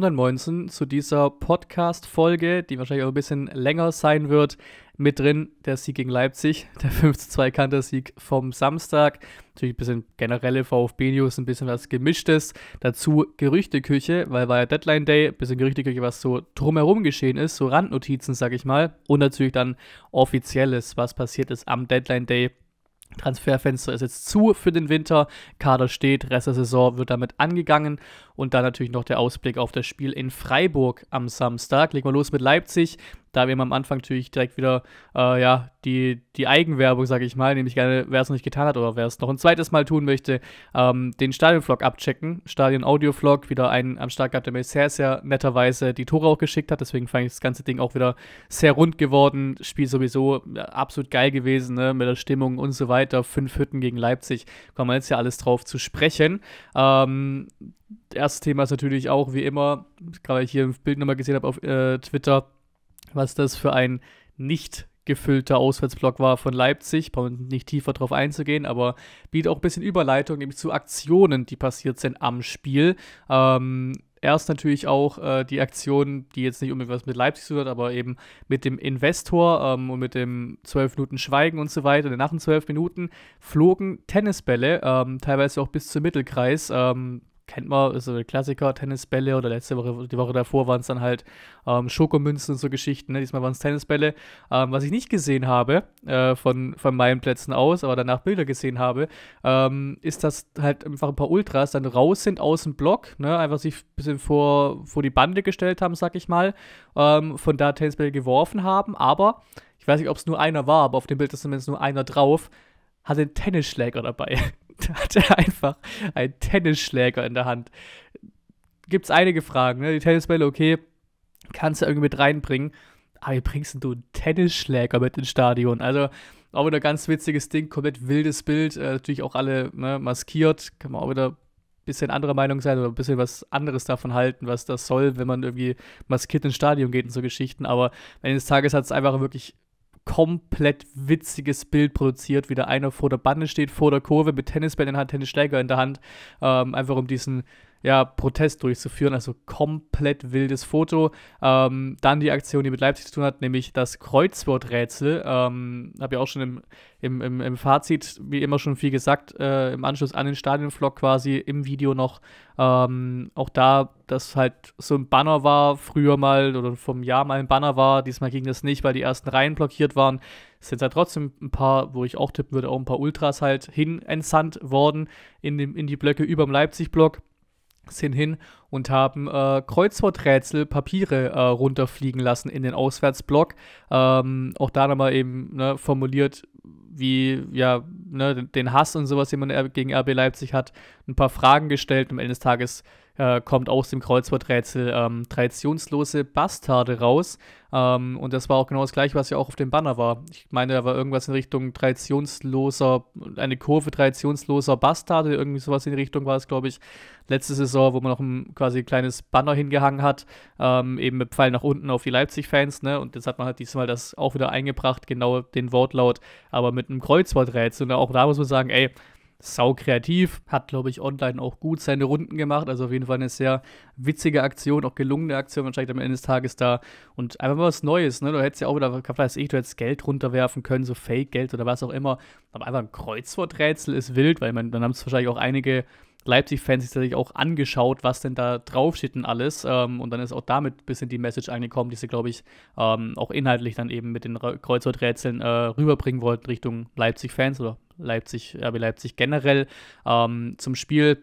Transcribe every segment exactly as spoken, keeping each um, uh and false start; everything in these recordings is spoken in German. hundertneunzehn zu dieser Podcast-Folge, die wahrscheinlich auch ein bisschen länger sein wird, mit drin der Sieg gegen Leipzig, der fünf zu zwei Kantersieg vom Samstag. Natürlich ein bisschen generelle VfB-News, ein bisschen was Gemischtes. Dazu Gerüchteküche, weil war ja Deadline Day, ein bisschen Gerüchteküche, was so drumherum geschehen ist, so Randnotizen, sag ich mal. Und natürlich dann Offizielles, was passiert ist am Deadline Day. Transferfenster ist jetzt zu für den Winter, Kader steht, Rest der Saison wird damit angegangen und dann natürlich noch der Ausblick auf das Spiel in Freiburg am Samstag. Legen wir los mit Leipzig, da wir am Anfang natürlich direkt wieder äh, ja, die, die Eigenwerbung, sage ich mal, nämlich gerne, wer es noch nicht getan hat oder wer es noch ein zweites Mal tun möchte, ähm, den Stadion-Vlog abchecken, Stadion-Audio-Vlog, wieder einen am Start gehabt, der mir sehr, sehr netterweise die Tore auch geschickt hat, deswegen fand ich das ganze Ding auch wieder sehr rund geworden, Spiel sowieso absolut geil gewesen, ne? Mit der Stimmung und so weiter, fünf Hütten gegen Leipzig, kommen wir jetzt ja alles drauf zu sprechen. Ähm, erstes Thema ist natürlich auch, wie immer, gerade ich hier ein Bild nochmal gesehen habe auf äh, Twitter, was das für ein nicht gefüllter Auswärtsblock war von Leipzig. Brauchen nicht tiefer drauf einzugehen, aber bietet auch ein bisschen Überleitung, nämlich zu Aktionen, die passiert sind am Spiel. Ähm, erst natürlich auch äh, die Aktion, die jetzt nicht unbedingt was mit Leipzig zu tun hat, aber eben mit dem Investor ähm, und mit dem zwölf Minuten Schweigen und so weiter. Nach den zwölf Minuten flogen Tennisbälle, ähm, teilweise auch bis zum Mittelkreis. Ähm, Kennt man, ist so ein Klassiker, Tennisbälle oder letzte Woche, die Woche davor waren es dann halt ähm, Schokomünzen und so Geschichten, ne? Diesmal waren es Tennisbälle. Ähm, was ich nicht gesehen habe, äh, von, von meinen Plätzen aus, aber danach Bilder gesehen habe, ähm, ist, dass halt einfach ein paar Ultras dann raus sind aus dem Block, ne? Einfach sich ein bisschen vor, vor die Bande gestellt haben, sag ich mal, ähm, von da Tennisbälle geworfen haben, aber ich weiß nicht, ob es nur einer war, aber auf dem Bild ist zumindest nur einer drauf, hatte einen Tennisschläger dabei. Hatte einfach einen Tennisschläger in der Hand. Gibt es einige Fragen, ne? Die Tennisbälle, okay, kannst du irgendwie mit reinbringen, aber wie bringst denn du einen Tennisschläger mit ins Stadion? Also auch wieder ein ganz witziges Ding, komplett wildes Bild, äh, natürlich auch alle, ne, maskiert, kann man auch wieder ein bisschen anderer Meinung sein oder ein bisschen was anderes davon halten, was das soll, wenn man irgendwie maskiert ins Stadion geht und so Geschichten, aber am Ende des Tages hat es einfach wirklich komplett witziges Bild produziert, wie der eine vor der Bande steht, vor der Kurve mit Tennisbällen in der Hand, Tennisschläger in der Hand, ähm, einfach um diesen, ja, Protest durchzuführen, also komplett wildes Foto. Ähm, dann die Aktion, die mit Leipzig zu tun hat, nämlich das Kreuzworträtsel. Ähm, habe ja auch schon im, im, im, im Fazit, wie immer schon viel gesagt, äh, im Anschluss an den Stadionvlog quasi im Video noch, ähm, auch da, dass halt so ein Banner war, früher mal oder vom Jahr mal ein Banner war, diesmal ging das nicht, weil die ersten Reihen blockiert waren. Es sind halt trotzdem ein paar, wo ich auch tippen würde, auch ein paar Ultras halt hin entsandt worden in, dem, in die Blöcke über dem Leipzig-Block. Sind hin und haben äh, Kreuzworträtsel, Papiere äh, runterfliegen lassen in den Auswärtsblock. Ähm, auch da nochmal eben, ne, formuliert, wie, ja, ne, den Hass und sowas, den man gegen R B Leipzig hat, ein paar Fragen gestellt. Am Ende des Tages äh, kommt aus dem Kreuzworträtsel ähm, traditionslose Bastarde raus. Ähm, und das war auch genau das Gleiche, was ja auch auf dem Banner war. Ich meine, da war irgendwas in Richtung traditionsloser, eine Kurve traditionsloser Bastarde, irgendwie sowas in die Richtung war es, glaube ich, letzte Saison, wo man noch ein quasi ein kleines Banner hingehangen hat, ähm, eben mit Pfeil nach unten auf die Leipzig-Fans, ne? Und jetzt hat man halt diesmal das auch wieder eingebracht, genau den Wortlaut, aber mit einem Kreuzworträtsel. Und auch da muss man sagen, ey, sau kreativ, hat, glaube ich, online auch gut seine Runden gemacht, also auf jeden Fall eine sehr witzige Aktion, auch gelungene Aktion, man steigt am Ende des Tages da und einfach mal was Neues, ne, du hättest ja auch wieder, weiß ich, du hättest Geld runterwerfen können, so Fake-Geld oder was auch immer, aber einfach ein Kreuzworträtsel ist wild, weil man, dann haben es wahrscheinlich auch einige Leipzig-Fans sich tatsächlich auch angeschaut, was denn da drauf steht und alles, ähm, und dann ist auch damit ein bisschen die Message angekommen, die sie, glaube ich, ähm, auch inhaltlich dann eben mit den Kreuzworträtseln äh, rüberbringen wollten Richtung Leipzig-Fans oder Leipzig, R B Leipzig generell. Ähm, zum Spiel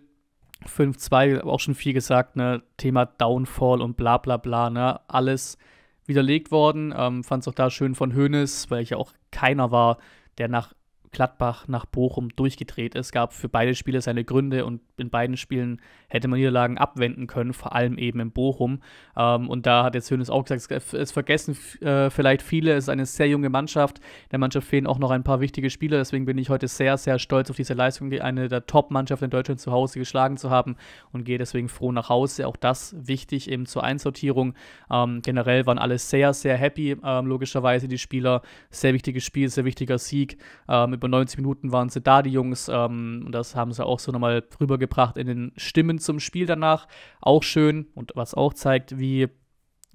fünf zu zwei, auch schon viel gesagt, ne, Thema Downfall und bla bla bla, ne, alles widerlegt worden. Ähm, fand es auch da schön von Hoeneß, weil ich ja auch keiner war, der nach Gladbach, nach Bochum durchgedreht ist. Es gab für beide Spiele seine Gründe und in beiden Spielen hätte man Niederlagen abwenden können, vor allem eben in Bochum. Ähm, und da hat jetzt Hoeneß auch gesagt, es, es vergessen äh, vielleicht viele, es ist eine sehr junge Mannschaft, der Mannschaft fehlen auch noch ein paar wichtige Spieler, deswegen bin ich heute sehr, sehr stolz auf diese Leistung, eine der Top-Mannschaften in Deutschland zu Hause geschlagen zu haben und gehe deswegen froh nach Hause. Auch das wichtig eben zur Einsortierung. Ähm, generell waren alle sehr, sehr happy, ähm, logischerweise die Spieler. Sehr wichtiges Spiel, sehr wichtiger Sieg. Ähm, über neunzig Minuten waren sie da, die Jungs. Ähm, und das haben sie auch so nochmal rübergebracht in den Stimmen zum Spiel danach. Auch schön, und was auch zeigt, wie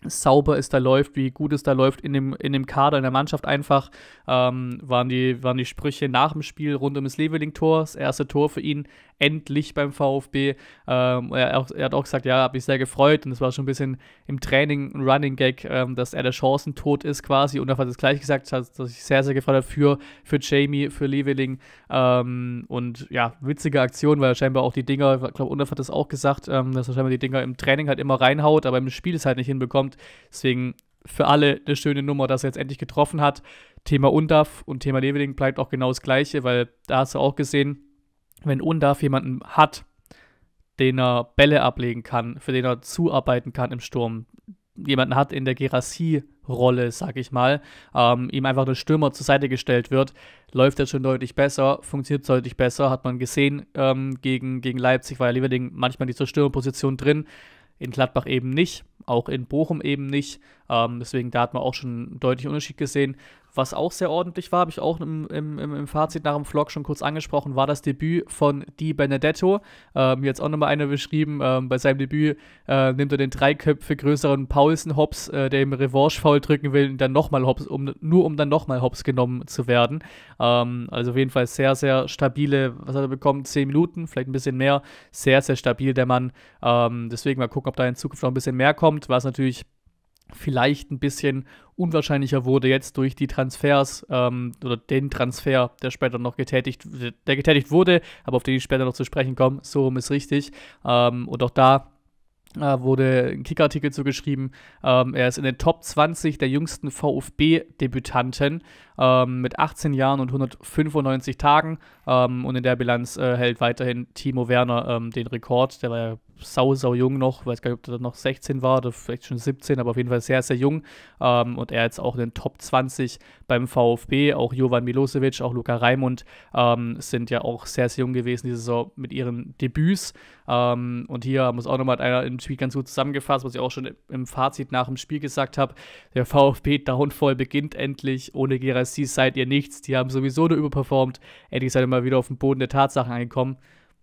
sauber es da läuft, wie gut es da läuft in dem, in dem Kader, in der Mannschaft einfach, ähm, waren, die, waren die Sprüche nach dem Spiel rund um das Leweling-Tor, das erste Tor für ihn, endlich beim VfB. Ähm, er, er hat auch gesagt, ja, habe mich sehr gefreut, und es war schon ein bisschen im Training ein Running Gag, ähm, dass er der Chancentod ist quasi, und er hat es gleich gesagt, dass ich sehr, sehr gefreut habe für, für Jamie, für Leweling, ähm, und ja, witzige Aktion, weil er scheinbar auch die Dinger, ich glaube, Undav hat das auch gesagt, ähm, dass er scheinbar die Dinger im Training halt immer reinhaut, aber im Spiel es halt nicht hinbekommt. Deswegen für alle eine schöne Nummer, dass er jetzt endlich getroffen hat. Thema Undav und Thema Leveling bleibt auch genau das Gleiche, weil da hast du auch gesehen, wenn Undav jemanden hat, den er Bälle ablegen kann, für den er zuarbeiten kann im Sturm, jemanden hat in der Guirassy-Rolle, sag ich mal, ähm, ihm einfach der Stürmer zur Seite gestellt wird, läuft er schon deutlich besser, funktioniert deutlich besser, hat man gesehen ähm, gegen, gegen Leipzig, war ja Leveling manchmal nicht zur Stürmerposition drin, in Gladbach eben nicht, auch in Bochum eben nicht. Ähm, deswegen, da hat man auch schon einen deutlichen Unterschied gesehen. Was auch sehr ordentlich war, habe ich auch im, im, im Fazit nach dem Vlog schon kurz angesprochen, war das Debüt von Di Benedetto. Ähm, jetzt auch nochmal einer beschrieben, ähm, bei seinem Debüt äh, nimmt er den dreiköpfe größeren Paulsen Hops, äh, der im Revanche-Foul drücken will, und dann nochmal Hops, um, nur um dann nochmal Hops genommen zu werden. Ähm, also auf jeden Fall sehr, sehr stabile, was hat er bekommen? zehn Minuten, vielleicht ein bisschen mehr. Sehr, sehr stabil, der Mann. Ähm, deswegen mal gucken, ob da in Zukunft noch ein bisschen mehr kommt, was natürlich vielleicht ein bisschen unwahrscheinlicher wurde jetzt durch die Transfers ähm, oder den Transfer, der später noch getätigt, der getätigt wurde, aber auf den ich später noch zu sprechen komme, so rum ist richtig. Ähm, und auch da äh, wurde ein Kicker-Artikel zugeschrieben. Ähm, er ist in den Top zwanzig der jüngsten VfB-Debütanten ähm, mit achtzehn Jahren und hundertfünfundneunzig Tagen. Ähm, und in der Bilanz äh, hält weiterhin Timo Werner ähm, den Rekord. Der war ja sau, sau jung noch, weiß gar nicht, ob der noch sechzehn war oder vielleicht schon siebzehn, aber auf jeden Fall sehr, sehr jung. Ähm, und er jetzt auch in den Top zwanzig beim VfB, auch Jovan Milosevic, auch Luca Raimund ähm, sind ja auch sehr, sehr jung gewesen diese Saison mit ihren Debüts. Ähm, und hier haben wir es auch nochmal einer im Tweet ganz gut zusammengefasst, was ich auch schon im Fazit nach dem Spiel gesagt habe. Der VfB-Downfall beginnt endlich, ohne Guirassy seid ihr nichts, die haben sowieso nur überperformt, endlich seid ihr mal wieder auf dem Boden der Tatsachen angekommen.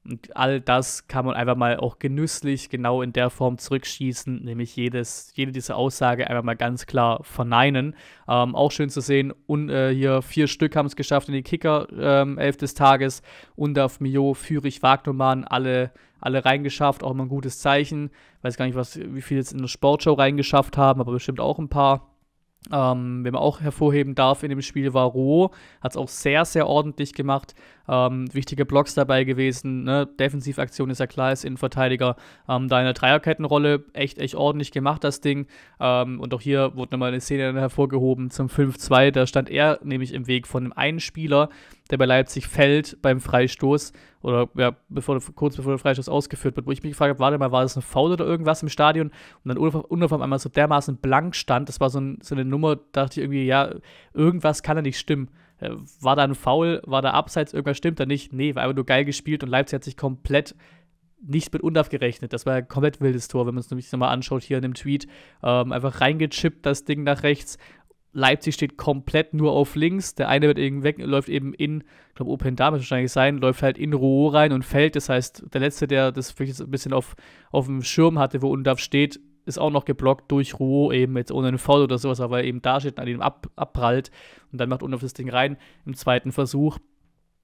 Und all das kann man einfach mal auch genüsslich genau in der Form zurückschießen, nämlich jedes, jede dieser Aussage einfach mal ganz klar verneinen. Ähm, auch schön zu sehen, und äh, hier vier Stück haben es geschafft in die Kicker-Elf ähm, des Tages. Undav, Millot, Führich, Vagnoman, alle, alle reingeschafft, auch mal ein gutes Zeichen. Weiß gar nicht, was, wie viele jetzt in der Sportshow reingeschafft haben, aber bestimmt auch ein paar. Ähm, wenn man auch hervorheben darf in dem Spiel, war Roh, hat es auch sehr, sehr ordentlich gemacht, ähm, wichtige Blocks dabei gewesen, ne? Defensivaktion ist ja klar, ist Innenverteidiger, ähm, da in der Dreierkettenrolle echt, echt ordentlich gemacht, das Ding, ähm, und auch hier wurde nochmal eine Szene hervorgehoben zum fünf zwei, da stand er nämlich im Weg von einem einen Spieler, der bei Leipzig fällt beim Freistoß, oder ja, bevor, kurz bevor der Freistoß ausgeführt wird, wo ich mich gefragt habe, warte mal, war das ein Foul oder irgendwas im Stadion? Und dann Undav einmal so dermaßen blank stand, das war so, ein, so eine Nummer, da dachte ich irgendwie, ja, irgendwas kann da nicht stimmen. War da ein Foul, war da abseits, irgendwas stimmt da nicht? Nee, war einfach nur geil gespielt, und Leipzig hat sich komplett nicht mit Undav gerechnet. Das war ein komplett wildes Tor, wenn man es nämlich nochmal anschaut hier in dem Tweet. Ähm, einfach reingechippt, das Ding nach rechts. Leipzig steht komplett nur auf links. Der eine wird eben weg, läuft eben in, ich glaube, Open Dame wahrscheinlich sein, läuft halt in Roh rein und fällt. Das heißt, der Letzte, der das vielleicht ein bisschen auf, auf dem Schirm hatte, wo Undav steht, ist auch noch geblockt durch Roh, eben jetzt ohne einen Foul oder sowas, aber eben da steht, an dem ab, abprallt. Und dann macht Undav das Ding rein im zweiten Versuch.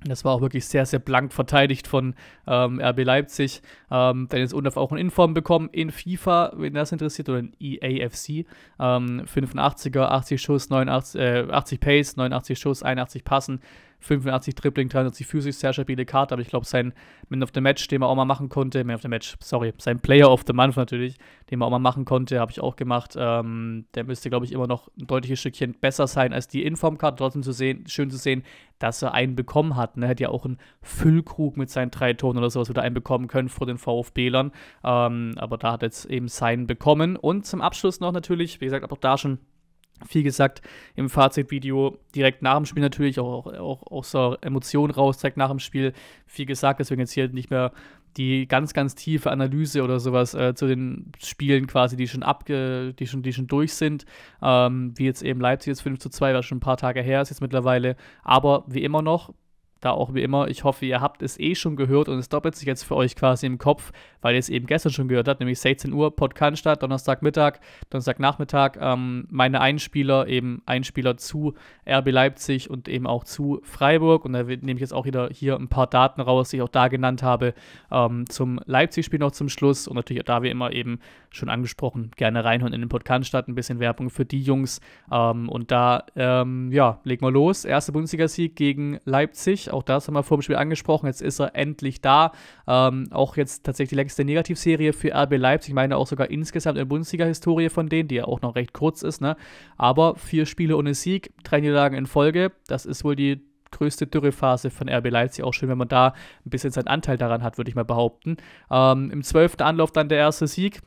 Das war auch wirklich sehr, sehr blank verteidigt von ähm, R B Leipzig. Ähm, dann ist Undav auch in Inform bekommen in FIFA, wenn das interessiert, oder in E A F C. Ähm, fünfundachtziger, achtzig Schuss, neunundachtzig, äh, achtzig Pace, neunundachtzig Schuss, einundachtzig Passen, fünfundachtzig Dribbling, dreiundzwanzig Physik, sehr stabile Karte. Aber ich glaube, sein Man of the Match, den man auch mal machen konnte, Man of the Match, sorry, sein Player of the Month natürlich, den man auch mal machen konnte, habe ich auch gemacht. Ähm, der müsste, glaube ich, immer noch ein deutliches Stückchen besser sein als die Inform-Karte. Trotzdem zu sehen, schön zu sehen, dass er einen bekommen hat. Ne? Hätte ja auch einen Füllkrug mit seinen drei Toren oder sowas wieder einen bekommen können vor den VfB-Lern. Ähm, aber da hat jetzt eben seinen bekommen. Und zum Abschluss noch natürlich, wie gesagt, auch da schon viel gesagt im Fazitvideo, direkt nach dem Spiel natürlich, auch, auch, auch aus der Emotion raus, direkt nach dem Spiel viel gesagt, deswegen jetzt hier nicht mehr die ganz, ganz tiefe Analyse oder sowas äh, zu den Spielen quasi, die schon abge die schon, die schon durch sind, ähm, wie jetzt eben Leipzig jetzt fünf zu zwei, was schon ein paar Tage her ist jetzt mittlerweile, aber wie immer noch, da auch wie immer, ich hoffe, ihr habt es eh schon gehört und es doppelt sich jetzt für euch quasi im Kopf, weil ihr es eben gestern schon gehört habt, nämlich sechzehn Uhr, Podcast statt, Donnerstagmittag, Donnerstagnachmittag, ähm, meine Einspieler, eben Einspieler zu R B Leipzig und eben auch zu Freiburg, und da nehme ich jetzt auch wieder hier ein paar Daten raus, die ich auch da genannt habe, ähm, zum Leipzig-Spiel noch zum Schluss, und natürlich auch da wie immer eben schon angesprochen, gerne reinhören in den Podcast statt, ein bisschen Werbung für die Jungs, ähm, und da, ähm, ja, legen wir los, erster Bundesliga-Sieg gegen Leipzig, auch das haben wir vor dem Spiel angesprochen, jetzt ist er endlich da, ähm, auch jetzt tatsächlich die längste Negativserie für R B Leipzig, ich meine auch sogar insgesamt in der Bundesliga-Historie von denen, die ja auch noch recht kurz ist, ne? Aber vier Spiele ohne Sieg, drei Niederlagen in Folge, das ist wohl die größte Dürrephase von R B Leipzig, auch schön, wenn man da ein bisschen seinen Anteil daran hat, würde ich mal behaupten. Ähm, im zwölften Anlauf dann der erste Sieg.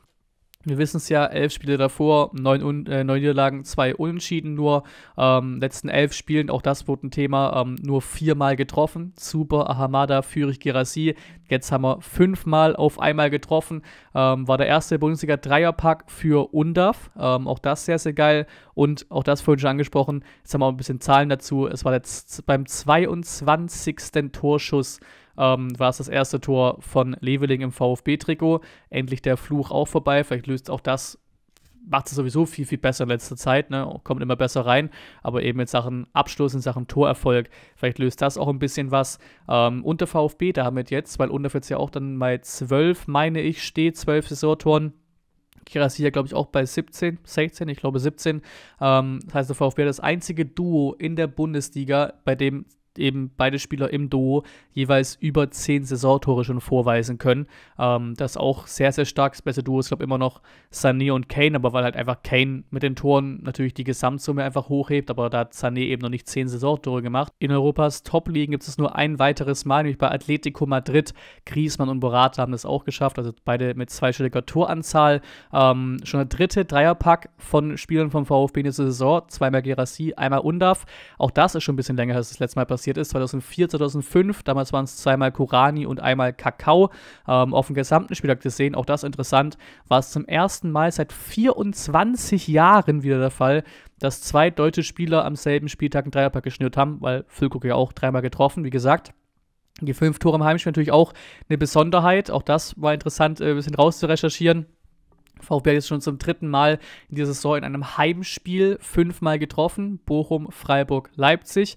Wir wissen es ja, elf Spiele davor, neun, äh, neun Niederlagen, zwei Unentschieden nur. Ähm, letzten elf Spielen, auch das wurde ein Thema, ähm, nur viermal getroffen. Super, Ahamada, Führich, Guirassy. Jetzt haben wir fünfmal auf einmal getroffen. Ähm, war der erste Bundesliga-Dreierpack für Undav. Ähm, auch das sehr, sehr geil. Und auch das vorhin schon angesprochen, jetzt haben wir auch ein bisschen Zahlen dazu. Es war jetzt beim zweiundzwanzigsten Torschuss. Ähm, war es das erste Tor von Leweling im VfB-Trikot. Endlich der Fluch auch vorbei. Vielleicht löst auch das, macht es sowieso viel, viel besser in letzter Zeit. Ne? Kommt immer besser rein. Aber eben in Sachen Abschluss, in Sachen Torerfolg, vielleicht löst das auch ein bisschen was. Ähm, unter VfB damit jetzt, weil Unter jetzt ja auch dann bei zwölf, meine ich, steht, zwölf Saisontoren. Guirassy ja, glaube ich, auch bei siebzehn, sechzehn, ich glaube siebzehn. Ähm, das heißt, der VfB hat das einzige Duo in der Bundesliga, bei dem eben beide Spieler im Duo jeweils über zehn Saisontore schon vorweisen können. Ähm, das auch sehr, sehr stark. Das beste Duo ist, glaube ich, immer noch Sané und Kane, aber weil halt einfach Kane mit den Toren natürlich die Gesamtsumme einfach hochhebt, aber da hat Sané eben noch nicht zehn Saisontore gemacht. In Europas Top-Ligen gibt es nur ein weiteres Mal, nämlich bei Atletico Madrid. Griezmann und Morata haben das auch geschafft, also beide mit zweistelliger Toranzahl. Ähm, schon der dritte Dreierpack von Spielern vom VfB in dieser Saison, zweimal Guirassy, einmal Undav. Auch das ist schon ein bisschen länger, als das letzte Mal passiert ist, zweitausendvier, zweitausendfünf, damals waren es zweimal Kurani und einmal Kakao, ähm, auf dem gesamten Spieltag gesehen, auch das interessant, war es zum ersten Mal seit vierundzwanzig Jahren wieder der Fall, dass zwei deutsche Spieler am selben Spieltag einen Dreierpack geschnürt haben, weil Füllkrug ja auch dreimal getroffen, wie gesagt. Die fünf Tore im Heimspiel natürlich auch eine Besonderheit, auch das war interessant, äh, ein bisschen rauszurecherchieren. VfB ist schon zum dritten Mal in dieser Saison in einem Heimspiel fünfmal getroffen, Bochum, Freiburg, Leipzig.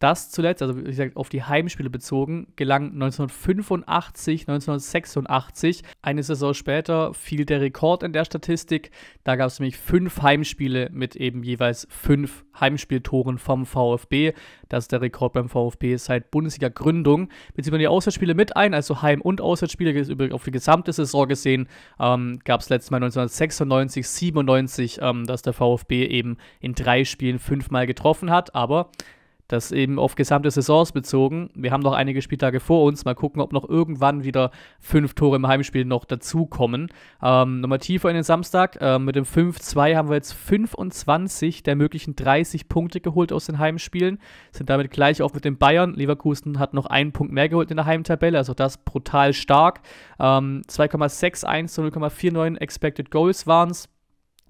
Das zuletzt, also wie gesagt, auf die Heimspiele bezogen, gelang neunzehnhundertfünfundachtzig, neunzehnhundertsechsundachtzig. Eine Saison später fiel der Rekord in der Statistik. Da gab es nämlich fünf Heimspiele mit eben jeweils fünf Heimspieltoren vom VfB. Das ist der Rekord beim VfB seit Bundesliga-Gründung. Bezieht man die Auswärtsspiele mit ein, also Heim- und Auswärtsspiele auf die gesamte Saison gesehen, ähm, gab es letztes Mal neunzehnhundertsechsundneunzig, siebenundneunzig, ähm, dass der VfB eben in drei Spielen fünfmal getroffen hat, aber das eben auf gesamte Saisons bezogen. Wir haben noch einige Spieltage vor uns. Mal gucken, ob noch irgendwann wieder fünf Tore im Heimspiel noch dazukommen. Ähm, nochmal tiefer in den Samstag. Ähm, mit dem fünf zwei haben wir jetzt fünfundzwanzig der möglichen dreißig Punkte geholt aus den Heimspielen. Sind damit gleich auf mit den Bayern. Leverkusen hat noch einen Punkt mehr geholt in der Heimtabelle. Also das brutal stark. Ähm, zwei Komma einundsechzig zu null Komma neunundvierzig Expected Goals waren es.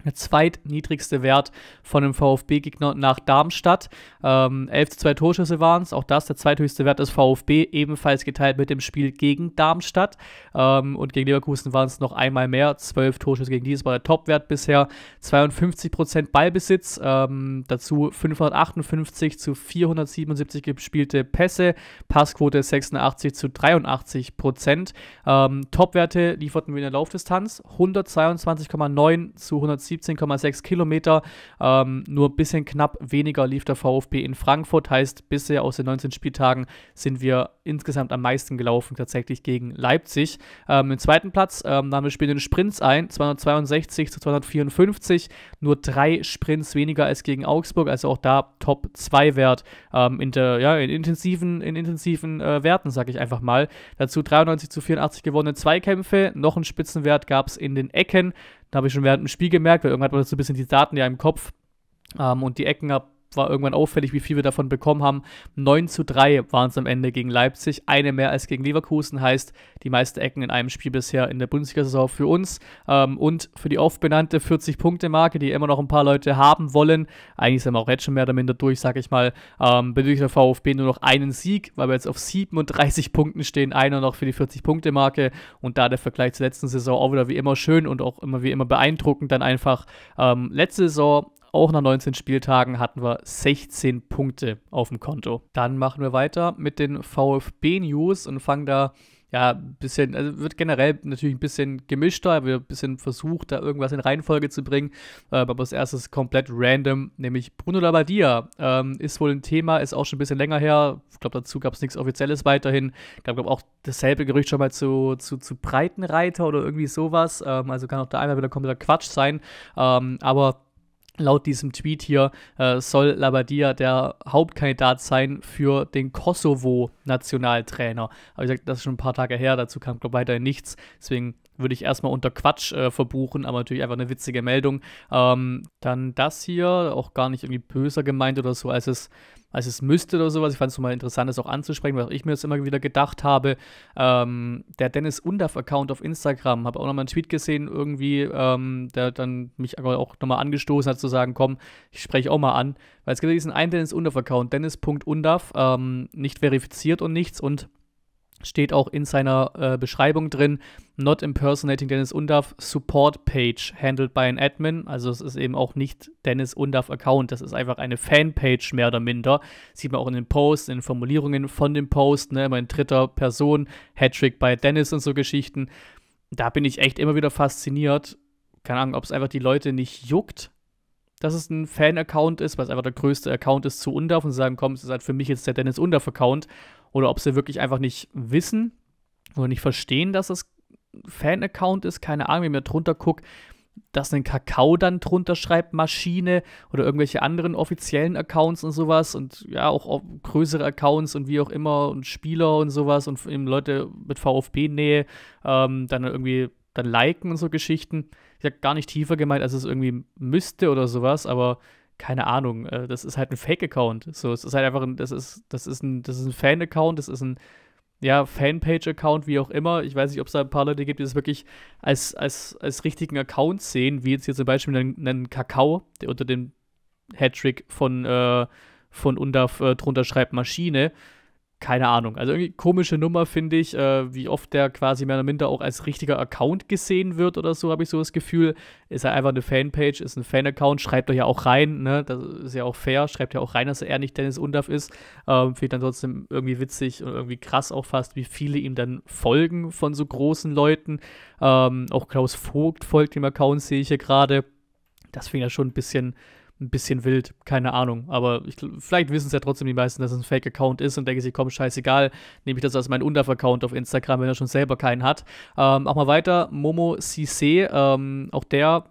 Der zweitniedrigste Wert von einem VfB-Gegner nach Darmstadt. Ähm, elf zu zwei Torschüsse waren es. Auch das der zweithöchste Wert des VfB, ebenfalls geteilt mit dem Spiel gegen Darmstadt. Ähm, und gegen Leverkusen waren es noch einmal mehr. zwölf Torschüsse gegen dieses war der Topwert bisher. zweiundfünfzig Prozent Ballbesitz. Ähm, dazu fünfhundertachtundfünfzig zu vierhundertsiebenundsiebzig gespielte Pässe. Passquote sechsundachtzig zu dreiundachtzig Prozent. Ähm, Topwerte lieferten wir in der Laufdistanz. hundertzweiundzwanzig Komma neun zu hundertsiebzehn Komma sechs Kilometer, ähm, nur ein bisschen knapp weniger lief der VfB in Frankfurt, heißt bisher aus den neunzehn Spieltagen sind wir insgesamt am meisten gelaufen, tatsächlich gegen Leipzig. Ähm, im zweiten Platz ähm, nahmen wir Spiel in den Sprints ein, zweihundertzweiundsechzig zu zweihundertvierundfünfzig, nur drei Sprints weniger als gegen Augsburg, also auch da Top zwei Wert ähm, in, der, ja, in intensiven, in intensiven äh, Werten, sage ich einfach mal. Dazu dreiundneunzig zu vierundachtzig gewonnene Zweikämpfe, noch einen Spitzenwert gab es in den Ecken, da habe ich schon während dem Spiel gemerkt, weil irgendwann hat man so ein bisschen die Daten ja im Kopf, ähm, und die Ecken habe war irgendwann auffällig, wie viel wir davon bekommen haben. neun zu drei waren es am Ende gegen Leipzig, eine mehr als gegen Leverkusen, heißt die meisten Ecken in einem Spiel bisher in der Bundesliga-Saison für uns. Ähm, und für die oft benannte vierzig-Punkte-Marke, die immer noch ein paar Leute haben wollen, eigentlich sind wir auch jetzt schon mehr oder minder durch, sag ich mal, ähm, bedeutet der VfB nur noch einen Sieg, weil wir jetzt auf siebenunddreißig Punkten stehen, einer noch für die vierzig-Punkte-Marke, und da der Vergleich zur letzten Saison auch wieder wie immer schön und auch immer wie immer beeindruckend, dann einfach ähm, letzte Saison, auch nach neunzehn Spieltagen, hatten wir sechzehn Punkte auf dem Konto. Dann machen wir weiter mit den VfB-News und fangen da ja ein bisschen, also wird generell natürlich ein bisschen gemischter, wir ein bisschen versucht, da irgendwas in Reihenfolge zu bringen, äh, aber als erstes komplett random, nämlich Bruno Labbadia ähm, ist wohl ein Thema, ist auch schon ein bisschen länger her, ich glaube dazu gab es nichts Offizielles weiterhin, ich glaube auch dasselbe Gerücht schon mal zu, zu, zu Breitenreiter oder irgendwie sowas, ähm, also kann auch da einmal wieder kompletter Quatsch sein, ähm, aber laut diesem Tweet hier äh, soll Labbadia der Hauptkandidat sein für den Kosovo-Nationaltrainer. Aber wie gesagt, das ist schon ein paar Tage her, dazu kam, glaube ich, weiterhin nichts. Deswegen würde ich erstmal unter Quatsch äh, verbuchen, aber natürlich einfach eine witzige Meldung. Ähm, dann das hier, auch gar nicht irgendwie böser gemeint oder so, als es, als es müsste oder sowas. Ich fand es mal interessant, das auch anzusprechen, weil auch ich mir das immer wieder gedacht habe. Ähm, der Dennis Undav-Account auf Instagram, habe auch nochmal einen Tweet gesehen, irgendwie, ähm, der dann mich auch nochmal angestoßen hat, zu sagen, komm, ich spreche auch mal an. Weil es gibt diesen einen Dennis Undav-Account, Dennis.Undav, ähm, nicht verifiziert und nichts, und steht auch in seiner äh, Beschreibung drin, not impersonating Dennis Undav, support page handled by an admin, also es ist eben auch nicht Dennis Undav Account, das ist einfach eine Fanpage mehr oder minder, sieht man auch in den Posts, in den Formulierungen von dem Post, ne, immer in dritter Person, Hattrick bei Dennis und so Geschichten, da bin ich echt immer wieder fasziniert, keine Ahnung, ob es einfach die Leute nicht juckt, dass es ein Fan-Account ist, weil es einfach der größte Account ist zu Undav, und sie sagen, komm, es ist halt für mich jetzt der Dennis Undav-Account, oder ob sie wirklich einfach nicht wissen oder nicht verstehen, dass es ein Fan-Account ist, keine Ahnung, wenn ich mir drunter gucke, dass ein Kakao dann drunter schreibt, Maschine, oder irgendwelche anderen offiziellen Accounts und sowas, und ja, auch, auch größere Accounts und wie auch immer und Spieler und sowas und eben Leute mit VfB-Nähe ähm, dann irgendwie dann liken und so Geschichten. Ich habe gar nicht tiefer gemeint, als es irgendwie müsste oder sowas, aber keine Ahnung, äh, das ist halt ein Fake-Account. So, es ist halt einfach ein, das ist, das ist ein, das ist ein Fan-Account, das ist ein, ja, Fanpage-Account, wie auch immer. Ich weiß nicht, ob es da ein paar Leute gibt, die das wirklich als, als, als richtigen Account sehen, wie jetzt hier zum Beispiel einen, einen Kakao, der unter dem Hattrick von, äh, von Undav äh, drunter schreibt Maschine. Keine Ahnung. Also irgendwie komische Nummer, finde ich, äh, wie oft der quasi mehr oder minder auch als richtiger Account gesehen wird oder so, habe ich so das Gefühl. Ist ja halt einfach eine Fanpage, ist ein Fan-Account, schreibt euch ja auch rein, ne? Das ist ja auch fair, schreibt ja auch rein, dass er nicht Dennis Undav ist. Ähm, Finde ich dann trotzdem irgendwie witzig und irgendwie krass auch fast, wie viele ihm dann folgen von so großen Leuten. Ähm, auch Klaus Vogt folgt dem Account, sehe ich hier gerade. Das finde ich ja schon ein bisschen... ein bisschen wild, keine Ahnung, aber ich, vielleicht wissen es ja trotzdem die meisten, dass es ein Fake-Account ist und denken sich, komm, scheißegal, nehme ich das als meinen Undav-Account auf Instagram, wenn er schon selber keinen hat. Ähm, auch mal weiter, Momo Cissé, ähm, auch der,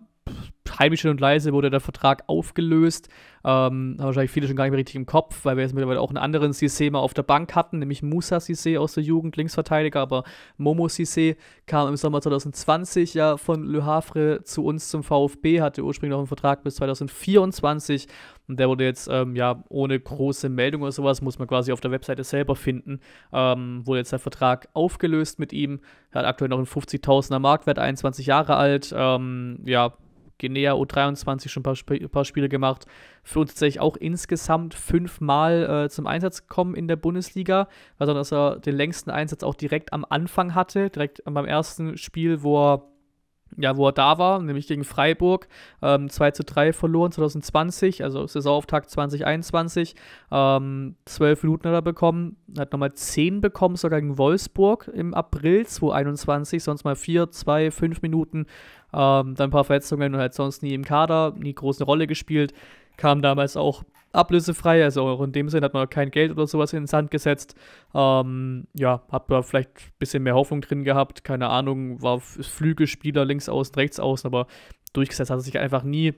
heimisch still und leise, wurde der Vertrag aufgelöst, ähm, haben wahrscheinlich viele schon gar nicht mehr richtig im Kopf, weil wir jetzt mittlerweile auch einen anderen Cissé mal auf der Bank hatten, nämlich Moussa Cissé aus der Jugend, Linksverteidiger, aber Momo Cissé kam im Sommer zwanzig zwanzig ja von Le Havre zu uns zum VfB, hatte ursprünglich noch einen Vertrag bis zwanzig vierundzwanzig und der wurde jetzt, ähm, ja, ohne große Meldung oder sowas, muss man quasi auf der Webseite selber finden, ähm, wurde jetzt der Vertrag aufgelöst mit ihm, er hat aktuell noch einen fünfzigtausender Marktwert, einundzwanzig Jahre alt, ähm, ja, Guinea U dreiundzwanzig schon ein paar, Sp paar Spiele gemacht. Für uns tatsächlich auch insgesamt fünfmal äh, zum Einsatz gekommen in der Bundesliga. Also, dass er den längsten Einsatz auch direkt am Anfang hatte, direkt beim ersten Spiel, wo er, ja, wo er da war, nämlich gegen Freiburg. Ähm, zwei zu drei verloren zwanzig zwanzig, also Saisonauftakt zwanzig einundzwanzig. Ähm, zwölf Minuten hat er bekommen, hat nochmal zehn bekommen, sogar gegen Wolfsburg im April zwanzig einundzwanzig, sonst mal vier, zwei, fünf Minuten. Ähm, dann ein paar Verletzungen und halt sonst nie im Kader, nie groß eine Rolle gespielt. Kam damals auch ablösefrei, also auch in dem Sinne hat man kein Geld oder sowas in den Sand gesetzt. Ähm, ja, hat man vielleicht ein bisschen mehr Hoffnung drin gehabt, keine Ahnung, war Flügelspieler links außen, rechts außen, aber durchgesetzt hat er sich einfach nie.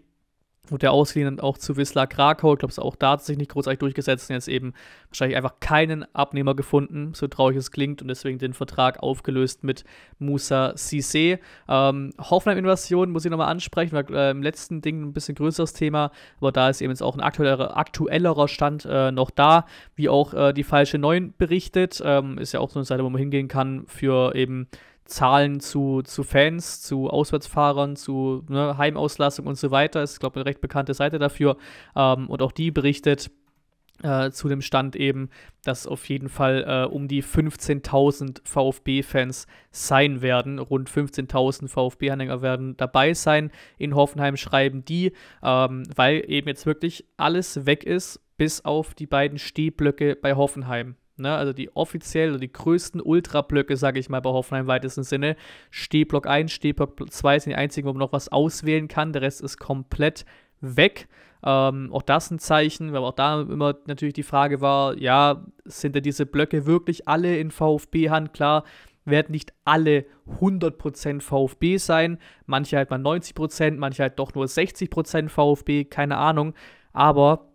Wurde der ausgeliehen auch zu Wisla Krakau. Ich glaube, es auch da hat sich nicht großartig durchgesetzt. Und jetzt eben wahrscheinlich einfach keinen Abnehmer gefunden, so traurig es klingt. Und deswegen den Vertrag aufgelöst mit Moussa Cissé. Ähm, Hoffenheim-Invasion muss ich nochmal ansprechen. Weil, äh, im letzten Ding ein bisschen größeres Thema. Aber da ist eben jetzt auch ein aktuellerer, aktuellerer Stand äh, noch da. Wie auch äh, die falsche neun berichtet. Ähm, ist ja auch so eine Seite, wo man hingehen kann für eben Zahlen zu, zu Fans, zu Auswärtsfahrern, zu ne, Heimauslastung und so weiter. Ist, glaube ich, eine recht bekannte Seite dafür. Ähm, und auch die berichtet äh, zu dem Stand eben, dass auf jeden Fall äh, um die fünfzehntausend VfB-Fans sein werden. Rund fünfzehntausend VfB-Anhänger werden dabei sein. In Hoffenheim schreiben die, ähm, weil eben jetzt wirklich alles weg ist, bis auf die beiden Stehblöcke bei Hoffenheim. Ne, also die offiziell, also die größten Ultrablöcke, sage ich mal, bei Hoffenheim im weitesten Sinne. Stehblock eins, Stehblock zwei sind die einzigen, wo man noch was auswählen kann. Der Rest ist komplett weg. Ähm, auch das ein Zeichen, weil auch da immer natürlich die Frage war, ja, sind denn diese Blöcke wirklich alle in VfB-Hand? Klar, werden nicht alle hundert Prozent VfB sein. Manche halt mal neunzig Prozent, manche halt doch nur sechzig Prozent VfB, keine Ahnung. Aber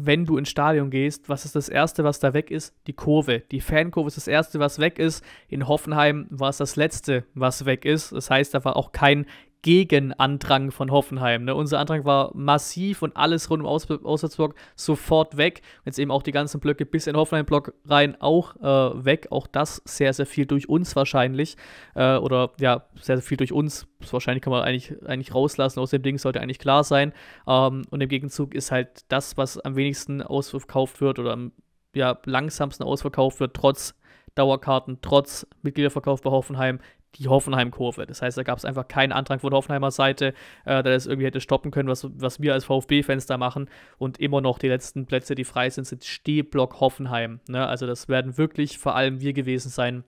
wenn du ins Stadion gehst, was ist das Erste, was da weg ist? Die Kurve. Die Fankurve ist das Erste, was weg ist. In Hoffenheim war es das Letzte, was weg ist. Das heißt, da war auch kein Gegenandrang von Hoffenheim. Ne? Unser Andrang war massiv und alles rund um Aus Auswärtsblock sofort weg. Jetzt eben auch die ganzen Blöcke bis in den Hoffenheim-Block rein auch äh, weg. Auch das sehr, sehr viel durch uns wahrscheinlich. Äh, oder ja, sehr, sehr viel durch uns. Das wahrscheinlich kann man eigentlich, eigentlich rauslassen. Aus dem Ding sollte eigentlich klar sein. Ähm, und im Gegenzug ist halt das, was am wenigsten ausverkauft wird oder am ja, langsamsten ausverkauft wird, trotz Dauerkarten, trotz Mitgliederverkauf bei Hoffenheim, die Hoffenheim-Kurve. Das heißt, da gab es einfach keinen Antrag von der Hoffenheimer Seite, äh, der das irgendwie hätte stoppen können, was, was wir als VfB-Fans da machen. Und immer noch die letzten Plätze, die frei sind, sind Stehblock Hoffenheim. Ne? Also das werden wirklich vor allem wir gewesen sein,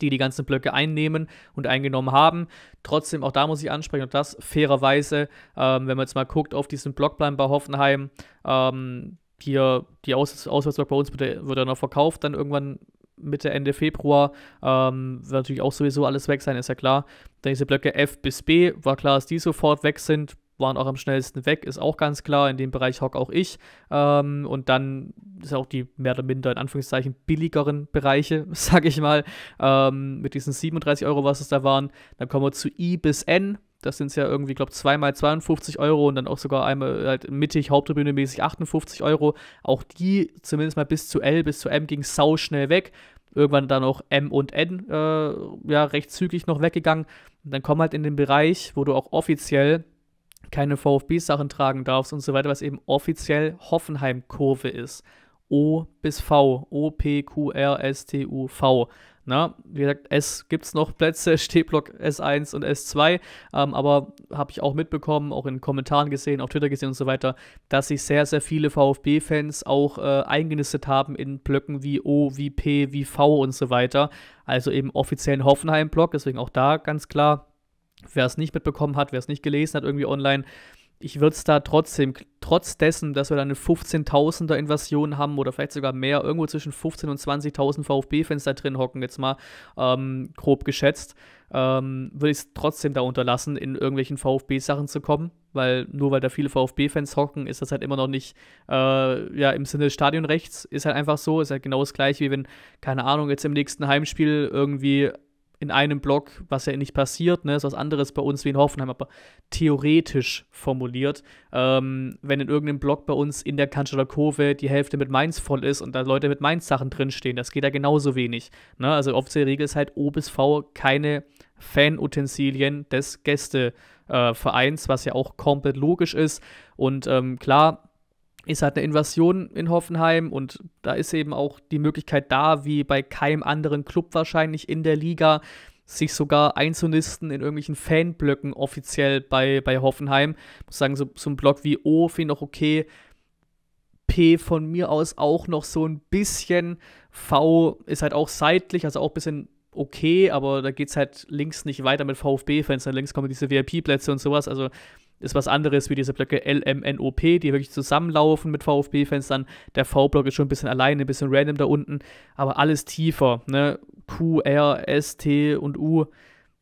die die ganzen Blöcke einnehmen und eingenommen haben. Trotzdem, auch da muss ich ansprechen, und das fairerweise, ähm, wenn man jetzt mal guckt auf diesen Blockplan bei Hoffenheim, ähm, hier die Aus Auswärtsblock bei uns wird, wird ja noch verkauft, dann irgendwann Mitte, Ende Februar, ähm, wird natürlich auch sowieso alles weg sein, ist ja klar. Dann diese Blöcke F bis B, war klar, dass die sofort weg sind, waren auch am schnellsten weg, ist auch ganz klar, in dem Bereich hock auch ich. Ähm, und dann ist auch die mehr oder minder, in Anführungszeichen, billigeren Bereiche, sag ich mal, ähm, mit diesen siebenunddreißig Euro, was es da waren. Dann kommen wir zu I bis N, das sind es ja irgendwie, glaube ich, zwei mal zweiundfünfzig Euro und dann auch sogar einmal halt mittig, Haupttribüne mäßig achtundfünfzig Euro. Auch die, zumindest mal bis zu L, bis zu M, ging sauschnell weg. Irgendwann dann auch M und N, äh, ja, recht zügig noch weggegangen. Und dann kommen halt in den Bereich, wo du auch offiziell keine VfB-Sachen tragen darfst und so weiter, was eben offiziell Hoffenheim-Kurve ist. O bis V. O, P, Q, R, S, T, U, V. Na, wie gesagt, es gibt es noch Plätze, Stehblock S eins und S zwei, ähm, aber habe ich auch mitbekommen, auch in Kommentaren gesehen, auf Twitter gesehen und so weiter, dass sich sehr, sehr viele VfB-Fans auch äh, eingenistet haben in Blöcken wie O, wie P, wie V und so weiter, also eben offiziellen Hoffenheim-Block, deswegen auch da ganz klar, wer es nicht mitbekommen hat, wer es nicht gelesen hat irgendwie online, ich würde es da trotzdem, trotz dessen, dass wir da eine fünfzehntausender-Invasion haben oder vielleicht sogar mehr, irgendwo zwischen fünfzehntausend und zwanzigtausend VfB-Fans da drin hocken, jetzt mal ähm, grob geschätzt, ähm, würde ich es trotzdem da unterlassen, in irgendwelchen VfB-Sachen zu kommen, weil nur weil da viele VfB-Fans hocken, ist das halt immer noch nicht äh, ja, im Sinne des Stadionrechts, ist halt einfach so, ist halt genau das gleiche, wie wenn, keine Ahnung, jetzt im nächsten Heimspiel irgendwie in einem Block, was ja nicht passiert, ne, ist was anderes bei uns wie in Hoffenheim, aber theoretisch formuliert, ähm, wenn in irgendeinem Block bei uns in der Cannstatter Kurve die Hälfte mit Mainz voll ist und da Leute mit Mainz-Sachen drinstehen, das geht ja genauso wenig. Ne? Also offiziell Regel ist halt O bis V keine Fanutensilien des Gästevereins, äh, was ja auch komplett logisch ist und ähm, klar, ist halt eine Invasion in Hoffenheim und da ist eben auch die Möglichkeit da, wie bei keinem anderen Club wahrscheinlich in der Liga, sich sogar einzunisten in irgendwelchen Fanblöcken offiziell bei, bei Hoffenheim. Ich muss sagen, so, so ein Block wie O finde ich noch okay, P von mir aus auch noch so ein bisschen, V ist halt auch seitlich, also auch ein bisschen okay, aber da geht es halt links nicht weiter mit VfB-Fans, dann links kommen diese V I P-Plätze und sowas, also ist was anderes wie diese Blöcke L M N O P, die wirklich zusammenlaufen mit VfB-Fans. Dann der V-Block ist schon ein bisschen alleine, ein bisschen random da unten, aber alles tiefer, ne? Q, R, S, T und U,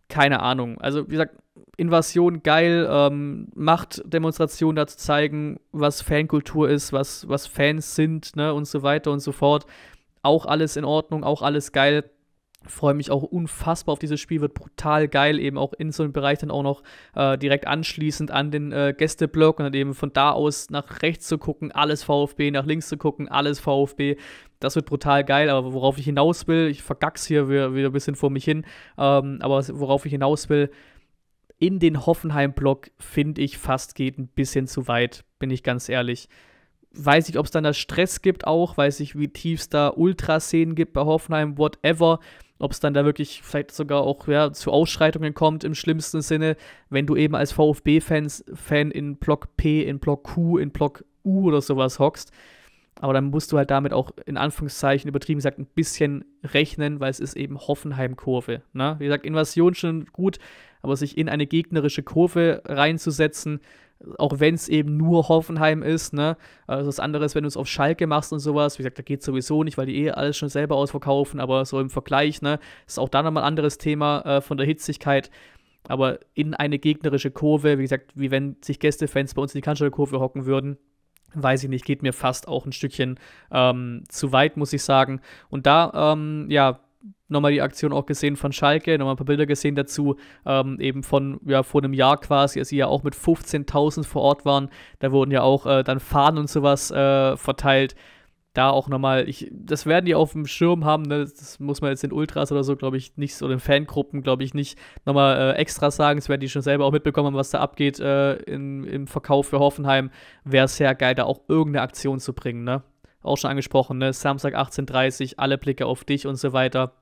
keine Ahnung. Also, wie gesagt, Invasion geil, ähm, Machtdemonstrationen dazu zeigen, was Fankultur ist, was, was Fans sind, ne, und so weiter und so fort. Auch alles in Ordnung, auch alles geil. Freue mich auch unfassbar auf dieses Spiel, wird brutal geil, eben auch in so einem Bereich dann auch noch äh, direkt anschließend an den äh, Gästeblock und dann eben von da aus nach rechts zu gucken, alles VfB, nach links zu gucken, alles VfB. Das wird brutal geil, aber worauf ich hinaus will, ich vergack's hier wieder, wieder ein bisschen vor mich hin, ähm, aber worauf ich hinaus will, in den Hoffenheim-Block finde ich fast geht ein bisschen zu weit, bin ich ganz ehrlich. Weiß nicht, ob es dann da Stress gibt auch, weiß nicht, wie tief es da Ultraszenen gibt bei Hoffenheim, whatever. Ob es dann da wirklich vielleicht sogar auch ja, zu Ausschreitungen kommt im schlimmsten Sinne, wenn du eben als VfB-Fans Fan in Block P, in Block Q, in Block U oder sowas hockst. Aber dann musst du halt damit auch in Anführungszeichen übertrieben gesagt ein bisschen rechnen, weil es ist eben Hoffenheim-Kurve. Ne? Wie gesagt, Invasion schon gut, aber sich in eine gegnerische Kurve reinzusetzen, auch wenn es eben nur Hoffenheim ist, ne, also das andere ist, wenn du es auf Schalke machst und sowas, wie gesagt, da geht sowieso nicht, weil die eh alles schon selber ausverkaufen, aber so im Vergleich, ne, ist auch da nochmal ein anderes Thema äh, von der Hitzigkeit, aber in eine gegnerische Kurve, wie gesagt, wie wenn sich Gästefans bei uns in die Kanzlerkurve hocken würden, weiß ich nicht, geht mir fast auch ein Stückchen ähm, zu weit, muss ich sagen, und da, ähm, ja, nochmal die Aktion auch gesehen von Schalke, nochmal ein paar Bilder gesehen dazu, ähm, eben von, ja, vor einem Jahr quasi, als sie ja auch mit fünfzehntausend vor Ort waren, da wurden ja auch äh, dann Fahnen und sowas äh, verteilt, da auch nochmal, ich, das werden die auf dem Schirm haben, ne? Das muss man jetzt den Ultras oder so, glaube ich, nicht, oder den Fangruppen, glaube ich, nicht nochmal äh, extra sagen, das werden die schon selber auch mitbekommen haben, was da abgeht äh, in, im Verkauf für Hoffenheim, wäre es sehr geil, da auch irgendeine Aktion zu bringen, ne? Auch schon angesprochen, ne? Samstag achtzehn Uhr dreißig, alle Blicke auf dich und so weiter.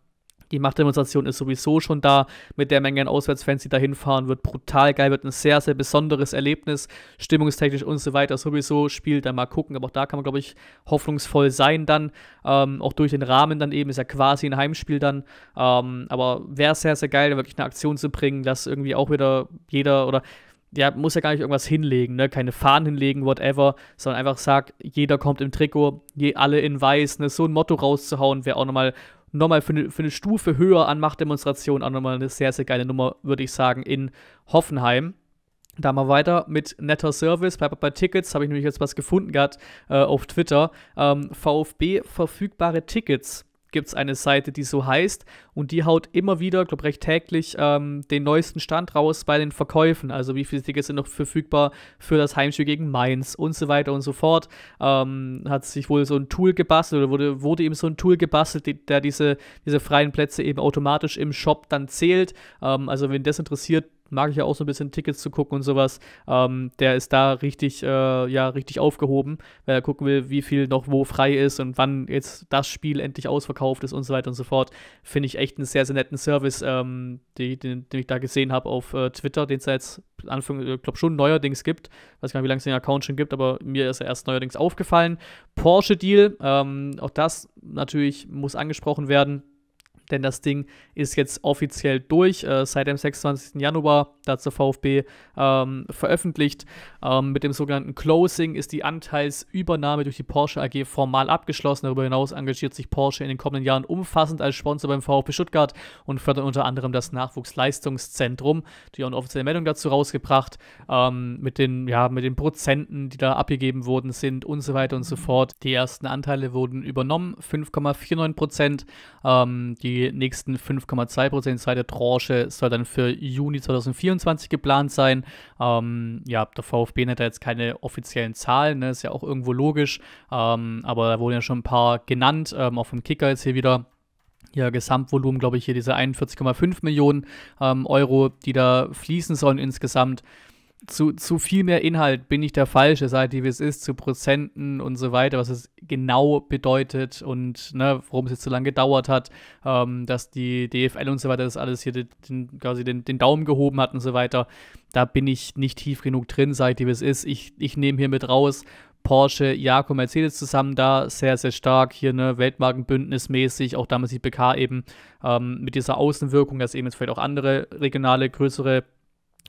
Die Machtdemonstration ist sowieso schon da, mit der Menge an Auswärtsfans, die da hinfahren, wird brutal geil, wird ein sehr, sehr besonderes Erlebnis, stimmungstechnisch und so weiter, sowieso, spielt dann mal gucken, aber auch da kann man, glaube ich, hoffnungsvoll sein dann, ähm, auch durch den Rahmen dann eben, ist ja quasi ein Heimspiel dann, ähm, aber wäre sehr, sehr geil, da wirklich eine Aktion zu bringen, dass irgendwie auch wieder jeder oder... ja, muss ja gar nicht irgendwas hinlegen, ne? Keine Fahnen hinlegen, whatever, sondern einfach sagt, jeder kommt im Trikot, je, alle in weiß, ne? So ein Motto rauszuhauen, wäre auch nochmal nochmal für eine für eine Stufe höher an Machtdemonstration auch nochmal eine sehr, sehr geile Nummer, würde ich sagen, in Hoffenheim. Da mal weiter mit netter Service. Bei, bei Tickets habe ich nämlich jetzt was gefunden gehabt äh, auf Twitter. Ähm, VfB verfügbare Tickets. Gibt es eine Seite, die so heißt und die haut immer wieder, glaube recht täglich, ähm, den neuesten Stand raus bei den Verkäufen, also wie viele Tickets sind noch verfügbar für das Heimspiel gegen Mainz und so weiter und so fort. Ähm, hat sich wohl so ein Tool gebastelt oder wurde, wurde eben so ein Tool gebastelt, die, der diese, diese freien Plätze eben automatisch im Shop dann zählt, ähm, also wenn das interessiert, mag ich ja auch so ein bisschen Tickets zu gucken und sowas, ähm, der ist da richtig, äh, ja, richtig aufgehoben, weil er gucken will, wie viel noch wo frei ist und wann jetzt das Spiel endlich ausverkauft ist und so weiter und so fort. Finde ich echt einen sehr, sehr netten Service, ähm, die, den, den ich da gesehen habe auf äh, Twitter, den es ja jetzt Anfang, ich glaube schon neuerdings gibt. Weiß gar nicht, wie lange es den Account schon gibt, aber mir ist er erst neuerdings aufgefallen. Porsche-Deal, ähm, auch das natürlich muss angesprochen werden. Denn das Ding ist jetzt offiziell durch, äh, seit dem sechsundzwanzigsten Januar, da hat der VfB ähm, veröffentlicht. Ähm, mit dem sogenannten Closing ist die Anteilsübernahme durch die Porsche A G formal abgeschlossen. Darüber hinaus engagiert sich Porsche in den kommenden Jahren umfassend als Sponsor beim VfB Stuttgart und fördert unter anderem das Nachwuchsleistungszentrum. Die haben eine offizielle Meldung dazu rausgebracht, ähm, mit den, ja, mit den Prozenten, die da abgegeben worden sind und so weiter und so fort. Die ersten Anteile wurden übernommen, fünf Komma neunundvierzig Prozent. Ähm, die Die nächsten fünf Komma zwei Prozent zweite Tranche soll dann für Juni zweitausendvierundzwanzig geplant sein. Ähm, ja, der VfB hat da jetzt keine offiziellen Zahlen, ne? Ist ja auch irgendwo logisch, ähm, aber da wurden ja schon ein paar genannt, ähm, auch vom Kicker jetzt hier wieder. Ja, Gesamtvolumen, glaube ich, hier diese einundvierzig Komma fünf Millionen ähm, Euro, die da fließen sollen insgesamt. Zu, zu viel mehr Inhalt bin ich der Falsche, seid ihr wie es ist, zu Prozenten und so weiter, was es genau bedeutet und ne, warum es jetzt so lange gedauert hat, ähm, dass die D F L und so weiter das alles hier den, quasi den, den Daumen gehoben hat und so weiter. Da bin ich nicht tief genug drin, seid ihr wie es ist. Ich, ich nehme hier mit raus, Porsche, Jaco, Mercedes zusammen da, sehr, sehr stark hier, ne, weltmarkenbündnismäßig, auch damals die B K eben ähm, mit dieser Außenwirkung, dass eben jetzt vielleicht auch andere regionale, größere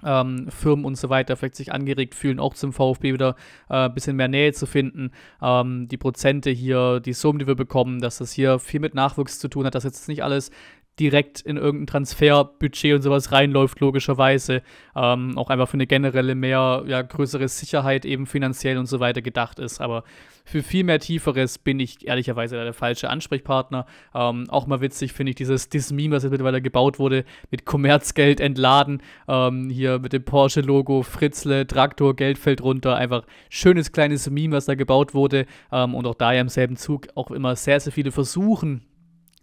Ähm, Firmen und so weiter vielleicht sich angeregt fühlen, auch zum VfB wieder ein äh, bisschen mehr Nähe zu finden. Ähm, die Prozente hier, die Summen, die wir bekommen, dass das hier viel mit Nachwuchs zu tun hat, dass jetzt nicht alles direkt in irgendein Transferbudget und sowas reinläuft, logischerweise. Ähm, auch einfach für eine generelle mehr, ja, größere Sicherheit eben finanziell und so weiter gedacht ist. Aber für viel mehr Tieferes bin ich ehrlicherweise der falsche Ansprechpartner. Ähm, auch mal witzig finde ich dieses Dismeme, was jetzt mittlerweile gebaut wurde, mit Kommerzgeld entladen. Ähm, hier mit dem Porsche-Logo, Fritzle, Traktor, Geld fällt runter. Einfach schönes kleines Meme, was da gebaut wurde. Ähm, und auch da ja im selben Zug auch immer sehr, sehr viele versuchen,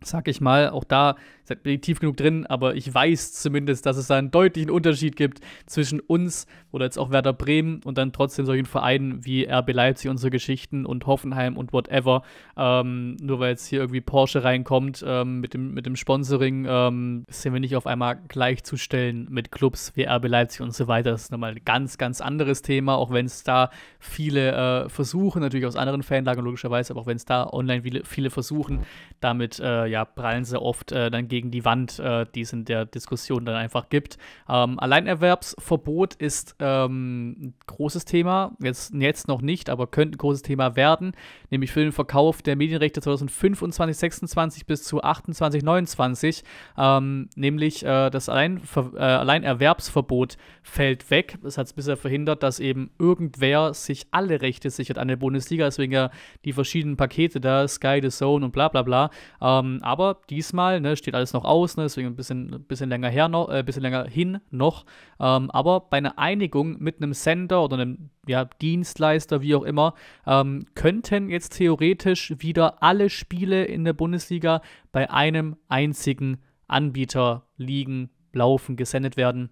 sag ich mal, auch da bin ich tief genug drin, aber ich weiß zumindest, dass es da einen deutlichen Unterschied gibt zwischen uns oder jetzt auch Werder Bremen und dann trotzdem solchen Vereinen wie R B Leipzig und so Geschichten und Hoffenheim und whatever. Ähm, nur weil jetzt hier irgendwie Porsche reinkommt ähm, mit, dem, mit dem Sponsoring, ähm, sind wir nicht auf einmal gleichzustellen mit Clubs wie R B Leipzig und so weiter. Das ist nochmal ein ganz, ganz anderes Thema, auch wenn es da viele äh, versuchen, natürlich aus anderen Fanlagern logischerweise, aber auch wenn es da online viele, viele versuchen, damit äh, ja, prallen sie oft äh, dann gegen die Wand, äh, die es in der Diskussion dann einfach gibt. Ähm, Alleinerwerbsverbot ist ähm, ein großes Thema, jetzt, jetzt noch nicht, aber könnte ein großes Thema werden, nämlich für den Verkauf der Medienrechte zweitausendfünfundzwanzig sechsundzwanzig bis zu achtundzwanzig neunundzwanzig, ähm, nämlich äh, das Alleinver äh, Alleinerwerbsverbot fällt weg. Das hat es bisher verhindert, dass eben irgendwer sich alle Rechte sichert an der Bundesliga, deswegen ja die verschiedenen Pakete da, Sky, The Zone und bla bla bla. Ähm, aber diesmal, ne, steht alles noch aus, ne? Deswegen ein bisschen, bisschen, länger her noch, äh, bisschen länger hin noch, ähm, aber bei einer Einigung mit einem Sender oder einem, ja, Dienstleister, wie auch immer, ähm, könnten jetzt theoretisch wieder alle Spiele in der Bundesliga bei einem einzigen Anbieter liegen, laufen, gesendet werden.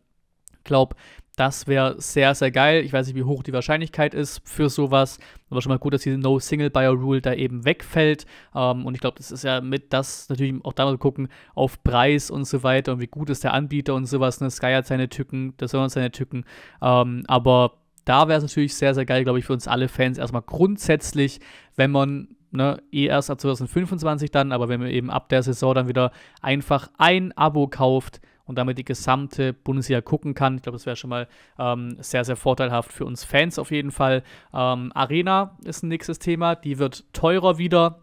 Ich glaube, das wäre sehr, sehr geil. Ich weiß nicht, wie hoch die Wahrscheinlichkeit ist für sowas. Aber schon mal gut, dass diese No-Single-Buyer-Rule da eben wegfällt. Ähm, und ich glaube, das ist ja mit das natürlich auch damals gucken auf Preis und so weiter und wie gut ist der Anbieter und sowas. Ne? Sky hat seine Tücken, das soll seine Tücken. Ähm, aber da wäre es natürlich sehr, sehr geil, glaube ich, für uns alle Fans erstmal grundsätzlich, wenn man, ne, eh erst ab zweitausendfünfundzwanzig dann, aber wenn man eben ab der Saison dann wieder einfach ein Abo kauft und damit die gesamte Bundesliga gucken kann. Ich glaube, das wäre schon mal ähm, sehr, sehr vorteilhaft für uns Fans auf jeden Fall. Ähm, Arena ist ein nächstes Thema, die wird teurer wieder,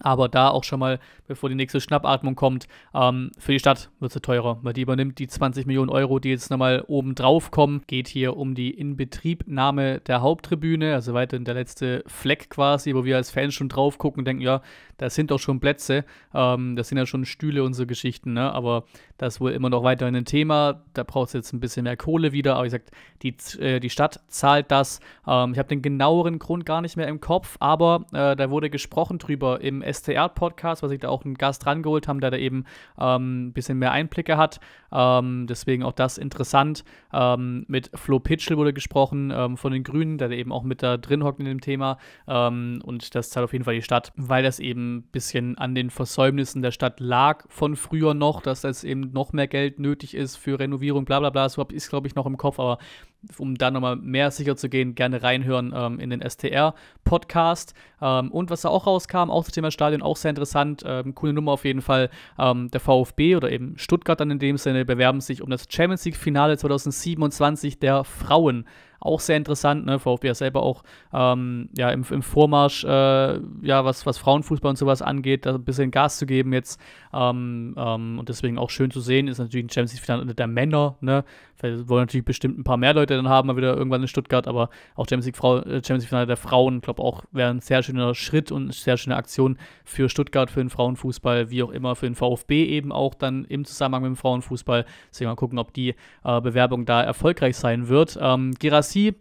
aber da auch schon mal, bevor die nächste Schnappatmung kommt, ähm, für die Stadt wird sie teurer, weil die übernimmt die zwanzig Millionen Euro, die jetzt nochmal oben drauf kommen. Geht hier um die Inbetriebnahme der Haupttribüne, also weiterhin der letzte Fleck quasi, wo wir als Fans schon drauf gucken und denken, ja, das sind doch schon Plätze, ähm, das sind ja schon Stühle und so Geschichten, ne? Aber das ist wohl immer noch weiterhin ein Thema, da braucht es jetzt ein bisschen mehr Kohle wieder, aber wie gesagt, die, äh, die Stadt zahlt das. Ähm, ich habe den genaueren Grund gar nicht mehr im Kopf, aber äh, da wurde gesprochen drüber im S T R-Podcast, was ich da auch einen Gast rangeholt haben, der da eben ähm, ein bisschen mehr Einblicke hat. Ähm, deswegen auch das interessant. Ähm, mit Flo Pitschel wurde gesprochen ähm, von den Grünen, der da eben auch mit da drin hockt in dem Thema. Ähm, und das zahlt auf jeden Fall die Stadt, weil das eben ein bisschen an den Versäumnissen der Stadt lag von früher noch, dass das eben noch mehr Geld nötig ist für Renovierung, bla bla bla. So habe ich es, glaube ich, noch im Kopf, aber um da nochmal mehr sicher zu gehen, gerne reinhören ähm, in den S T R-Podcast. Ähm, und was da auch rauskam, auch zum Thema Stadion, auch sehr interessant, ähm, coole Nummer auf jeden Fall. Ähm, der VfB oder eben Stuttgart dann in dem Sinne bewerben sich um das Champions-League-Finale zweitausendsiebenundzwanzig der Frauen. Auch sehr interessant, ne? VfB ist selber auch ähm, ja, im, im Vormarsch, äh, ja, was, was Frauenfußball und sowas angeht, da ein bisschen Gas zu geben jetzt. Ähm, ähm, und deswegen auch schön zu sehen, ist natürlich ein Champions League-Finale der Männer, ne? Vielleicht wollen natürlich bestimmt ein paar mehr Leute dann haben, mal wieder irgendwann in Stuttgart, aber auch Champions League-Finale der Frauen, glaube auch, wäre ein sehr schöner Schritt und eine sehr schöne Aktion für Stuttgart, für den Frauenfußball, wie auch immer, für den VfB eben auch dann im Zusammenhang mit dem Frauenfußball. Deswegen mal gucken, ob die äh, Bewerbung da erfolgreich sein wird. Ähm, Guirassy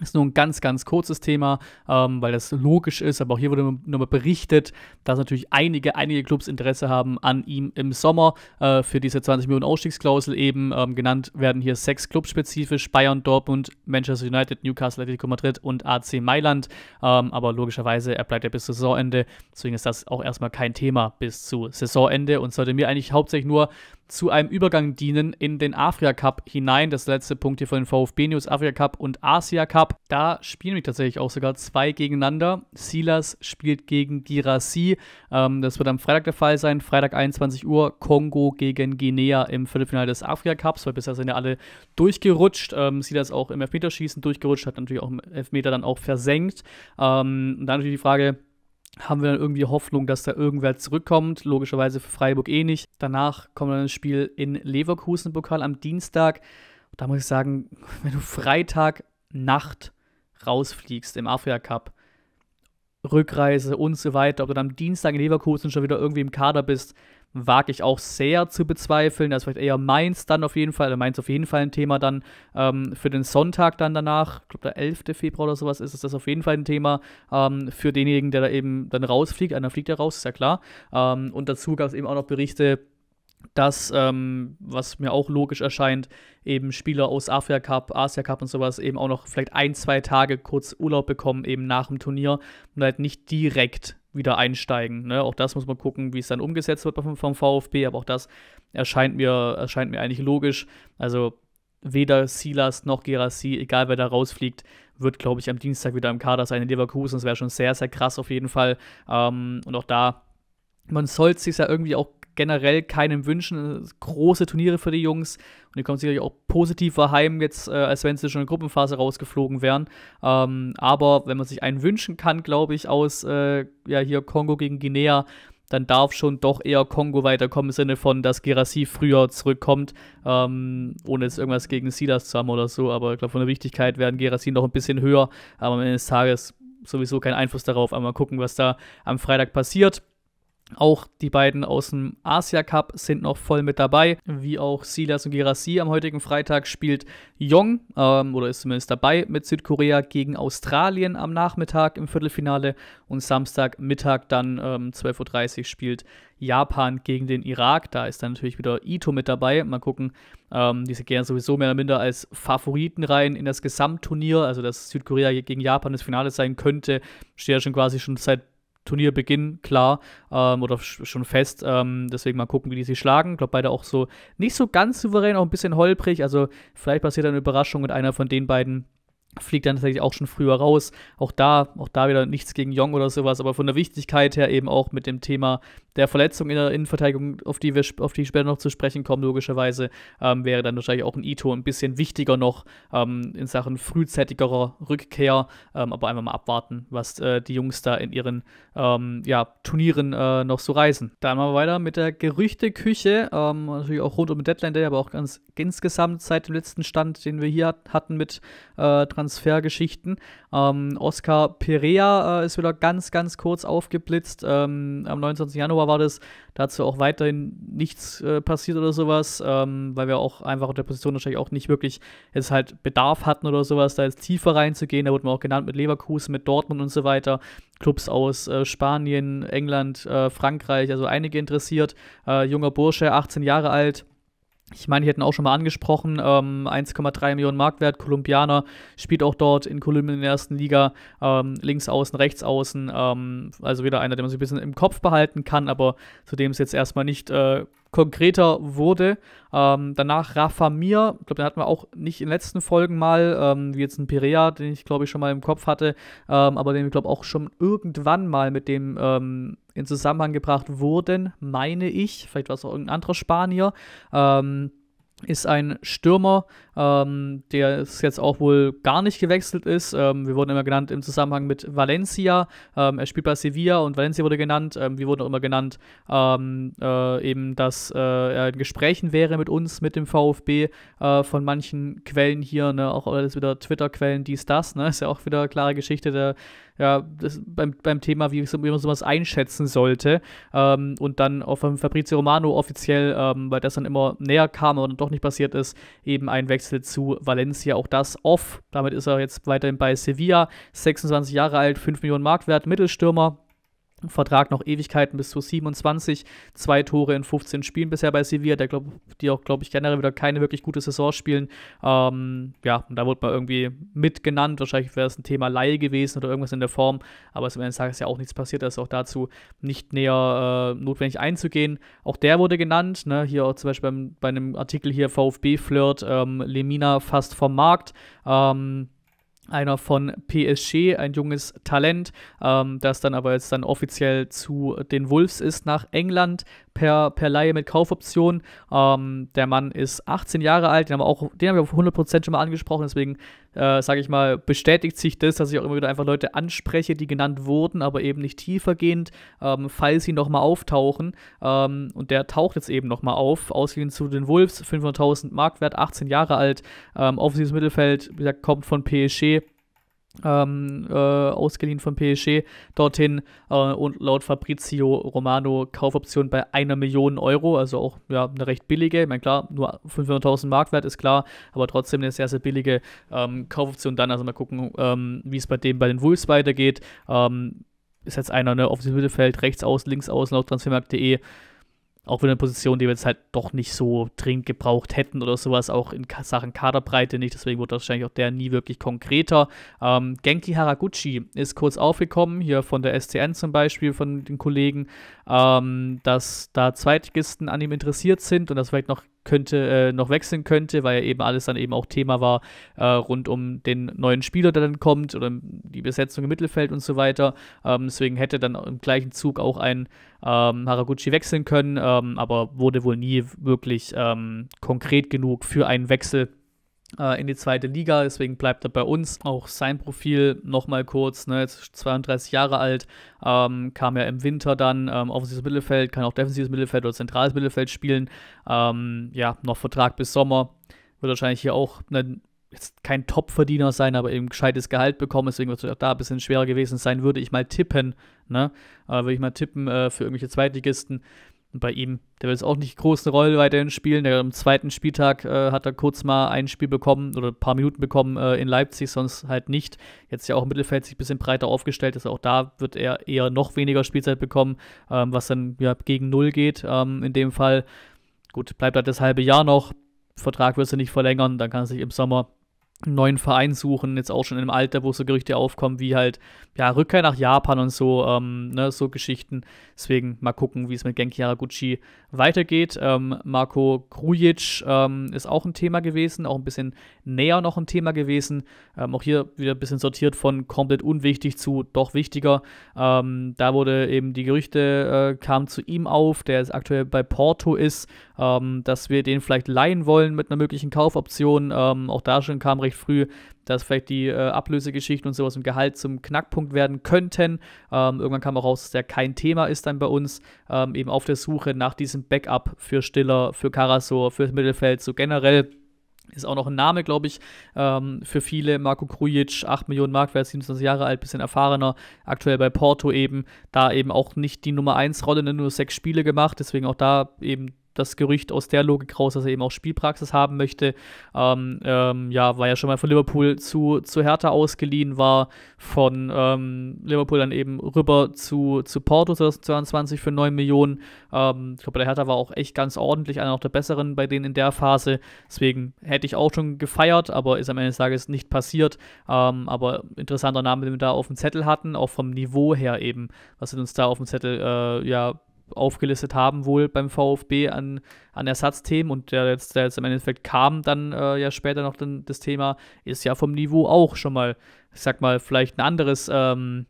ist nur ein ganz, ganz kurzes Thema, ähm, weil das logisch ist, aber auch hier wurde nur mal berichtet, dass natürlich einige, einige Clubs Interesse haben an ihm im Sommer äh, für diese zwanzig Millionen Ausstiegsklausel eben. Ähm, genannt werden hier sechs Clubs spezifisch, Bayern, Dortmund, Manchester United, Newcastle, Atletico Madrid und A C Mailand, ähm, aber logischerweise, er bleibt ja bis Saisonende, deswegen ist das auch erstmal kein Thema bis zu Saisonende und sollte mir eigentlich hauptsächlich nur zu einem Übergang dienen in den Afrika Cup hinein. Das letzte Punkt hier von den VfB News, Afrika Cup und Asia Cup. Da spielen mich tatsächlich auch sogar zwei gegeneinander. Silas spielt gegen Guirassy. Ähm, das wird am Freitag der Fall sein. Freitag einundzwanzig Uhr, Kongo gegen Guinea im Viertelfinale des Afrika Cups, weil bisher sind ja alle durchgerutscht. Ähm, Silas auch im Elfmeterschießen durchgerutscht, hat natürlich auch im Elfmeter dann auch versenkt. Ähm, und dann natürlich die Frage, haben wir dann irgendwie Hoffnung, dass da irgendwer zurückkommt. Logischerweise für Freiburg eh nicht. Danach kommt dann das Spiel in Leverkusen im Pokal am Dienstag. Da muss ich sagen, wenn du Freitagnacht rausfliegst im Afrika Cup, Rückreise und so weiter, ob du dann am Dienstag in Leverkusen schon wieder irgendwie im Kader bist, wage ich auch sehr zu bezweifeln. Das ist vielleicht eher Mainz dann auf jeden Fall, oder Mainz auf jeden Fall ein Thema dann ähm, für den Sonntag dann danach. Ich glaube, der elfte Februar oder sowas ist es, das auf jeden Fall ein Thema ähm, für denjenigen, der da eben dann rausfliegt. Einer fliegt ja raus, ist ja klar. Ähm, und dazu gab es eben auch noch Berichte, dass, ähm, was mir auch logisch erscheint, eben Spieler aus Afrika Cup, Asia Cup und sowas eben auch noch vielleicht ein, zwei Tage kurz Urlaub bekommen, eben nach dem Turnier und halt nicht direkt wieder einsteigen. Ne? Auch das muss man gucken, wie es dann umgesetzt wird vom VfB, aber auch das erscheint mir, erscheint mir eigentlich logisch. Also weder Silas noch Guirassy, egal wer da rausfliegt, wird, glaube ich, am Dienstag wieder im Kader sein in Leverkusen. Das wäre schon sehr, sehr krass auf jeden Fall. Ähm, und auch da, man sollte sich ja irgendwie auch generell keinem wünschen. Große Turniere für die Jungs. Und die kommen sicherlich auch positiver heim jetzt, äh, als wenn sie schon in der Gruppenphase rausgeflogen wären. Ähm, aber wenn man sich einen wünschen kann, glaube ich, aus äh, ja, hier Kongo gegen Guinea, dann darf schon doch eher Kongo weiterkommen, im Sinne von, dass Guirassy früher zurückkommt, ähm, ohne jetzt irgendwas gegen Silas zu haben oder so. Aber ich glaube, von der Wichtigkeit werden Guirassy noch ein bisschen höher. Aber am Ende des Tages sowieso keinen Einfluss darauf. Aber mal gucken, was da am Freitag passiert. Auch die beiden aus dem Asia Cup sind noch voll mit dabei, wie auch Silas und Guirassy. Am heutigen Freitag spielt Jong, ähm, oder ist zumindest dabei, mit Südkorea gegen Australien am Nachmittag im Viertelfinale. Und Samstagmittag dann ähm, zwölf Uhr dreißig spielt Japan gegen den Irak. Da ist dann natürlich wieder Ito mit dabei. Mal gucken, ähm, diese gehen sowieso mehr oder minder als Favoriten rein in das Gesamtturnier. Also dass Südkorea gegen Japan das Finale sein könnte, steht ja schon quasi schon seit Turnierbeginn, klar, ähm, oder schon fest, ähm, deswegen mal gucken, wie die sich schlagen. Ich glaube, beide auch so nicht so ganz souverän, auch ein bisschen holprig, also vielleicht passiert eine Überraschung und einer von den beiden fliegt dann tatsächlich auch schon früher raus. Auch da, auch da wieder nichts gegen Jong oder sowas, aber von der Wichtigkeit her eben auch mit dem Thema der Verletzung in der Innenverteidigung, auf die wir auf die später noch zu sprechen kommen, logischerweise, ähm, wäre dann wahrscheinlich auch ein Ito ein bisschen wichtiger noch ähm, in Sachen frühzeitigerer Rückkehr, ähm, aber einfach mal abwarten, was äh, die Jungs da in ihren ähm, ja, Turnieren äh, noch so reisen. Dann machen wir weiter mit der Gerüchteküche, ähm, natürlich auch rund um den Deadline Day, aber auch ganz insgesamt seit dem letzten Stand, den wir hier hatten mit äh, Transfergeschichten. Ähm, Oscar Perea äh, ist wieder ganz, ganz kurz aufgeblitzt. Ähm, am neunundzwanzigsten Januar war das. Dazu auch weiterhin nichts äh, passiert oder sowas, ähm, weil wir auch einfach in der Position wahrscheinlich auch nicht wirklich jetzt halt Bedarf hatten oder sowas, da jetzt tiefer reinzugehen. Da wurde man auch genannt mit Leverkusen, mit Dortmund und so weiter. Clubs aus äh, Spanien, England, äh, Frankreich, also einige interessiert. Äh, junger Bursche, achtzehn Jahre alt. Ich meine, die hätten auch schon mal angesprochen, ähm, eins Komma drei Millionen Marktwert, Kolumbianer, spielt auch dort in Kolumbien in der ersten Liga, ähm, links außen, rechts außen, ähm, also wieder einer, den man sich ein bisschen im Kopf behalten kann, aber zu dem es jetzt erstmal nicht äh, konkreter wurde. Ähm, danach Rafa Mir, ich glaube, den hatten wir auch nicht in den letzten Folgen mal, ähm, wie jetzt ein Perea, den ich glaube ich schon mal im Kopf hatte, ähm, aber den wir glaube auch schon irgendwann mal mit dem ähm, in Zusammenhang gebracht wurden, meine ich, vielleicht war es auch irgendein anderer Spanier, ähm, ist ein Stürmer, ähm, der ist jetzt auch wohl gar nicht gewechselt ist. Ähm, wir wurden immer genannt im Zusammenhang mit Valencia. Ähm, er spielt bei Sevilla und Valencia wurde genannt. Ähm, wir wurden auch immer genannt, ähm, äh, eben, dass äh, er in Gesprächen wäre mit uns, mit dem VfB, äh, von manchen Quellen hier, ne, auch alles wieder Twitter-Quellen, dies, das, ne, ist ja auch wieder eine klare Geschichte der, ja, das beim, beim Thema, wie, wie man sowas einschätzen sollte. Ähm, und dann auch von Fabrizio Romano offiziell, ähm, weil das dann immer näher kam und doch nicht passiert ist, eben ein Wechsel zu Valencia. Auch das off. Damit ist er jetzt weiterhin bei Sevilla. sechsundzwanzig Jahre alt, fünf Millionen Marktwert, Mittelstürmer. Vertrag noch Ewigkeiten bis zu siebenundzwanzig, zwei Tore in fünfzehn Spielen bisher bei Sevilla, der glaub, die auch, glaube ich, generell wieder keine wirklich gute Saison spielen. Ähm, ja, und da wurde man irgendwie mitgenannt, wahrscheinlich wäre es ein Thema Leihe gewesen oder irgendwas in der Form, aber es ist am Ende des Tages ja auch nichts passiert, da ist auch dazu nicht näher äh, notwendig einzugehen. Auch der wurde genannt, ne? Hier auch zum Beispiel beim, bei einem Artikel hier VfB-Flirt, ähm, Lemina fast vom Markt, ähm, einer von P S G, ein junges Talent, ähm, das dann aber jetzt dann offiziell zu den Wolves ist nach England. per, per Laie mit Kaufoption. Ähm, der Mann ist achtzehn Jahre alt, den haben wir, auch, den haben wir auf hundert Prozent schon mal angesprochen, deswegen äh, sage ich mal, bestätigt sich das, dass ich auch immer wieder einfach Leute anspreche, die genannt wurden, aber eben nicht tiefergehend, ähm, falls sie nochmal auftauchen. Ähm, und der taucht jetzt eben nochmal auf, ausgehend zu den Wolves, fünfhunderttausend Marktwert, achtzehn Jahre alt, ähm, offensives Mittelfeld, wie gesagt, kommt von P S G. Ähm, äh, ausgeliehen von P S G dorthin äh, und laut Fabrizio Romano Kaufoption bei einer Million Euro, also auch ja, eine recht billige, ich meine klar, nur fünfhunderttausend Marktwert ist klar, aber trotzdem eine sehr, sehr billige ähm, Kaufoption dann, also mal gucken, ähm, wie es bei dem bei den Wolves weitergeht, ähm, ist jetzt einer, ne, auf dem Mittelfeld, rechts aus, links aus, laut transfermarkt punkt de, auch wieder eine Position, die wir jetzt halt doch nicht so dringend gebraucht hätten oder sowas, auch in Sachen Kaderbreite nicht, deswegen wurde wahrscheinlich auch der nie wirklich konkreter. Ähm, Genki Haraguchi ist kurz aufgekommen, hier von der S C N zum Beispiel, von den Kollegen, ähm, dass da Zweitligisten an ihm interessiert sind und das vielleicht noch könnte, äh, noch wechseln könnte, weil ja eben alles dann eben auch Thema war, äh, rund um den neuen Spieler, der dann kommt oder die Besetzung im Mittelfeld und so weiter. Ähm, deswegen hätte dann im gleichen Zug auch ein ähm, Haraguchi wechseln können, ähm, aber wurde wohl nie wirklich ähm, konkret genug für einen Wechsel in die zweite Liga, deswegen bleibt er bei uns. Auch sein Profil nochmal kurz, ne, jetzt zweiunddreißig Jahre alt, ähm, kam ja im Winter dann, ähm, offensives Mittelfeld, kann auch defensives Mittelfeld oder zentrales Mittelfeld spielen, ähm, ja, noch Vertrag bis Sommer, wird wahrscheinlich hier auch ne, jetzt kein Top-Verdiener sein, aber eben gescheites Gehalt bekommen, deswegen wird es auch da ein bisschen schwerer gewesen sein, würde ich mal tippen, ne, äh, würde ich mal tippen äh, für irgendwelche Zweitligisten. Und bei ihm, der wird jetzt auch nicht groß eine Rolle weiterhin spielen. Der am zweiten Spieltag äh, hat er kurz mal ein Spiel bekommen oder ein paar Minuten bekommen äh, in Leipzig, sonst halt nicht. Jetzt ja auch im Mittelfeld sich ein bisschen breiter aufgestellt ist. Auch da wird er eher noch weniger Spielzeit bekommen, ähm, was dann ja, gegen Null geht ähm, in dem Fall. Gut, bleibt halt das halbe Jahr noch. Vertrag wirst du nicht verlängern. Dann kann er sich im Sommer einen neuen Verein suchen, jetzt auch schon im Alter, wo so Gerüchte aufkommen, wie halt, ja, Rückkehr nach Japan und so, ähm, ne, so Geschichten. Deswegen mal gucken, wie es mit Genki Haraguchi weitergeht. Ähm, Marco Grujic ähm, ist auch ein Thema gewesen, auch ein bisschen näher noch ein Thema gewesen. Ähm, auch hier wieder ein bisschen sortiert von komplett unwichtig zu doch wichtiger. Ähm, da wurde eben die Gerüchte, äh, kamen zu ihm auf, der jetzt aktuell bei Porto ist, ähm, dass wir den vielleicht leihen wollen mit einer möglichen Kaufoption. Ähm, auch da schon kam recht früh, dass vielleicht die äh, Ablösegeschichten und sowas im Gehalt zum Knackpunkt werden könnten. Ähm, irgendwann kam auch raus, dass der kein Thema ist dann bei uns, ähm, eben auf der Suche nach diesem Backup für Stiller, für Karazor, fürs Mittelfeld, so generell. Ist auch noch ein Name, glaube ich, ähm, für viele. Marco Grujic, acht Millionen Marktwert, siebenundzwanzig Jahre alt, bisschen erfahrener, aktuell bei Porto eben, da eben auch nicht die Nummer eins Rolle, nur sechs Spiele gemacht, deswegen auch da eben das Gerücht aus der Logik raus, dass er eben auch Spielpraxis haben möchte. Ähm, ähm, ja, war ja schon mal von Liverpool zu, zu Hertha ausgeliehen, war von ähm, Liverpool dann eben rüber zu, zu Porto zweitausendzweiundzwanzig für neun Millionen. Ähm, ich glaube, der Hertha war auch echt ganz ordentlich, einer der besseren bei denen in der Phase. Deswegen hätte ich auch schon gefeiert, aber ist am Ende des Tages nicht passiert. Ähm, aber interessanter Name, den wir da auf dem Zettel hatten, auch vom Niveau her eben, was wir uns da auf dem Zettel äh, ja aufgelistet haben, wohl beim VfB an, an Ersatzthemen, und der jetzt, der jetzt im Endeffekt kam, dann äh, ja später noch den, das Thema, ist ja vom Niveau auch schon mal, ich sag mal, vielleicht ein anderes, ähm,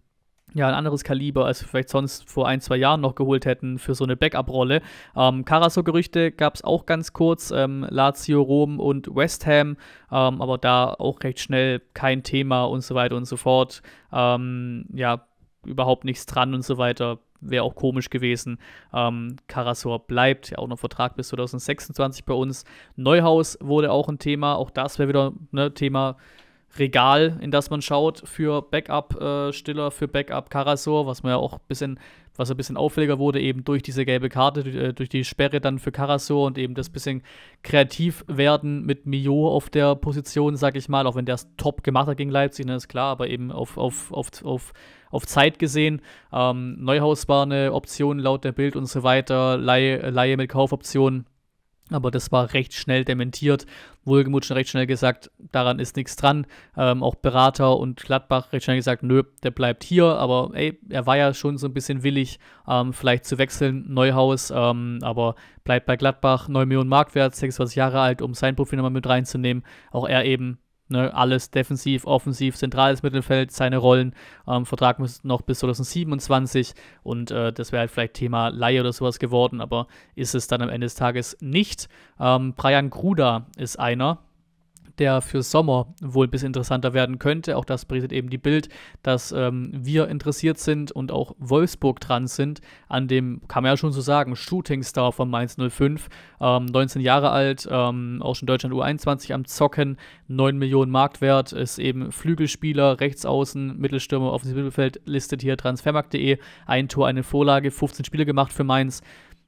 ja, ein anderes Kaliber, als wir vielleicht sonst vor ein, zwei Jahren noch geholt hätten für so eine Backup-Rolle. Ähm, Karazor-Gerüchte gab es auch ganz kurz, ähm, Lazio, Rom und West Ham, ähm, aber da auch recht schnell kein Thema und so weiter und so fort. Ähm, ja, überhaupt nichts dran und so weiter. Wäre auch komisch gewesen. Ähm, Karazor bleibt, ja auch noch Vertrag bis zweitausendsechsundzwanzig bei uns. Neuhaus wurde auch ein Thema, auch das wäre wieder ne, Thema Regal, in das man schaut für Backup äh, Stiller, für Backup Karazor, was man ja auch ein bisschen, was ein bisschen auffälliger wurde, eben durch diese gelbe Karte, durch, durch die Sperre dann für Karazor und eben das bisschen kreativ werden mit Millot auf der Position, sag ich mal, auch wenn der es top gemacht hat gegen Leipzig, ne, ist klar, aber eben auf, auf, auf, auf auf Zeit gesehen. Ähm, Neuhaus war eine Option laut der Bild und so weiter, Laie, Laie mit Kaufoptionen, aber das war recht schnell dementiert, wohlgemut schon recht schnell gesagt, daran ist nichts dran. Ähm, auch Berater und Gladbach recht schnell gesagt, nö, der bleibt hier, aber ey, er war ja schon so ein bisschen willig, ähm, vielleicht zu wechseln, Neuhaus, ähm, aber bleibt bei Gladbach, neun Millionen Marktwert, sechsundzwanzig Jahre alt, um sein Profil nochmal mit reinzunehmen, auch er eben ne, alles defensiv, offensiv, zentrales Mittelfeld, seine Rollen. Ähm, Vertrag müsste noch bis zwanzig siebenundzwanzig und äh, das wäre halt vielleicht Thema Leihe oder sowas geworden, aber ist es dann am Ende des Tages nicht. Ähm, Brajan Gruda ist einer, der für Sommer wohl ein bisschen interessanter werden könnte. Auch das berichtet eben die Bild, dass ähm, wir interessiert sind und auch Wolfsburg dran sind an dem, kann man ja schon so sagen, Shootingstar von Mainz null fünf. Ähm, neunzehn Jahre alt, ähm, auch schon Deutschland U einundzwanzig am Zocken, neun Millionen Marktwert, ist eben Flügelspieler, Rechtsaußen, Mittelstürmer, offensives Mittelfeld, listet hier transfermarkt punkt de, ein Tor, eine Vorlage, fünfzehn Spiele gemacht für Mainz.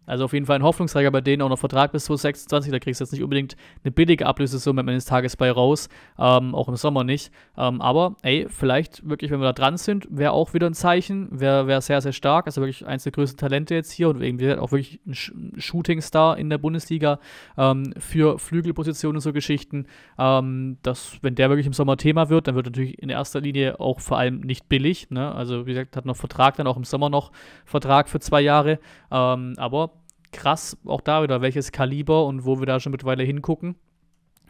Also auf jeden Fall ein Hoffnungsträger bei denen, auch noch Vertrag bis zwanzig sechsundzwanzig, da kriegst du jetzt nicht unbedingt eine billige Ablösesumme am Ende des Tages bei raus, ähm, auch im Sommer nicht. Ähm, aber ey, vielleicht wirklich, wenn wir da dran sind, wäre auch wieder ein Zeichen, wäre wär sehr, sehr stark, also wirklich eines der größten Talente jetzt hier und irgendwie auch wirklich ein Sh Shootingstar in der Bundesliga ähm, für Flügelpositionen und so Geschichten. Ähm, dass, wenn der wirklich im Sommer Thema wird, dann wird natürlich in erster Linie auch vor allem nicht billig, ne? Also wie gesagt, hat noch Vertrag, dann auch im Sommer noch Vertrag für zwei Jahre, ähm, aber krass, auch da wieder, welches Kaliber und wo wir da schon mittlerweile hingucken.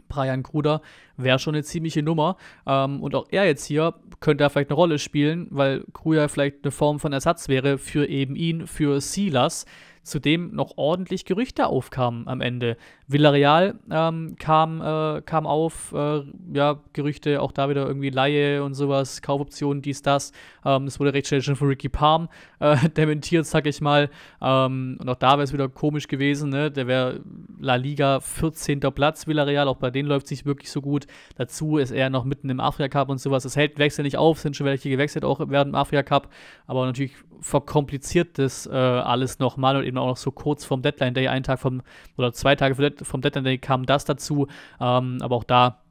Brajan Gruda wäre schon eine ziemliche Nummer. Ähm, und auch er jetzt hier könnte da vielleicht eine Rolle spielen, weil Gruda vielleicht eine Form von Ersatz wäre für eben ihn, für Silas, zu dem noch ordentlich Gerüchte aufkamen am Ende. Villarreal ähm, kam, äh, kam auf, äh, ja, Gerüchte, auch da wieder irgendwie Laie und sowas, Kaufoptionen, dies, das. Ähm, das wurde recht schnell schon von Ricky Palm äh, dementiert, sag ich mal. Ähm, und auch da wäre es wieder komisch gewesen, ne? Der wäre La Liga vierzehnter Platz, Villarreal, auch bei denen läuft es nicht wirklich so gut. Dazu ist er noch mitten im Afrika-Cup und sowas. Das hält Wechsel nicht auf, sind schon welche gewechselt, auch während dem Afrika-Cup. Aber natürlich verkompliziert das äh, alles nochmal und eben auch noch so kurz vom Deadline Day, einen Tag vom, oder zwei Tage vom Deadline Day kam das dazu, ähm, aber auch da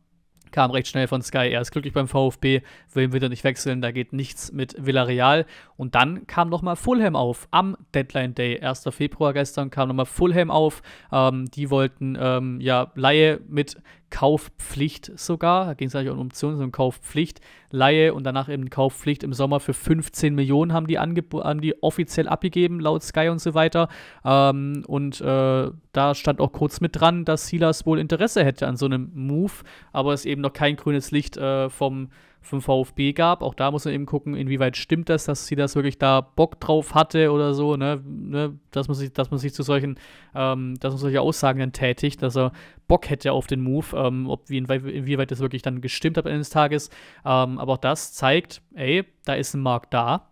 kam recht schnell von Sky, er ist glücklich beim VfB, will im Winter nicht wechseln, da geht nichts mit Villarreal. Und dann kam nochmal Fulham auf, am Deadline Day, erster Februar gestern, kam nochmal Fulham auf, ähm, die wollten, ähm, ja, Laie mit Kaufpflicht sogar, da ging es natürlich um Optionen, sondern Kaufpflicht, Laie und danach eben Kaufpflicht im Sommer für fünfzehn Millionen haben die, haben die offiziell abgegeben, laut Sky und so weiter. Ähm, und äh, da stand auch kurz mit dran, dass Silas wohl Interesse hätte an so einem Move, aber es eben noch kein grünes Licht äh, vom vom VfB gab. Auch da muss man eben gucken, inwieweit stimmt das, dass sie das wirklich da Bock drauf hatte oder so, ne, ne? Dass man sich, dass man sich zu solchen, ähm, dass man solche Aussagen dann tätigt, dass er Bock hätte auf den Move, ähm, ob wie, inwieweit, inwieweit das wirklich dann gestimmt hat am Ende des Tages. Ähm, aber auch das zeigt, ey, da ist ein Markt da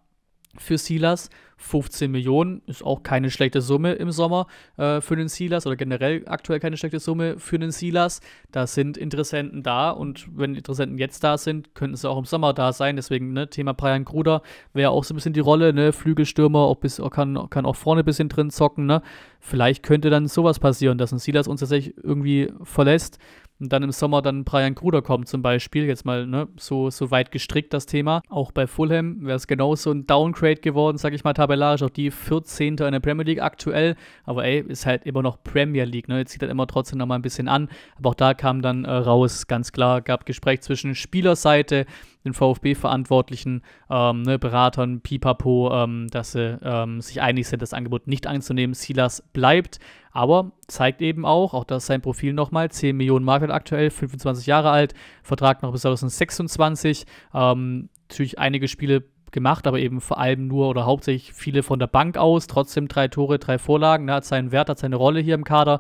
für Silas. fünfzehn Millionen ist auch keine schlechte Summe im Sommer äh, für den Silas oder generell aktuell keine schlechte Summe für den Silas. Da sind Interessenten da und wenn Interessenten jetzt da sind, könnten sie auch im Sommer da sein. Deswegen, ne, Thema Brajan Gruda wäre auch so ein bisschen die Rolle, ne, Flügelstürmer, auch bis, kann, kann auch vorne ein bisschen drin zocken, ne. Vielleicht könnte dann sowas passieren, dass ein Silas uns tatsächlich irgendwie verlässt und dann im Sommer dann Brajan Gruda kommt zum Beispiel. Jetzt mal, ne, so, so weit gestrickt das Thema. Auch bei Fulham wäre es genau so ein Downgrade geworden, sag ich mal, tabellarisch, auch die vierzehnte in der Premier League aktuell, aber ey, ist halt immer noch Premier League, ne, jetzt zieht das immer trotzdem nochmal ein bisschen an, aber auch da kam dann äh, raus, ganz klar, gab Gespräch zwischen Spielerseite, den VfB-Verantwortlichen, ähm, ne, Beratern, Pipapo, ähm, dass sie ähm, sich einig sind, das Angebot nicht anzunehmen, Silas bleibt, aber zeigt eben auch, auch das ist sein Profil nochmal, zehn Millionen Marktwert aktuell, fünfundzwanzig Jahre alt, Vertrag noch bis zwanzig sechsundzwanzig, ähm, natürlich einige Spiele gemacht, aber eben vor allem nur oder hauptsächlich viele von der Bank aus, trotzdem drei Tore, drei Vorlagen, ne, hat seinen Wert, hat seine Rolle hier im Kader,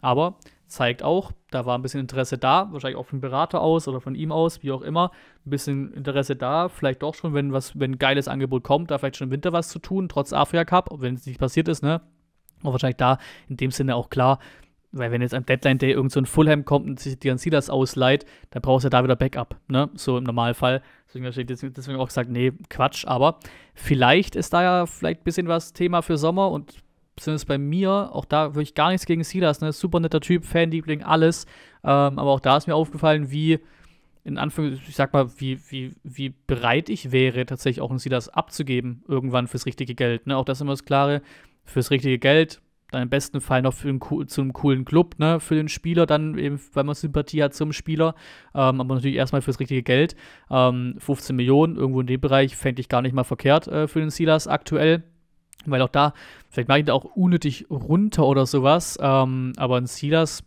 aber zeigt auch, da war ein bisschen Interesse da, wahrscheinlich auch vom Berater aus oder von ihm aus, wie auch immer, ein bisschen Interesse da, vielleicht doch schon, wenn was, wenn ein geiles Angebot kommt, da vielleicht schon im Winter was zu tun, trotz Afrika Cup, wenn es nicht passiert ist, ne, aber wahrscheinlich da in dem Sinne auch klar, weil wenn jetzt am Deadline Day irgend so ein Fulham kommt und sich dir Silas ausleiht, dann brauchst du ja da wieder Backup, ne? So im Normalfall. Deswegen habe ich deswegen auch gesagt, nee, Quatsch. Aber vielleicht ist da ja vielleicht ein bisschen was Thema für Sommer und zumindest bei mir, auch da würde ich gar nichts gegen Silas, ne? Super netter Typ, Fanliebling, alles. Ähm, aber auch da ist mir aufgefallen, wie in Anführungs, ich sag mal, wie, wie, wie bereit ich wäre, tatsächlich auch einen Silas abzugeben, irgendwann fürs richtige Geld, ne? Auch das ist immer das Klare, fürs richtige Geld. Dann im besten Fall noch für einen, zu einem coolen Club, ne, für den Spieler, dann eben, weil man Sympathie hat zum Spieler, ähm, aber natürlich erstmal fürs richtige Geld. Ähm, fünfzehn Millionen, irgendwo in dem Bereich, fände ich gar nicht mal verkehrt äh, für den Silas aktuell, weil auch da, vielleicht mache ich da auch unnötig runter oder sowas, ähm, aber ein Silas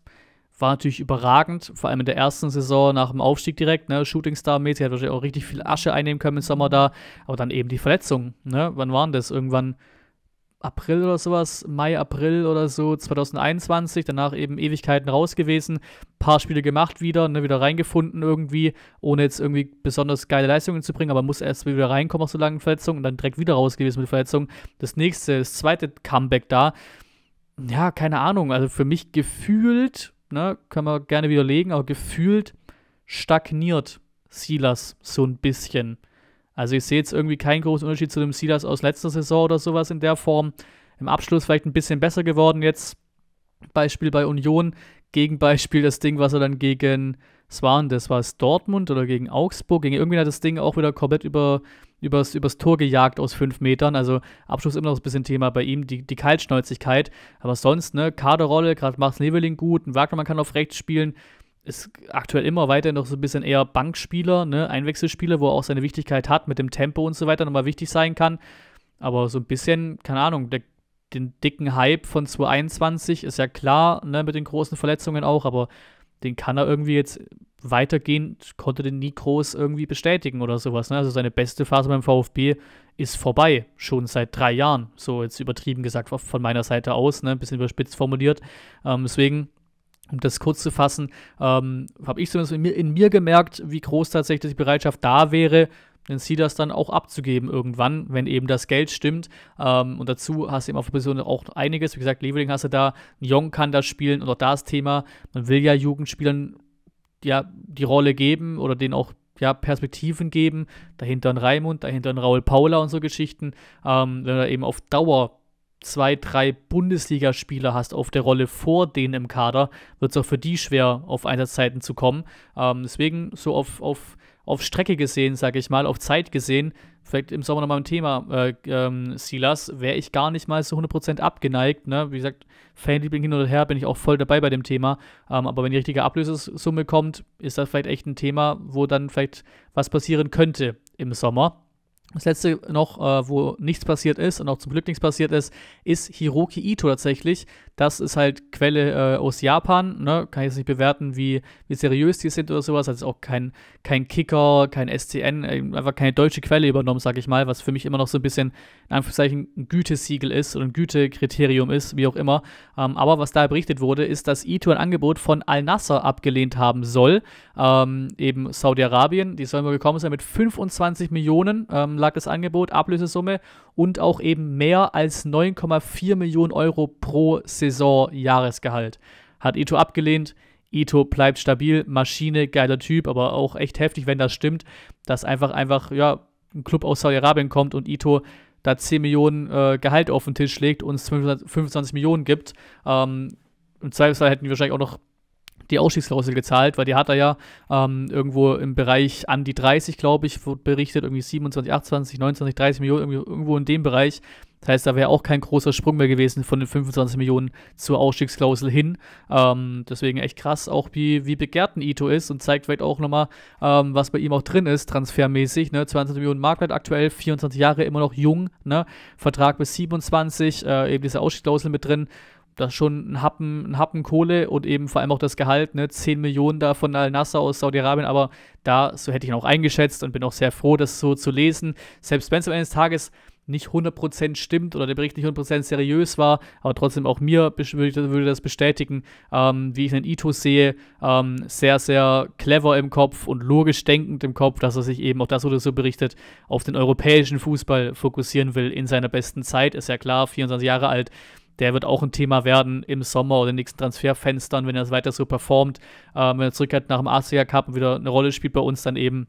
war natürlich überragend, vor allem in der ersten Saison nach dem Aufstieg direkt, ne, Shootingstar-mäßig, hat wahrscheinlich auch richtig viel Asche einnehmen können im Sommer da, aber dann eben die Verletzungen, ne, wann waren das? Irgendwann April oder sowas, Mai, April oder so, zwanzig einundzwanzig, danach eben Ewigkeiten raus gewesen, paar Spiele gemacht wieder, ne, wieder reingefunden irgendwie, ohne jetzt irgendwie besonders geile Leistungen zu bringen, aber muss erst wieder reinkommen aus so langen Verletzungen und dann direkt wieder raus gewesen mit Verletzungen. Das nächste, das zweite Comeback da, ja, keine Ahnung, also für mich gefühlt, ne, kann man gerne widerlegen, aber gefühlt stagniert Silas so ein bisschen. Also ich sehe jetzt irgendwie keinen großen Unterschied zu dem Silas aus letzter Saison oder sowas in der Form. Im Abschluss vielleicht ein bisschen besser geworden jetzt. Beispiel bei Union, Gegenbeispiel das Ding, was er dann gegen, was war denn das, war es Dortmund oder gegen Augsburg? Gegen irgendwie hat das Ding auch wieder komplett über, übers, übers Tor gejagt aus fünf Metern. Also Abschluss immer noch ein bisschen Thema bei ihm, die, die Kaltschnäuzigkeit. Aber sonst, ne, Kaderrolle, gerade macht Leweling gut, ein Wagnermann kann auf rechts spielen. Ist aktuell immer weiter noch so ein bisschen eher Bankspieler, ne, Einwechselspieler, wo er auch seine Wichtigkeit hat, mit dem Tempo und so weiter nochmal wichtig sein kann. Aber so ein bisschen, keine Ahnung, der, den dicken Hype von zwanzig einundzwanzig ist ja klar, ne, mit den großen Verletzungen auch, aber den kann er irgendwie jetzt weitergehend, konnte den nie groß irgendwie bestätigen oder sowas, ne. Also seine beste Phase beim VfB ist vorbei, schon seit drei Jahren, so jetzt übertrieben gesagt, von meiner Seite aus, ne, ein bisschen überspitzt formuliert. Ähm, deswegen, um das kurz zu fassen, ähm, habe ich zumindest in mir, in mir gemerkt, wie groß tatsächlich die Bereitschaft da wäre, den Silas dann auch abzugeben irgendwann, wenn eben das Geld stimmt. Ähm, und dazu hast du eben auf der Position auch einiges. Wie gesagt, Leveling hast du da, Jong kann da spielen und auch da das Thema, man will ja Jugendspielern ja die Rolle geben oder denen auch ja, Perspektiven geben. Dahinter ein Raimund, dahinter ein Raul Paula und so Geschichten. Ähm, wenn du eben auf Dauer zwei, drei Bundesligaspieler hast auf der Rolle vor denen im Kader, wird es auch für die schwer, auf Einsatzzeiten zu kommen. Ähm, deswegen so auf, auf, auf Strecke gesehen, sage ich mal, auf Zeit gesehen, vielleicht im Sommer nochmal ein Thema, äh, ähm, Silas, wäre ich gar nicht mal so hundert Prozent abgeneigt. Ne? Wie gesagt, Fanliebling hin oder her, bin ich auch voll dabei bei dem Thema. Ähm, aber wenn die richtige Ablösesumme kommt, ist das vielleicht echt ein Thema, wo dann vielleicht was passieren könnte im Sommer. Das letzte noch, äh, wo nichts passiert ist und auch zum Glück nichts passiert ist, ist Hiroki Ito tatsächlich. Das ist halt Quelle äh, aus Japan, ne? Kann ich jetzt nicht bewerten, wie, wie seriös die sind oder sowas. Also auch kein, kein Kicker, kein S C N, einfach keine deutsche Quelle übernommen, sag ich mal, was für mich immer noch so ein bisschen, in Anführungszeichen, ein Gütesiegel ist oder ein Gütekriterium ist, wie auch immer. Ähm, aber was da berichtet wurde, ist, dass Ito ein Angebot von Al-Nassr abgelehnt haben soll. Ähm, eben Saudi-Arabien, die sollen wohl gekommen sein mit fünfundzwanzig Millionen, ähm, lag das Angebot, Ablösesumme und auch eben mehr als neun Komma vier Millionen Euro pro Saison Jahresgehalt. Hat Ito abgelehnt. Ito bleibt stabil, Maschine, geiler Typ, aber auch echt heftig, wenn das stimmt, dass einfach, einfach ja, ein Club aus Saudi-Arabien kommt und Ito da zehn Millionen äh, Gehalt auf den Tisch legt und es fünfundzwanzig Millionen gibt. Ähm, im Zweifelsfall hätten die wahrscheinlich auch noch die Ausstiegsklausel gezahlt, weil die hat er ja ähm, irgendwo im Bereich an die dreißig, glaube ich, wurde berichtet, irgendwie siebenundzwanzig, achtundzwanzig, neunundzwanzig, dreißig Millionen, irgendwie, irgendwo in dem Bereich. Das heißt, da wäre auch kein großer Sprung mehr gewesen von den fünfundzwanzig Millionen zur Ausstiegsklausel hin. Ähm, deswegen echt krass, auch wie, wie begehrt ein Ito ist und zeigt vielleicht auch nochmal, ähm, was bei ihm auch drin ist, transfermäßig. Ne? zweiundzwanzig Millionen Marktwert aktuell, vierundzwanzig Jahre, immer noch jung. Ne? Vertrag bis siebenundzwanzig, äh, eben diese Ausstiegsklausel mit drin. Das ist schon ein Happen, ein Happen Kohle und eben vor allem auch das Gehalt, ne, zehn Millionen da von Al-Nassr aus Saudi-Arabien, aber da, so hätte ich ihn auch eingeschätzt und bin auch sehr froh, das so zu lesen. Selbst wenn es am Ende des Tages nicht hundert Prozent stimmt oder der Bericht nicht hundert Prozent seriös war, aber trotzdem auch mir würde das bestätigen, ähm, wie ich den Ito sehe, ähm, sehr, sehr clever im Kopf und logisch denkend im Kopf, dass er sich eben, auch das wurde so berichtet, auf den europäischen Fußball fokussieren will in seiner besten Zeit, ist ja klar, vierundzwanzig Jahre alt. Der wird auch ein Thema werden im Sommer oder in den nächsten Transferfenstern, wenn er weiter so performt. Ähm, wenn er zurückkehrt nach dem Asiya Cup und wieder eine Rolle spielt bei uns, dann eben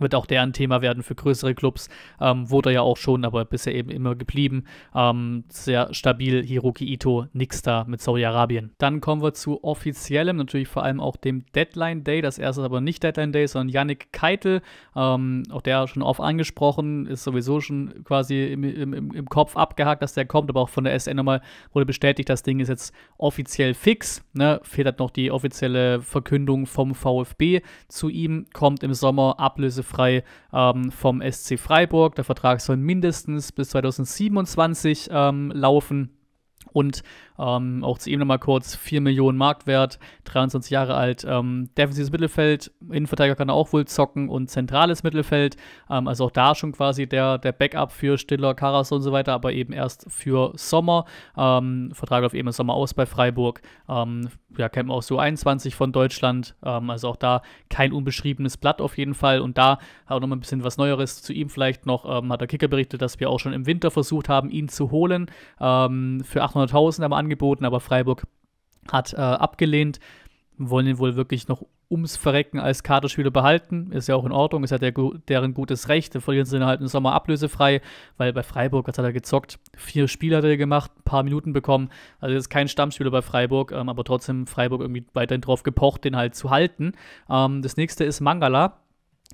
wird auch der ein Thema werden für größere Clubs. Ähm, wurde er ja auch schon, aber bisher eben immer geblieben. Ähm, sehr stabil, Hiroki Ito, nix da mit Saudi-Arabien. Dann kommen wir zu offiziellem, natürlich vor allem auch dem Deadline Day. Das erste ist aber nicht Deadline Day, sondern Yannick Keitel. Ähm, auch der schon oft angesprochen, ist sowieso schon quasi im, im, im Kopf abgehakt, dass der kommt. Aber auch von der S N nochmal wurde bestätigt, das Ding ist jetzt offiziell fix. Ne? Fehlt halt noch die offizielle Verkündung vom VfB zu ihm. Kommt im Sommer, Ablöse frei ähm, vom S C Freiburg. Der Vertrag soll mindestens bis zwanzig siebenundzwanzig ähm, laufen und Ähm, auch zu ihm nochmal kurz, vier Millionen Marktwert, dreiundzwanzig Jahre alt, ähm, defensives Mittelfeld, Innenverteidiger kann er auch wohl zocken und zentrales Mittelfeld, ähm, also auch da schon quasi der, der Backup für Stiller, Karas und so weiter, aber eben erst für Sommer. Ähm, Vertrag auf eben Sommer aus bei Freiburg, ähm, ja, kennt man auch so einundzwanzig von Deutschland, ähm, also auch da kein unbeschriebenes Blatt auf jeden Fall und da auch nochmal ein bisschen was Neueres zu ihm vielleicht noch, ähm, hat der Kicker berichtet, dass wir auch schon im Winter versucht haben, ihn zu holen, ähm, für achthunderttausend haben wir angeboten, aber Freiburg hat äh, abgelehnt, wollen ihn wohl wirklich noch ums Verrecken als Kaderspieler behalten, ist ja auch in Ordnung, ist ja der, deren gutes Recht, da verlieren sie dann halt im Sommer ablösefrei, weil bei Freiburg, was hat er gezockt, vier Spiele hat er gemacht, ein paar Minuten bekommen, also das ist kein Stammspieler bei Freiburg, ähm, aber trotzdem Freiburg irgendwie weiterhin drauf gepocht, den halt zu halten. Ähm, das nächste ist Mangala,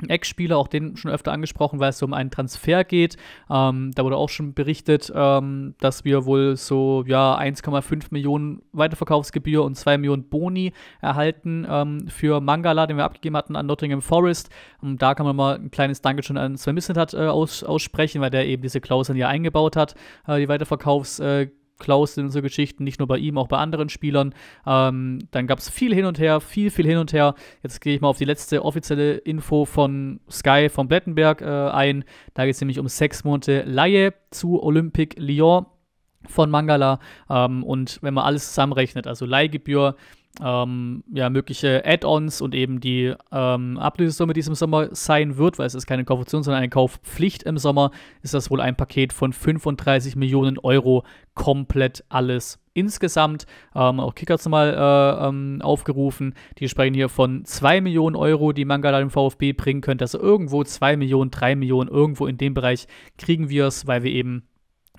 ein Ex-Spieler, auch den schon öfter angesprochen, weil es so um einen Transfer geht. Ähm, da wurde auch schon berichtet, ähm, dass wir wohl so ja, eins Komma fünf Millionen Weiterverkaufsgebühr und zwei Millionen Boni erhalten ähm, für Mangala, den wir abgegeben hatten an Nottingham Forest. Und da kann man mal ein kleines Dankeschön an Sven Mislintat äh, aus, aussprechen, weil der eben diese Klauseln hier eingebaut hat, äh, die Weiterverkaufsgebühr. Äh, Klaus in unsere Geschichten, nicht nur bei ihm, auch bei anderen Spielern. Ähm, dann gab es viel hin und her, viel, viel hin und her. Jetzt gehe ich mal auf die letzte offizielle Info von Sky von Blettenberg äh, ein. Da geht es nämlich um sechs Monate Laie zu Olympique Lyon von Mangala. Ähm, und wenn man alles zusammenrechnet, also Leihgebühr, Ähm, ja, mögliche Add-ons und eben die ähm, Ablösesumme, die es im Sommer sein wird, weil es ist keine Kaufoption, sondern eine Kaufpflicht im Sommer, ist das wohl ein Paket von fünfunddreißig Millionen Euro, komplett alles insgesamt. Ähm, auch Kicker hat mal äh, ähm, aufgerufen, die sprechen hier von zwei Millionen Euro, die Mangala dem VfB bringen könnte, also irgendwo zwei Millionen, drei Millionen, irgendwo in dem Bereich kriegen wir es, weil wir eben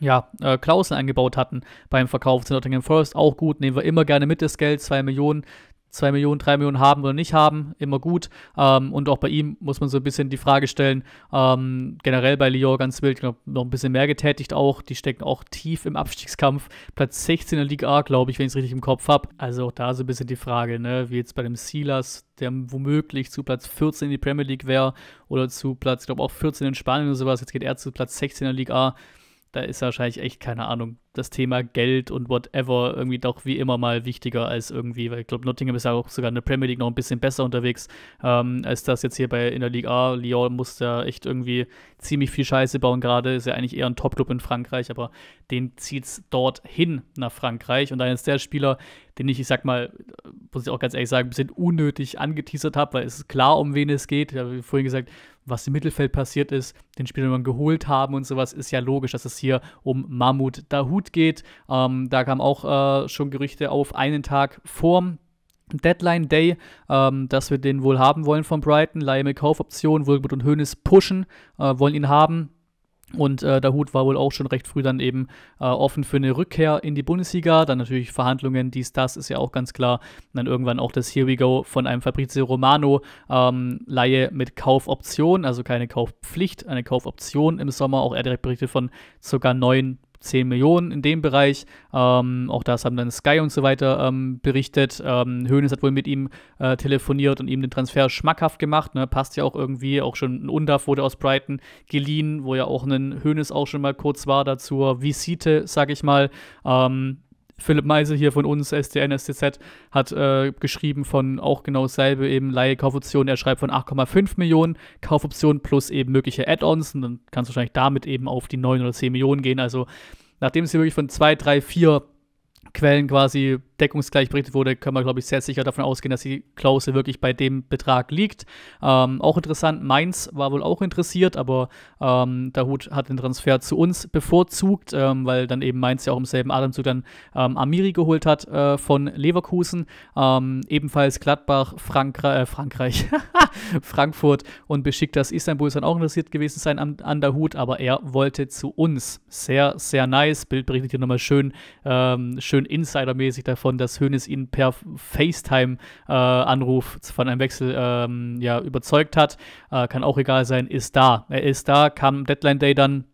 ja, äh, Klauseln eingebaut hatten beim Verkauf zu Nottingham Forest, auch gut, nehmen wir immer gerne mit das Geld, zwei Millionen, zwei Millionen, drei Millionen haben oder nicht haben, immer gut. Ähm, und auch bei ihm muss man so ein bisschen die Frage stellen, ähm, generell bei Lyon ganz wild, glaub, noch ein bisschen mehr getätigt auch, die stecken auch tief im Abstiegskampf, Platz sechzehn in der Liga A, glaube ich, wenn ich es richtig im Kopf habe. Also auch da so ein bisschen die Frage, ne, wie jetzt bei dem Silas, der womöglich zu Platz vierzehn in die Premier League wäre oder zu Platz, ich glaube auch vierzehn in Spanien oder sowas, jetzt geht er zu Platz sechzehn in der Liga A. Da ist wahrscheinlich echt, keine Ahnung, das Thema Geld und whatever irgendwie doch wie immer mal wichtiger als irgendwie, weil ich glaube, Nottingham ist ja auch sogar in der Premier League noch ein bisschen besser unterwegs, ähm, als das jetzt hier bei in der Liga A. Lyon muss da echt irgendwie ziemlich viel Scheiße bauen gerade, ist ja eigentlich eher ein Top-Club in Frankreich, aber den zieht es dorthin nach Frankreich. Und dann ist der Spieler, den ich, ich sag mal, muss ich auch ganz ehrlich sagen, ein bisschen unnötig angeteasert habe, weil es ist klar, um wen es geht. Ich habe vorhin gesagt, was im Mittelfeld passiert ist, den Spieler man geholt haben und sowas, ist ja logisch, dass es hier um Mahmut Dahoud geht. Ähm, da kamen auch äh, schon Gerüchte auf einen Tag vorm Deadline Day, ähm, dass wir den wohl haben wollen von Brighton. Leihe mit Kaufoption, Wohlgemut und Hoeneß pushen, äh, wollen ihn haben. Und äh, Dahoud war wohl auch schon recht früh dann eben äh, offen für eine Rückkehr in die Bundesliga. Dann natürlich Verhandlungen, dies, das ist ja auch ganz klar. Und dann irgendwann auch das Here We Go von einem Fabrizio Romano. Ähm, Leihe mit Kaufoption, also keine Kaufpflicht, eine Kaufoption im Sommer. Auch er direkt berichtet von ca. neun, zehn Millionen in dem Bereich. Ähm, auch das haben dann Sky und so weiter ähm, berichtet. Ähm, Hoeneß hat wohl mit ihm äh, telefoniert und ihm den Transfer schmackhaft gemacht. Ne? Passt ja auch irgendwie. Auch schon ein Undav wurde aus Brighton geliehen, wo ja auch ein Hoeneß auch schon mal kurz war, da zur Visite, sag ich mal. Ähm, Philipp Meisel hier von uns, S D N S D Z, hat äh, geschrieben von auch genau dasselbe, eben Leihe, Kaufoption. Er schreibt von acht Komma fünf Millionen Kaufoption plus eben mögliche Add-ons. Und dann kannst du wahrscheinlich damit eben auf die neun oder zehn Millionen gehen. Also, nachdem es hier wirklich von zwei, drei, vier Quellen quasi deckungsgleich berichtet wurde, können wir, glaube ich, sehr sicher davon ausgehen, dass die Klausel wirklich bei dem Betrag liegt. Ähm, auch interessant, Mainz war wohl auch interessiert, aber ähm, Dahoud hat den Transfer zu uns bevorzugt, ähm, weil dann eben Mainz ja auch im selben Atemzug dann ähm, Amiri geholt hat äh, von Leverkusen. Ähm, ebenfalls Gladbach, Frankra äh, Frankreich, Frankfurt und Besiktas Istanbul ist dann auch interessiert gewesen sein an, an Dahoud, aber er wollte zu uns. Sehr, sehr nice. Bild berichtet hier nochmal schön, ähm, schön insidermäßig davon, dass Hoeneß ihn per FaceTime-Anruf äh, von einem Wechsel ähm, ja, überzeugt hat. Äh, kann auch egal sein, ist da. Er ist da, kam Deadline Day dann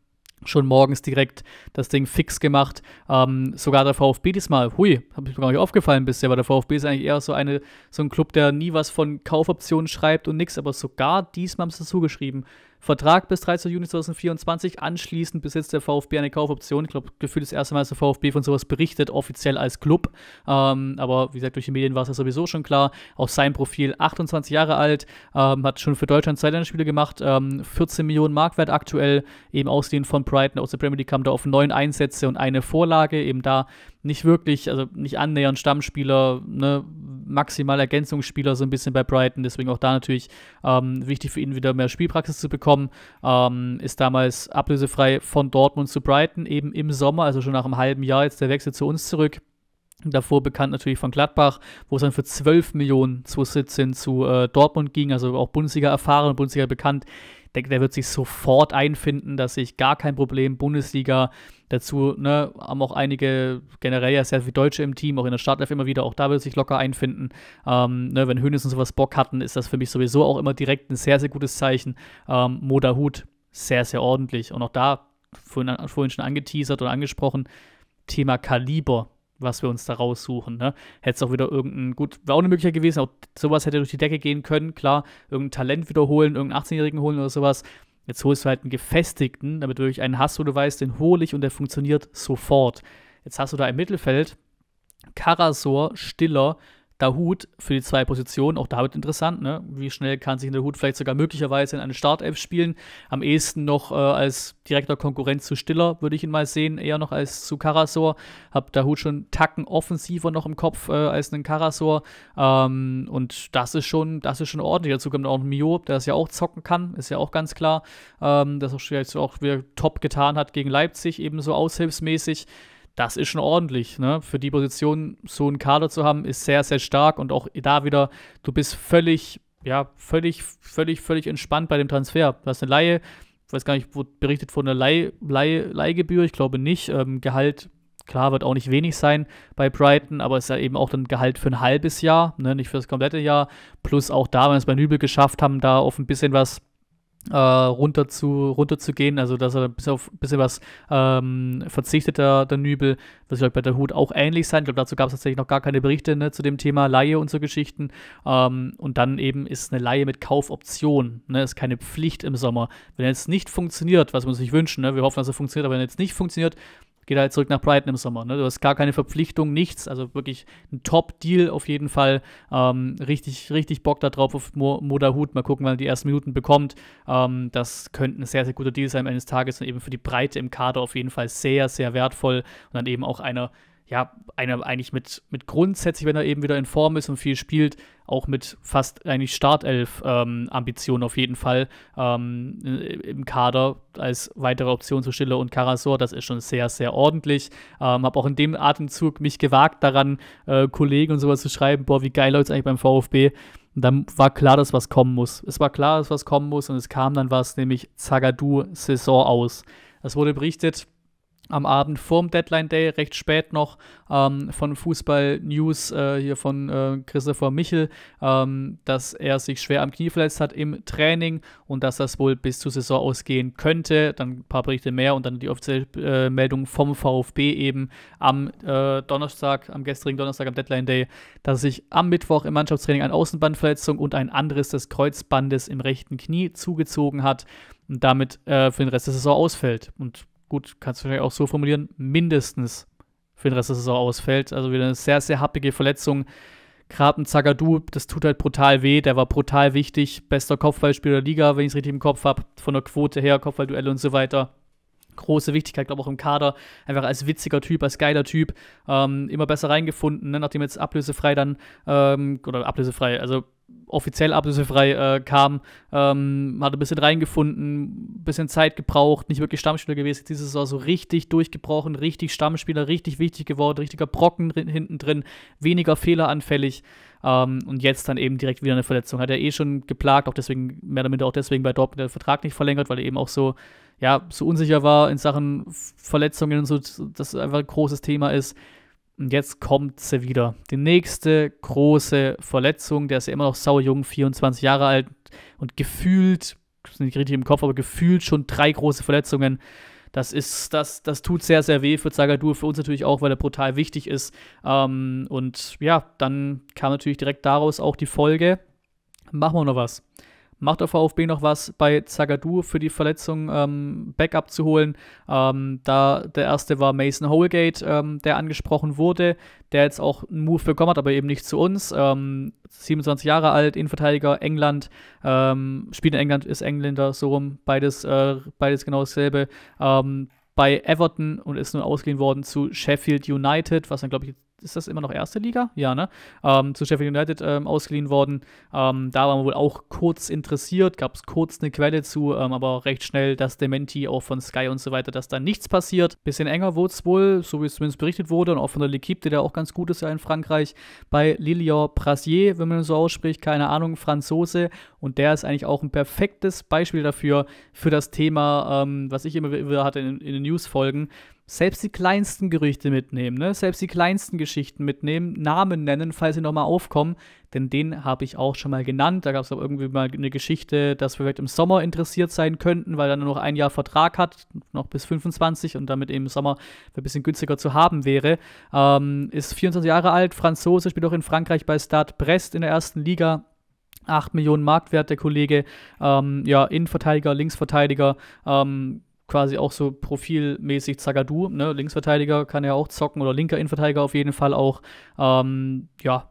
schon morgens direkt das Ding fix gemacht. Ähm, sogar der VfB diesmal, hui, habe ich mir gar nicht aufgefallen bisher, aber der VfB ist eigentlich eher so, eine, so ein Club, der nie was von Kaufoptionen schreibt und nichts, aber sogar diesmal haben sie es zugeschrieben. Vertrag bis dreizehnten Juni zweitausendvierundzwanzig, anschließend besitzt der VfB eine Kaufoption. Ich glaube, gefühlt das erste Mal, dass der VfB von sowas berichtet, offiziell als Club. Ähm, aber wie gesagt, durch die Medien war es ja sowieso schon klar. Auch sein Profil, achtundzwanzig Jahre alt, ähm, hat schon für Deutschland zwei Länderspiele gemacht, ähm, vierzehn Millionen Mark wert aktuell, eben ausgehend von Brighton aus der Premier League, kam da auf neun Einsätze und eine Vorlage, eben da nicht wirklich, also nicht annähernd Stammspieler, ne, maximal Ergänzungsspieler so ein bisschen bei Brighton, deswegen auch da natürlich ähm, wichtig für ihn, wieder mehr Spielpraxis zu bekommen. Ähm, ist damals ablösefrei von Dortmund zu Brighton, eben im Sommer, also schon nach einem halben Jahr jetzt der Wechsel zu uns zurück. Davor bekannt natürlich von Gladbach, wo es dann für zwölf Millionen zweitausendsiebzehn zu äh, Dortmund ging, also auch Bundesliga erfahren, Bundesliga bekannt. Ich denke, der wird sich sofort einfinden, da sehe ich gar kein Problem. Bundesliga, dazu ne, haben auch einige generell ja sehr viele Deutsche im Team, auch in der Startelf immer wieder, auch da wird sich locker einfinden. Ähm, ne, wenn Hoeneß und sowas Bock hatten, ist das für mich sowieso auch immer direkt ein sehr, sehr gutes Zeichen. Ähm, Mo Dahoud, sehr, sehr ordentlich. Und auch da, vorhin, vorhin schon angeteasert und angesprochen, Thema Kaliber, was wir uns da raussuchen. Ne? Hätte es auch wieder irgendein, gut, wäre auch eine Möglichkeit gewesen, auch sowas hätte durch die Decke gehen können, klar, irgendein Talent wiederholen, irgendeinen achtzehnjährigen holen oder sowas. Jetzt holst du halt einen Gefestigten, damit du wirklich einen hast, wo du weißt, den hole ich und der funktioniert sofort. Jetzt hast du da im Mittelfeld Karazor, Stiller, Dahoud für die zwei Positionen, auch da wird interessant, ne? Wie schnell kann sich Dahoud vielleicht sogar möglicherweise in eine Startelf spielen, am ehesten noch äh, als direkter Konkurrent zu Stiller, würde ich ihn mal sehen, eher noch als zu Karazor, habe Dahoud schon Tacken offensiver noch im Kopf äh, als einen Karazor, ähm, und das ist schon, das ist schon ordentlich. Dazu kommt auch ein Millot, der das ja auch zocken kann, ist ja auch ganz klar, ähm, dass er jetzt auch wieder top getan hat gegen Leipzig, ebenso aushilfsmäßig. Das ist schon ordentlich, ne? Für die Position so einen Kader zu haben, ist sehr, sehr stark. Und auch da wieder, du bist völlig, ja, völlig, völlig, völlig entspannt bei dem Transfer. Du hast eine Leihe, ich weiß gar nicht, wurde berichtet von einer Leih, Leih, Leihgebühr, ich glaube nicht. Ähm, Gehalt, klar, wird auch nicht wenig sein bei Brighton, aber es ist ja eben auch dann Gehalt für ein halbes Jahr, ne? Nicht für das komplette Jahr. Plus auch da, wenn wir es bei Nübel geschafft haben, da auf ein bisschen was Äh, runter zu runter zu gehen, also dass er bis auf ein bisschen was ähm, verzichtet, der, der Nübel, was ich glaube bei Dahoud auch ähnlich sein. Ich glaube, dazu gab es tatsächlich noch gar keine Berichte, ne, zu dem Thema Leihe und so Geschichten. Ähm, und dann eben ist eine Leihe mit Kaufoption, ne, ist keine Pflicht im Sommer. Wenn jetzt nicht funktioniert, was wir uns nicht wünschen, ne, wir hoffen, dass er funktioniert, aber wenn jetzt nicht funktioniert, geht halt zurück nach Brighton im Sommer. Ne? Du hast gar keine Verpflichtung, nichts. Also wirklich ein Top-Deal auf jeden Fall. Ähm, richtig, richtig Bock da drauf auf Mo, Mo Dahoud. Mal gucken, wann er die ersten Minuten bekommt. Ähm, das könnte ein sehr, sehr guter Deal sein eines Tages und eben für die Breite im Kader auf jeden Fall sehr, sehr wertvoll. Und dann eben auch einer, ja, einer eigentlich mit, mit grundsätzlich, wenn er eben wieder in Form ist und viel spielt, auch mit fast eigentlich Startelf-Ambitionen ähm, auf jeden Fall ähm, im Kader als weitere Option zu Stiller und Karazor. Das ist schon sehr, sehr ordentlich. Ähm, habe auch in dem Atemzug mich gewagt daran, äh, Kollegen und sowas zu schreiben, boah, wie geil läuft es eigentlich beim VfB. Und dann war klar, dass was kommen muss. Es war klar, dass was kommen muss und es kam dann was, nämlich Zagadou Saison aus. Das wurde berichtet am Abend vorm Deadline Day, recht spät noch, ähm, von Fußball News, äh, hier von äh, Christopher Michel, ähm, dass er sich schwer am Knie verletzt hat im Training und dass das wohl bis zur Saison ausgehen könnte. Dann ein paar Berichte mehr und dann die offizielle äh, Meldung vom VfB eben am äh, Donnerstag, am gestrigen Donnerstag, am Deadline Day, dass sich am Mittwoch im Mannschaftstraining eine Außenbandverletzung und ein Anriss des Kreuzbandes im rechten Knie zugezogen hat und damit äh, für den Rest der Saison ausfällt. Und gut, kannst du vielleicht auch so formulieren, mindestens für den Rest der Saison ausfällt. Also wieder eine sehr, sehr happige Verletzung. Gerade ein Zagadou, das tut halt brutal weh. Der war brutal wichtig. Bester Kopfballspieler der Liga, wenn ich es richtig im Kopf habe. Von der Quote her, Kopfballduelle und so weiter. Große Wichtigkeit, glaube ich, auch im Kader. Einfach als witziger Typ, als geiler Typ. Ähm, immer besser reingefunden, ne? Nachdem jetzt ablösefrei dann, ähm, oder ablösefrei, also offiziell ablösefrei äh, kam, ähm, hat ein bisschen reingefunden, ein bisschen Zeit gebraucht, nicht wirklich Stammspieler gewesen. Diese Saison so richtig durchgebrochen, richtig Stammspieler, richtig wichtig geworden, richtiger Brocken hinten drin, weniger fehleranfällig, ähm, und jetzt dann eben direkt wieder eine Verletzung. Hat er eh schon geplagt, auch deswegen, mehr oder minder auch deswegen bei Dortmund der Vertrag nicht verlängert, weil er eben auch so, ja, so unsicher war in Sachen Verletzungen und so, das einfach ein großes Thema ist. Und jetzt kommt sie wieder. Die nächste große Verletzung, der ist ja immer noch saujung, vierundzwanzig Jahre alt und gefühlt, das ist nicht richtig im Kopf, aber gefühlt schon drei große Verletzungen. Das ist, das, das tut sehr, sehr weh für Zagadou, für uns natürlich auch, weil er brutal wichtig ist. Ähm, und ja, dann kam natürlich direkt daraus auch die Folge, machen wir noch was. Macht der VfB noch was bei Zagadou für die Verletzung, ähm, Backup zu holen? Ähm, da der erste war Mason Holgate, ähm, der angesprochen wurde, der jetzt auch einen Move bekommen hat, aber eben nicht zu uns. Ähm, siebenundzwanzig Jahre alt, Innenverteidiger, England, ähm, spielt in England, ist Engländer, so rum, beides, äh, beides genau dasselbe. Ähm, bei Everton und ist nun ausgeliehen worden zu Sheffield United, was dann, glaube ich, ist das immer noch erste Liga? Ja, ne? Ähm, zu Sheffield United ähm, ausgeliehen worden. Ähm, da waren wir wohl auch kurz interessiert, gab es kurz eine Quelle zu, ähm, aber recht schnell das Dementi auch von Sky und so weiter, dass da nichts passiert. Bisschen enger wurde es wohl, so wie es zumindest berichtet wurde, und auch von der L'Équipe, der da auch ganz gut ist ja in Frankreich, bei Lilian Brasier, wenn man so ausspricht, keine Ahnung, Franzose, und der ist eigentlich auch ein perfektes Beispiel dafür, für das Thema, ähm, was ich immer wieder hatte in, in den News-Folgen, selbst die kleinsten Gerüchte mitnehmen, ne? Selbst die kleinsten Geschichten mitnehmen, Namen nennen, falls sie nochmal aufkommen, denn den habe ich auch schon mal genannt. Da gab es auch irgendwie mal eine Geschichte, dass wir vielleicht im Sommer interessiert sein könnten, weil er nur noch ein Jahr Vertrag hat, noch bis fünfundzwanzig, und damit eben im Sommer ein bisschen günstiger zu haben wäre. Ähm, ist vierundzwanzig Jahre alt, Franzose, spielt auch in Frankreich bei Stade Brest in der ersten Liga. acht Millionen Marktwert, der Kollege, ähm, ja, Innenverteidiger, Linksverteidiger, ähm, quasi auch so profilmäßig Zagadou, ne? Linksverteidiger kann ja auch zocken, oder linker Innenverteidiger auf jeden Fall auch. Ähm, ja,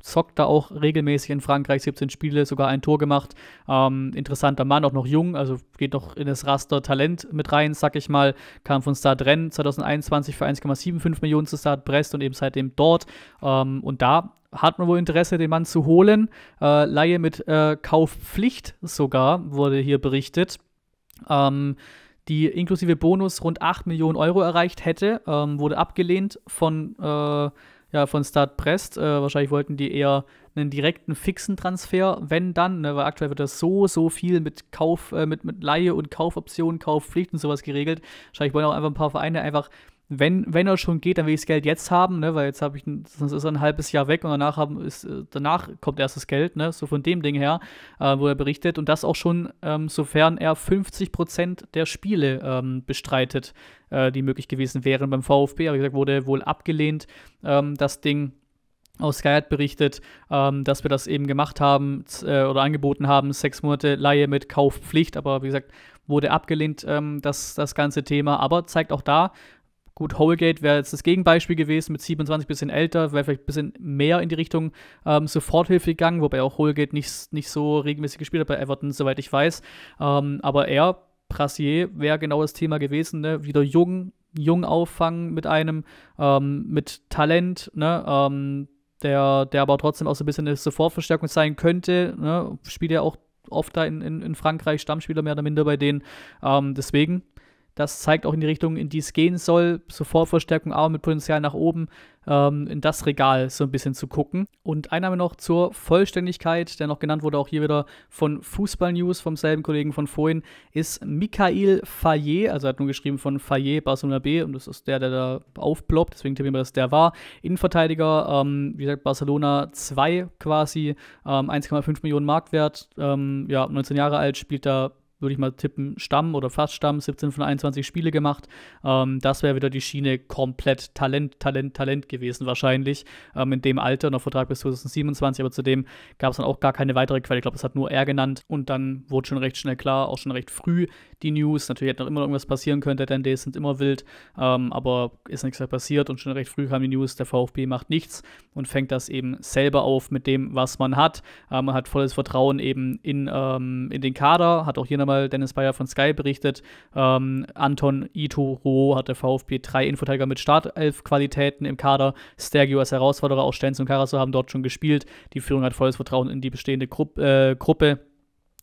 zockt da auch regelmäßig in Frankreich, siebzehn Spiele, sogar ein Tor gemacht. Ähm, interessanter Mann, auch noch jung, also geht noch in das Raster Talent mit rein, sag ich mal. Kam von Stade Rennes zwanzig einundzwanzig für eins Komma fünfundsiebzig Millionen zu Stade Brest und eben seitdem dort. Ähm, und da hat man wohl Interesse, den Mann zu holen. Äh, Leihe mit äh, Kaufpflicht sogar, wurde hier berichtet. Ähm, die inklusive Bonus rund acht Millionen Euro erreicht hätte, ähm, wurde abgelehnt von, äh, ja, von Stade Brest. Äh, wahrscheinlich wollten die eher einen direkten, fixen Transfer, wenn dann, ne, weil aktuell wird das so, so viel mit Kauf, äh, mit, mit Leihe und Kaufoptionen, Kaufpflicht und sowas geregelt. Wahrscheinlich wollen auch einfach ein paar Vereine einfach, wenn, wenn er schon geht, dann will ich das Geld jetzt haben, ne, weil jetzt habe ich, sonst ist er ein halbes Jahr weg und danach, haben, ist, danach kommt erst das Geld, ne, so von dem Ding her, äh, wo er berichtet, und das auch schon, ähm, sofern er fünfzig Prozent der Spiele ähm, bestreitet, äh, die möglich gewesen wären beim VfB, aber wie gesagt, wurde wohl abgelehnt, ähm, das Ding. Aus Sky hat berichtet, ähm, dass wir das eben gemacht haben äh, oder angeboten haben, sechs Monate Leihe mit Kaufpflicht, aber wie gesagt, wurde abgelehnt, ähm, das, das ganze Thema, aber zeigt auch da, gut, Holgate wäre jetzt das Gegenbeispiel gewesen, mit siebenundzwanzig, bisschen älter, wäre vielleicht ein bisschen mehr in die Richtung ähm, Soforthilfe gegangen, wobei auch Holgate nicht, nicht so regelmäßig gespielt hat bei Everton, soweit ich weiß. Ähm, aber er, Brassier, wäre genau das Thema gewesen, ne? Wieder jung, jung auffangen mit einem, ähm, mit Talent, ne? ähm, der, der aber trotzdem auch so ein bisschen eine Sofortverstärkung sein könnte, ne? Spielt ja auch oft da in, in, in Frankreich, Stammspieler mehr oder minder bei denen, ähm, deswegen. Das zeigt auch in die Richtung, in die es gehen soll. Sofortverstärkung, aber mit Potenzial nach oben, ähm, in das Regal so ein bisschen zu gucken. Und Einnahme noch zur Vollständigkeit, der noch genannt wurde, auch hier wieder von Fußball News, vom selben Kollegen von vorhin, ist Michael Fayet, also er hat nur geschrieben von Fayet, Barcelona B, und das ist der, der da aufploppt, deswegen tippen wir, dass der war. Innenverteidiger, ähm, wie gesagt, Barcelona zwei quasi, ähm, eins Komma fünf Millionen Marktwert, ähm, ja, neunzehn Jahre alt, spielt da, würde ich mal tippen, Stamm oder fast Stamm, siebzehn von einundzwanzig Spiele gemacht. Ähm, das wäre wieder die Schiene komplett Talent, Talent, Talent gewesen wahrscheinlich. Ähm, in dem Alter, noch Vertrag bis zwanzig siebenundzwanzig, aber zudem gab es dann auch gar keine weitere Quelle. Ich glaube, das hat nur er genannt. Und dann wurde schon recht schnell klar, auch schon recht früh die News. Natürlich hätte noch immer irgendwas passieren können, Deadline-Days sind immer wild, ähm, aber ist nichts mehr passiert und schon recht früh kam die News, der VfB macht nichts und fängt das eben selber auf mit dem, was man hat. Ähm, man hat volles Vertrauen eben in, ähm, in den Kader, hat auch hier nochmal Dennis Bayer von Sky berichtet, ähm, Anton Ito hat der VfB drei Innenverteidiger mit Startelf-Qualitäten im Kader, Stergio als Herausforderer, auch Stenz und Karazor haben dort schon gespielt, die Führung hat volles Vertrauen in die bestehende Grupp, äh, Gruppe.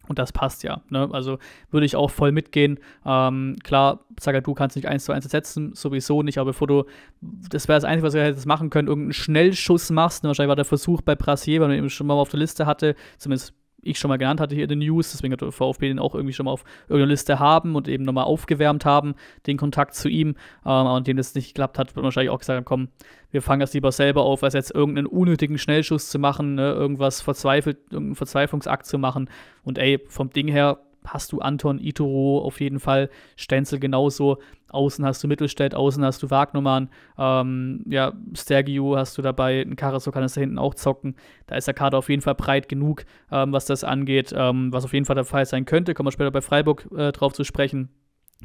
Und das passt ja, ne? Also würde ich auch voll mitgehen. Ähm, klar, Zagadou kannst du nicht eins zu eins ersetzen, sowieso nicht, aber bevor du, das wäre das Einzige, was du hättest machen können, irgendeinen Schnellschuss machst, ne? Wahrscheinlich war der Versuch bei Brasier, weil man eben schon mal auf der Liste hatte, zumindest ich schon mal genannt hatte hier in den News, deswegen hat der VfB den auch irgendwie schon mal auf irgendeiner Liste haben und eben nochmal aufgewärmt haben, den Kontakt zu ihm, ähm, aber indem das nicht geklappt hat, wird man wahrscheinlich auch gesagt haben, komm, wir fangen das lieber selber auf, als jetzt irgendeinen unnötigen Schnellschuss zu machen, ne, irgendwas verzweifelt, irgendeinen Verzweiflungsakt zu machen, und ey, vom Ding her hast du Anton, Itoro auf jeden Fall, Stenzel genauso, außen hast du Mittelstädt, außen hast du Vagnoman, ähm, ja, Stergiou hast du dabei, ein Karazor kann es da hinten auch zocken, da ist der Kader auf jeden Fall breit genug, ähm, was das angeht, ähm, was auf jeden Fall der Fall sein könnte, kommen wir später bei Freiburg äh, drauf zu sprechen,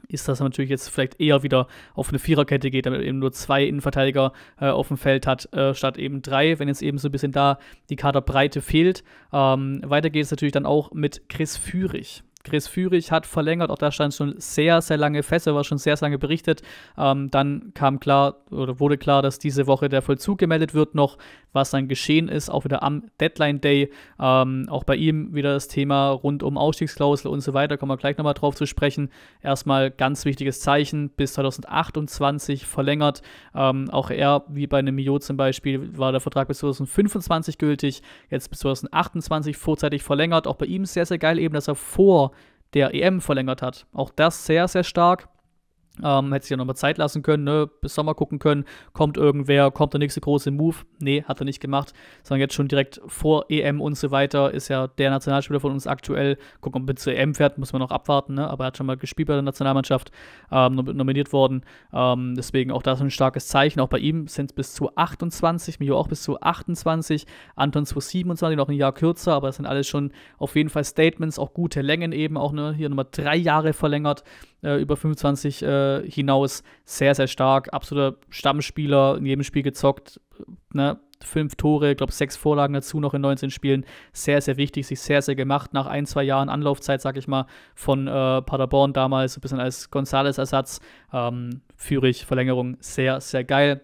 ist, dass man natürlich jetzt vielleicht eher wieder auf eine Viererkette geht, damit man eben nur zwei Innenverteidiger äh, auf dem Feld hat, äh, statt eben drei, wenn jetzt eben so ein bisschen da die Kaderbreite fehlt. Ähm, weiter geht es natürlich dann auch mit Chris Führich. Chris Führich hat verlängert, auch da stand schon sehr, sehr lange fest, er war schon sehr, sehr lange berichtet. Ähm, dann kam klar, oder wurde klar, dass diese Woche der Vollzug gemeldet wird noch, was dann geschehen ist, auch wieder am Deadline Day. Ähm, auch bei ihm wieder das Thema rund um Ausstiegsklausel und so weiter, kommen wir gleich nochmal drauf zu sprechen. Erstmal ganz wichtiges Zeichen, bis zwanzig achtundzwanzig verlängert. Ähm, auch er, wie bei einem Millot zum Beispiel, war der Vertrag bis zwanzig fünfundzwanzig gültig, jetzt bis zwanzig achtundzwanzig vorzeitig verlängert. Auch bei ihm sehr, sehr geil eben, dass er vor der E M verlängert hat. Auch das sehr, sehr stark. Ähm, hätte sich ja nochmal Zeit lassen können, ne? Bis Sommer gucken können, kommt irgendwer, kommt der nächste große Move. Nee, hat er nicht gemacht, sondern jetzt schon direkt vor E M und so weiter, ist ja der Nationalspieler von uns aktuell. Gucken, ob er zur E M fährt, muss man noch abwarten, ne? Aber er hat schon mal gespielt bei der Nationalmannschaft, ähm, nominiert worden. Ähm, deswegen auch das ein starkes Zeichen. Auch bei ihm sind es bis zu achtundzwanzig, Mio auch bis zu achtundzwanzig, Anton zu siebenundzwanzig, noch ein Jahr kürzer, aber das sind alles schon auf jeden Fall Statements, auch gute Längen eben, auch ne? Hier nochmal drei Jahre verlängert, äh, über fünfundzwanzig äh, hinaus, sehr, sehr stark, absoluter Stammspieler, in jedem Spiel gezockt, ne? Fünf Tore, ich glaube sechs Vorlagen dazu noch in neunzehn Spielen, sehr, sehr wichtig, sich sehr, sehr gemacht, nach ein, zwei Jahren Anlaufzeit, sag ich mal, von äh, Paderborn damals, so ein bisschen als Gonzales-Ersatz, ähm, Führich, Verlängerung, sehr, sehr geil.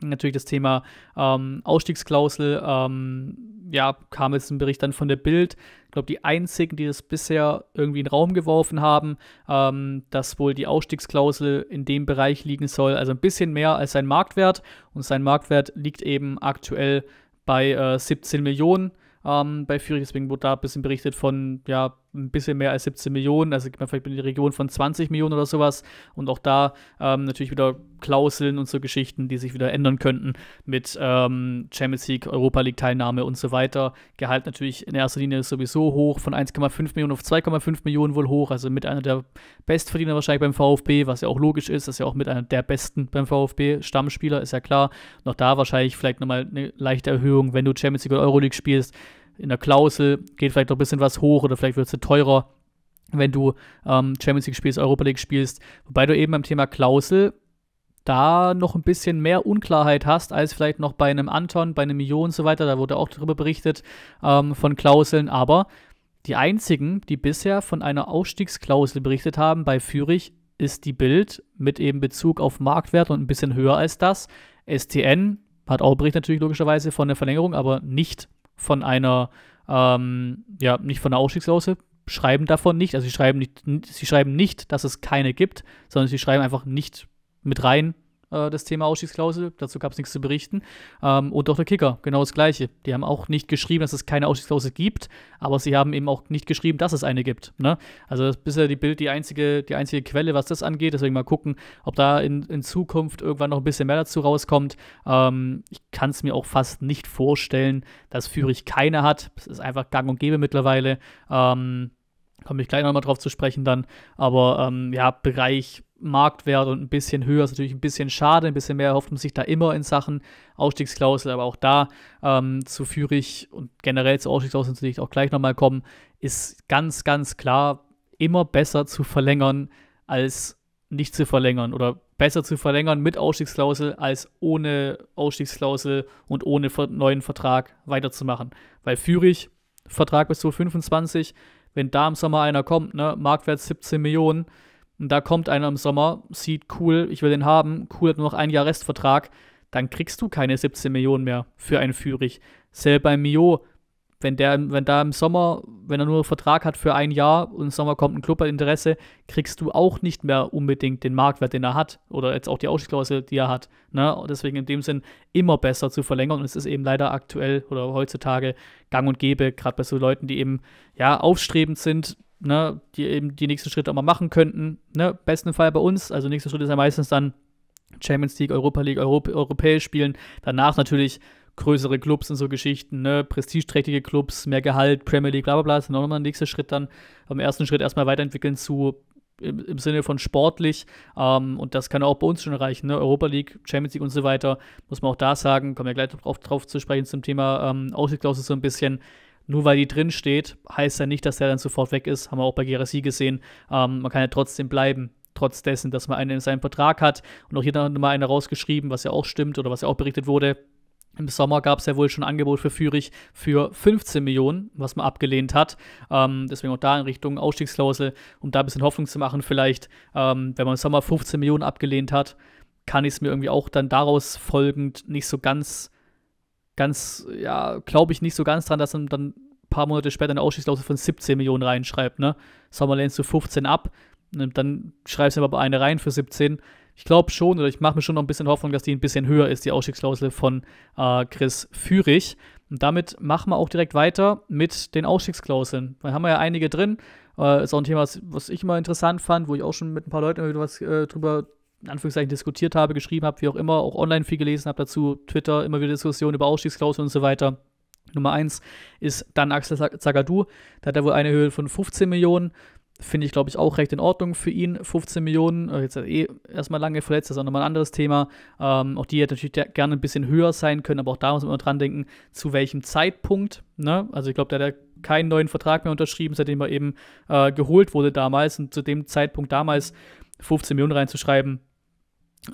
Natürlich das Thema ähm, Ausstiegsklausel, ähm, ja, kam jetzt ein Bericht dann von der Bild. Ich glaube, die einzigen, die das bisher irgendwie in den Raum geworfen haben, ähm, dass wohl die Ausstiegsklausel in dem Bereich liegen soll, also ein bisschen mehr als sein Marktwert. Und sein Marktwert liegt eben aktuell bei äh, siebzehn Millionen. Ähm, bei Führich, deswegen wurde da ein bisschen berichtet von, ja, ein bisschen mehr als siebzehn Millionen, also geht man vielleicht in die Region von zwanzig Millionen oder sowas und auch da ähm, natürlich wieder Klauseln und so Geschichten, die sich wieder ändern könnten mit ähm, Champions League, Europa League Teilnahme und so weiter. Gehalt natürlich in erster Linie sowieso hoch, von eins Komma fünf Millionen auf zwei Komma fünf Millionen wohl hoch, also mit einer der Bestverdiener wahrscheinlich beim VfB, was ja auch logisch ist, das ist ja auch mit einer der Besten beim VfB, Stammspieler, ist ja klar. Noch da wahrscheinlich vielleicht nochmal eine leichte Erhöhung, wenn du Champions League oder Euroleague spielst, in der Klausel geht vielleicht noch ein bisschen was hoch oder vielleicht wird es teurer, wenn du ähm, Champions League spielst, Europa League spielst. Wobei du eben beim Thema Klausel da noch ein bisschen mehr Unklarheit hast, als vielleicht noch bei einem Anton, bei einem Millionen und so weiter. Da wurde auch darüber berichtet ähm, von Klauseln. Aber die einzigen, die bisher von einer Ausstiegsklausel berichtet haben bei Führich, ist die Bild mit eben Bezug auf Marktwert und ein bisschen höher als das. S T N hat auch Bericht natürlich logischerweise von der Verlängerung, aber nicht von einer, ähm, ja, nicht von einer Ausstiegsklausel, schreiben davon nicht, also sie schreiben nicht, sie schreiben nicht, dass es keine gibt, sondern sie schreiben einfach nicht mit rein, äh, das Thema Ausstiegsklausel, dazu gab es nichts zu berichten, ähm, und auch der Kicker, genau das Gleiche, die haben auch nicht geschrieben, dass es keine Ausstiegsklausel gibt, aber sie haben eben auch nicht geschrieben, dass es eine gibt, ne? Also das ist bisher die Bild die einzige, die einzige Quelle, was das angeht, deswegen mal gucken, ob da in, in Zukunft irgendwann noch ein bisschen mehr dazu rauskommt. Ähm, ich kann es mir auch fast nicht vorstellen, dass Führich keine hat, das ist einfach gang und gäbe mittlerweile, ähm, komme ich gleich nochmal drauf zu sprechen dann, aber ähm, ja, Bereich Marktwert und ein bisschen höher ist natürlich ein bisschen schade, ein bisschen mehr erhofft man sich da immer in Sachen Ausstiegsklausel, aber auch da ähm, zu Führich und generell zu Ausstiegsklausel natürlich auch gleich nochmal kommen, ist ganz, ganz klar immer besser zu verlängern als nicht zu verlängern oder besser zu verlängern mit Ausstiegsklausel als ohne Ausstiegsklausel und ohne neuen Vertrag weiterzumachen, weil Führich, Vertrag bis zu fünfundzwanzig, wenn da im Sommer einer kommt, ne, Marktwert siebzehn Millionen, und da kommt einer im Sommer, sieht cool, ich will den haben, cool, hat nur noch ein Jahr Restvertrag, dann kriegst du keine siebzehn Millionen mehr für einen Führich. Selber bei Mio, wenn der, wenn da im Sommer, wenn er nur einen Vertrag hat für ein Jahr und im Sommer kommt ein Club bei Interesse, kriegst du auch nicht mehr unbedingt den Marktwert, den er hat oder jetzt auch die Ausstiegsklausel, die er hat. Ne? Deswegen in dem Sinn immer besser zu verlängern und es ist eben leider aktuell oder heutzutage gang und gäbe, gerade bei so Leuten, die eben ja aufstrebend sind, ne, die eben die nächsten Schritte auch mal machen könnten, ne, besten Fall bei uns, also nächster Schritt ist ja meistens dann Champions League, Europa League, Europ- europäisch spielen, danach natürlich größere Clubs und so Geschichten, ne? Prestigeträchtige Clubs, mehr Gehalt, Premier League, bla bla bla, das ist nochmal ein nächster Schritt dann. Am ersten Schritt erstmal weiterentwickeln zu im, im Sinne von sportlich. Ähm, und das kann auch bei uns schon reichen, ne? Europa League, Champions League und so weiter, muss man auch da sagen, kommen wir gleich drauf, drauf zu sprechen zum Thema ähm, Ausstiegsklausel so ein bisschen. Nur weil die drin steht, heißt ja nicht, dass der dann sofort weg ist. Haben wir auch bei Guirassy gesehen. Ähm, man kann ja trotzdem bleiben, trotz dessen, dass man einen in seinem Vertrag hat. Und auch hier nochmal einer rausgeschrieben, was ja auch stimmt oder was ja auch berichtet wurde. Im Sommer gab es ja wohl schon ein Angebot für Führich für fünfzehn Millionen, was man abgelehnt hat. Ähm, deswegen auch da in Richtung Ausstiegsklausel, um da ein bisschen Hoffnung zu machen vielleicht. Ähm, wenn man im Sommer fünfzehn Millionen abgelehnt hat, kann ich es mir irgendwie auch dann daraus folgend nicht so ganz... ganz, ja, glaube ich nicht so ganz dran, dass man dann ein paar Monate später eine Ausstiegsklausel von siebzehn Millionen reinschreibt, ne? Sommer lehnst du fünfzehn ab, dann schreibst du aber eine rein für siebzehn. Ich glaube schon, oder ich mache mir schon noch ein bisschen Hoffnung, dass die ein bisschen höher ist, die Ausstiegsklausel von äh, Chris Führich. Und damit machen wir auch direkt weiter mit den Ausstiegsklauseln. Da haben wir ja einige drin. Äh, ist auch ein Thema, was ich immer interessant fand, wo ich auch schon mit ein paar Leuten was äh, drüber in Anführungszeichen diskutiert habe, geschrieben habe, wie auch immer, auch online viel gelesen habe dazu, Twitter, immer wieder Diskussionen über Ausstiegsklauseln und so weiter. Nummer eins ist dann Axel Zagadou, da hat er wohl eine Höhe von fünfzehn Millionen, finde ich, glaube ich, auch recht in Ordnung für ihn, fünfzehn Millionen, jetzt hat er eh erstmal lange verletzt, das ist auch nochmal ein anderes Thema, ähm, auch die hätte natürlich gerne ein bisschen höher sein können, aber auch da muss man immer dran denken, zu welchem Zeitpunkt, ne, also ich glaube, da hat er keinen neuen Vertrag mehr unterschrieben, seitdem er eben äh, geholt wurde damals, und zu dem Zeitpunkt damals fünfzehn Millionen reinzuschreiben,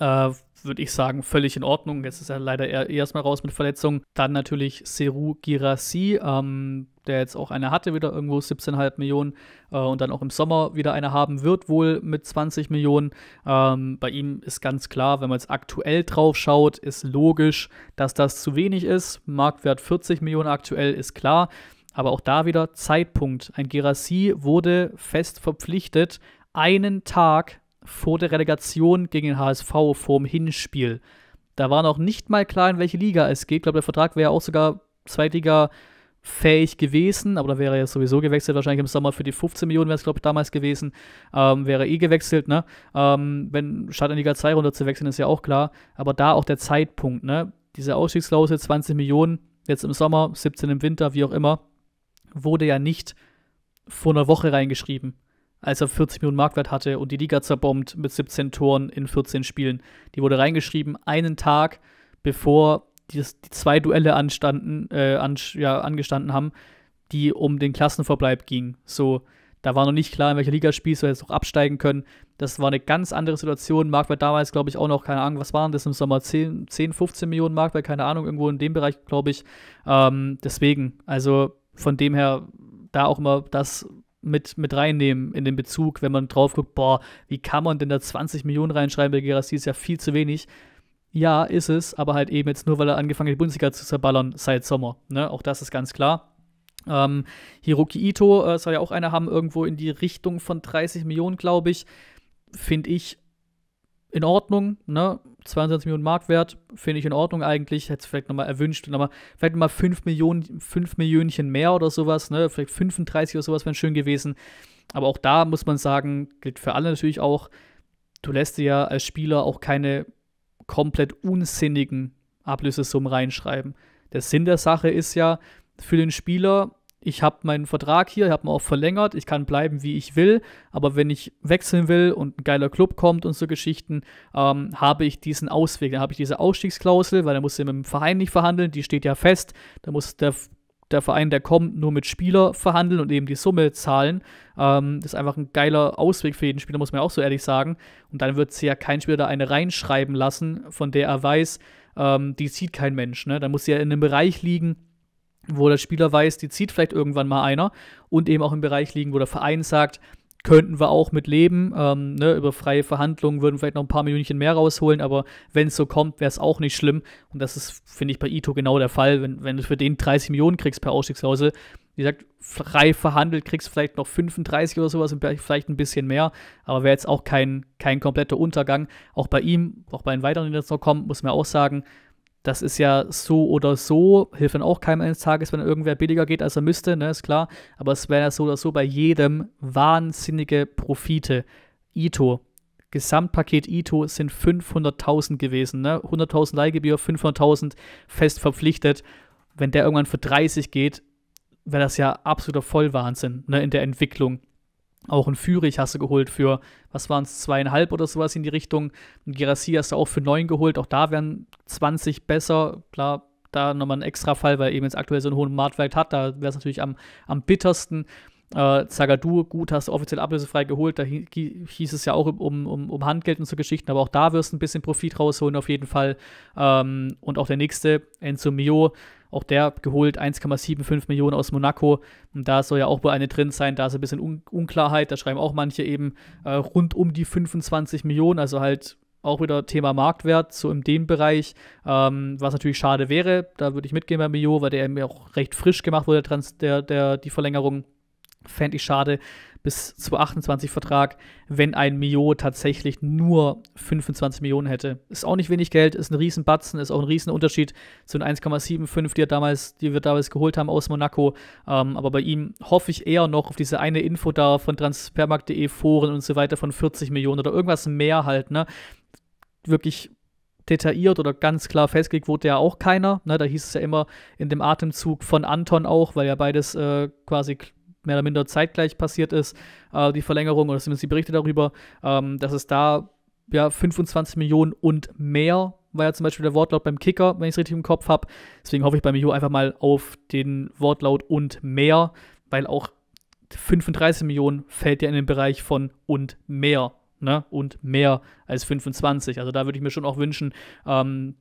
Äh, würde ich sagen, völlig in Ordnung. Jetzt ist er leider eher erstmal raus mit Verletzungen. Dann natürlich Serhou Guirassy, ähm, der jetzt auch eine hatte, wieder irgendwo siebzehn Komma fünf Millionen äh, und dann auch im Sommer wieder eine haben wird, wohl mit zwanzig Millionen. Ähm, bei ihm ist ganz klar, wenn man jetzt aktuell drauf schaut, ist logisch, dass das zu wenig ist. Marktwert vierzig Millionen aktuell ist klar, aber auch da wieder Zeitpunkt. Ein Guirassy wurde fest verpflichtet, einen Tag vor der Relegation gegen den H S V, vor dem Hinspiel. Da war noch nicht mal klar, in welche Liga es geht. Ich glaube, der Vertrag wäre auch sogar Zweitliga-fähig gewesen, aber da wäre er ja sowieso gewechselt, wahrscheinlich im Sommer für die fünfzehn Millionen wäre es, glaube ich, damals gewesen. Ähm, wäre eh gewechselt, ne? Ähm, wenn statt in Liga zwei runter zu wechseln, ist ja auch klar. Aber da auch der Zeitpunkt, ne? Diese Ausstiegsklausel, zwanzig Millionen, jetzt im Sommer, siebzehn im Winter, wie auch immer, wurde ja nicht vor einer Woche reingeschrieben, als er vierzig Millionen Marktwert hatte und die Liga zerbombt mit siebzehn Toren in vierzehn Spielen. Die wurde reingeschrieben, einen Tag bevor die, die zwei Duelle anstanden, äh, an, ja, angestanden haben, die um den Klassenverbleib gingen. So, da war noch nicht klar, in welcher Liga spielst du, jetzt noch absteigen können. Das war eine ganz andere Situation. Marktwert damals, glaube ich, auch noch, keine Ahnung, was waren das im Sommer? zehn, fünfzehn Millionen Marktwert, keine Ahnung, irgendwo in dem Bereich, glaube ich. Ähm, deswegen, also von dem her, da auch immer das mit, mit reinnehmen in den Bezug, wenn man drauf guckt, boah, wie kann man denn da zwanzig Millionen reinschreiben bei Guirassy, ist ja viel zu wenig. Ja, ist es, aber halt eben jetzt nur, weil er angefangen hat, die Bundesliga zu zerballern seit Sommer. Ne? Auch das ist ganz klar. Ähm, Hiroki Ito äh, soll ja auch einer haben, irgendwo in die Richtung von dreißig Millionen, glaube ich. Finde ich in Ordnung, ne? zweiundzwanzig Millionen Marktwert, finde ich in Ordnung eigentlich. Hätte es vielleicht nochmal erwünscht, nochmal, vielleicht nochmal fünf Millionchen mehr oder sowas, ne? Vielleicht fünfunddreißig oder sowas wäre schön gewesen. Aber auch da muss man sagen, gilt für alle natürlich auch, du lässt dir ja als Spieler auch keine komplett unsinnigen Ablösesummen reinschreiben. Der Sinn der Sache ist ja, für den Spieler, ich habe meinen Vertrag hier, ich habe ihn auch verlängert, ich kann bleiben, wie ich will, aber wenn ich wechseln will und ein geiler Club kommt und so Geschichten, ähm, habe ich diesen Ausweg, dann habe ich diese Ausstiegsklausel, weil da musst du mit dem Verein nicht verhandeln, die steht ja fest, da muss der, der Verein, der kommt, nur mit Spieler verhandeln und eben die Summe zahlen. Ähm, das ist einfach ein geiler Ausweg für jeden Spieler, muss man ja auch so ehrlich sagen, und dann wird sie ja kein Spieler da eine reinschreiben lassen, von der er weiß, ähm, die sieht kein Mensch, ne? Da muss sie ja in einem Bereich liegen, wo der Spieler weiß, die zieht vielleicht irgendwann mal einer, und eben auch im Bereich liegen, wo der Verein sagt, könnten wir auch mit leben, ähm, ne, über freie Verhandlungen würden vielleicht noch ein paar Millionchen mehr rausholen, aber wenn es so kommt, wäre es auch nicht schlimm, und das ist, finde ich, bei Ito genau der Fall, wenn, wenn du für den dreißig Millionen kriegst per Ausstiegsklausel, wie gesagt, frei verhandelt, kriegst vielleicht noch fünfunddreißig oder sowas, vielleicht ein bisschen mehr, aber wäre jetzt auch kein, kein kompletter Untergang, auch bei ihm, auch bei den weiteren, die jetzt noch kommen, muss man auch sagen, das ist ja so oder so, hilft dann auch keinem eines Tages, wenn irgendwer billiger geht, als er müsste, ne, ist klar. Aber es wäre ja so oder so bei jedem wahnsinnige Profite. Ito, Gesamtpaket Ito sind fünfhunderttausend gewesen, ne? hunderttausend Leihgebühr, fünfhunderttausend fest verpflichtet. Wenn der irgendwann für dreißig geht, wäre das ja absoluter Vollwahnsinn, ne? In der Entwicklung. Auch ein Führich hast du geholt für, was waren es, zweieinhalb oder sowas in die Richtung. Ein Guirassy hast du auch für neun geholt, auch da wären zwanzig besser. Klar, da nochmal ein extra Fall, weil eben jetzt aktuell so einen hohen Marktwert hat, da wäre es natürlich am, am bittersten. Äh, Zagadou, gut, hast du offiziell ablösefrei geholt, da hieß es ja auch um, um, um Handgeld und so Geschichten, aber auch da wirst du ein bisschen Profit rausholen auf jeden Fall. Ähm, und auch der nächste, Enzo Millot, auch der geholt, eins Komma fünfundsiebzig Millionen aus Monaco. Und da soll ja auch wohl eine drin sein, da ist ein bisschen Un Unklarheit. Da schreiben auch manche eben äh, rund um die fünfundzwanzig Millionen, also halt auch wieder Thema Marktwert, so in dem Bereich. Ähm, was natürlich schade wäre, da würde ich mitgehen bei Mio, weil der mir auch recht frisch gemacht wurde, Trans der, der, die Verlängerung. Fände ich schade, bis zu achtundzwanzig Vertrag, wenn ein Mio tatsächlich nur fünfundzwanzig Millionen hätte. Ist auch nicht wenig Geld, ist ein Riesenbatzen, ist auch ein Riesenunterschied zu den eins Komma fünfundsiebzig, die, er damals, die wir damals geholt haben aus Monaco. Ähm, aber bei ihm hoffe ich eher noch auf diese eine Info da von transfermarkt punkt de, Foren und so weiter von vierzig Millionen oder irgendwas mehr halt, ne? Wirklich detailliert oder ganz klar festgelegt wurde ja auch keiner, ne? Da hieß es ja immer in dem Atemzug von Anton auch, weil ja beides äh, quasi mehr oder minder zeitgleich passiert ist, äh, die Verlängerung oder zumindest die Berichte darüber, ähm, dass es da ja fünfundzwanzig Millionen und mehr war ja zum Beispiel der Wortlaut beim Kicker, wenn ich es richtig im Kopf habe. Deswegen hoffe ich bei Mio einfach mal auf den Wortlaut und mehr, weil auch fünfunddreißig Millionen fällt ja in den Bereich von und mehr, ne? Und mehr als fünfundzwanzig. Also da würde ich mir schon auch wünschen, ähm,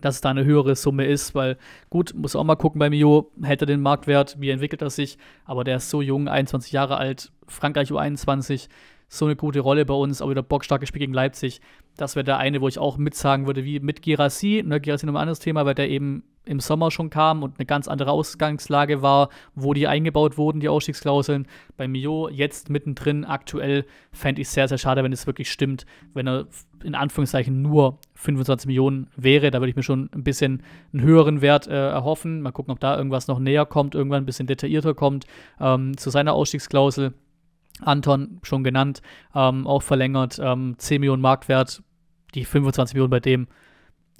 dass es da eine höhere Summe ist, weil gut, muss auch mal gucken bei Mio, hält er den Marktwert, wie entwickelt er sich, aber der ist so jung, einundzwanzig Jahre alt, Frankreich U einundzwanzig, so eine gute Rolle bei uns, auch wieder bockstarkes Spiel gegen Leipzig, das wäre der eine, wo ich auch mitsagen würde, wie mit Guirassy, ne, Guirassy noch ein anderes Thema, weil der eben im Sommer schon kam und eine ganz andere Ausgangslage war, wo die eingebaut wurden, die Ausstiegsklauseln. Bei Mio jetzt mittendrin aktuell fände ich sehr, sehr schade, wenn es wirklich stimmt, wenn er in Anführungszeichen nur fünfundzwanzig Millionen wäre. Da würde ich mir schon ein bisschen einen höheren Wert äh, erhoffen. Mal gucken, ob da irgendwas noch näher kommt, irgendwann ein bisschen detaillierter kommt ähm, zu seiner Ausstiegsklausel. Anton schon genannt, ähm, auch verlängert, ähm, zehn Millionen Marktwert, die fünfundzwanzig Millionen bei dem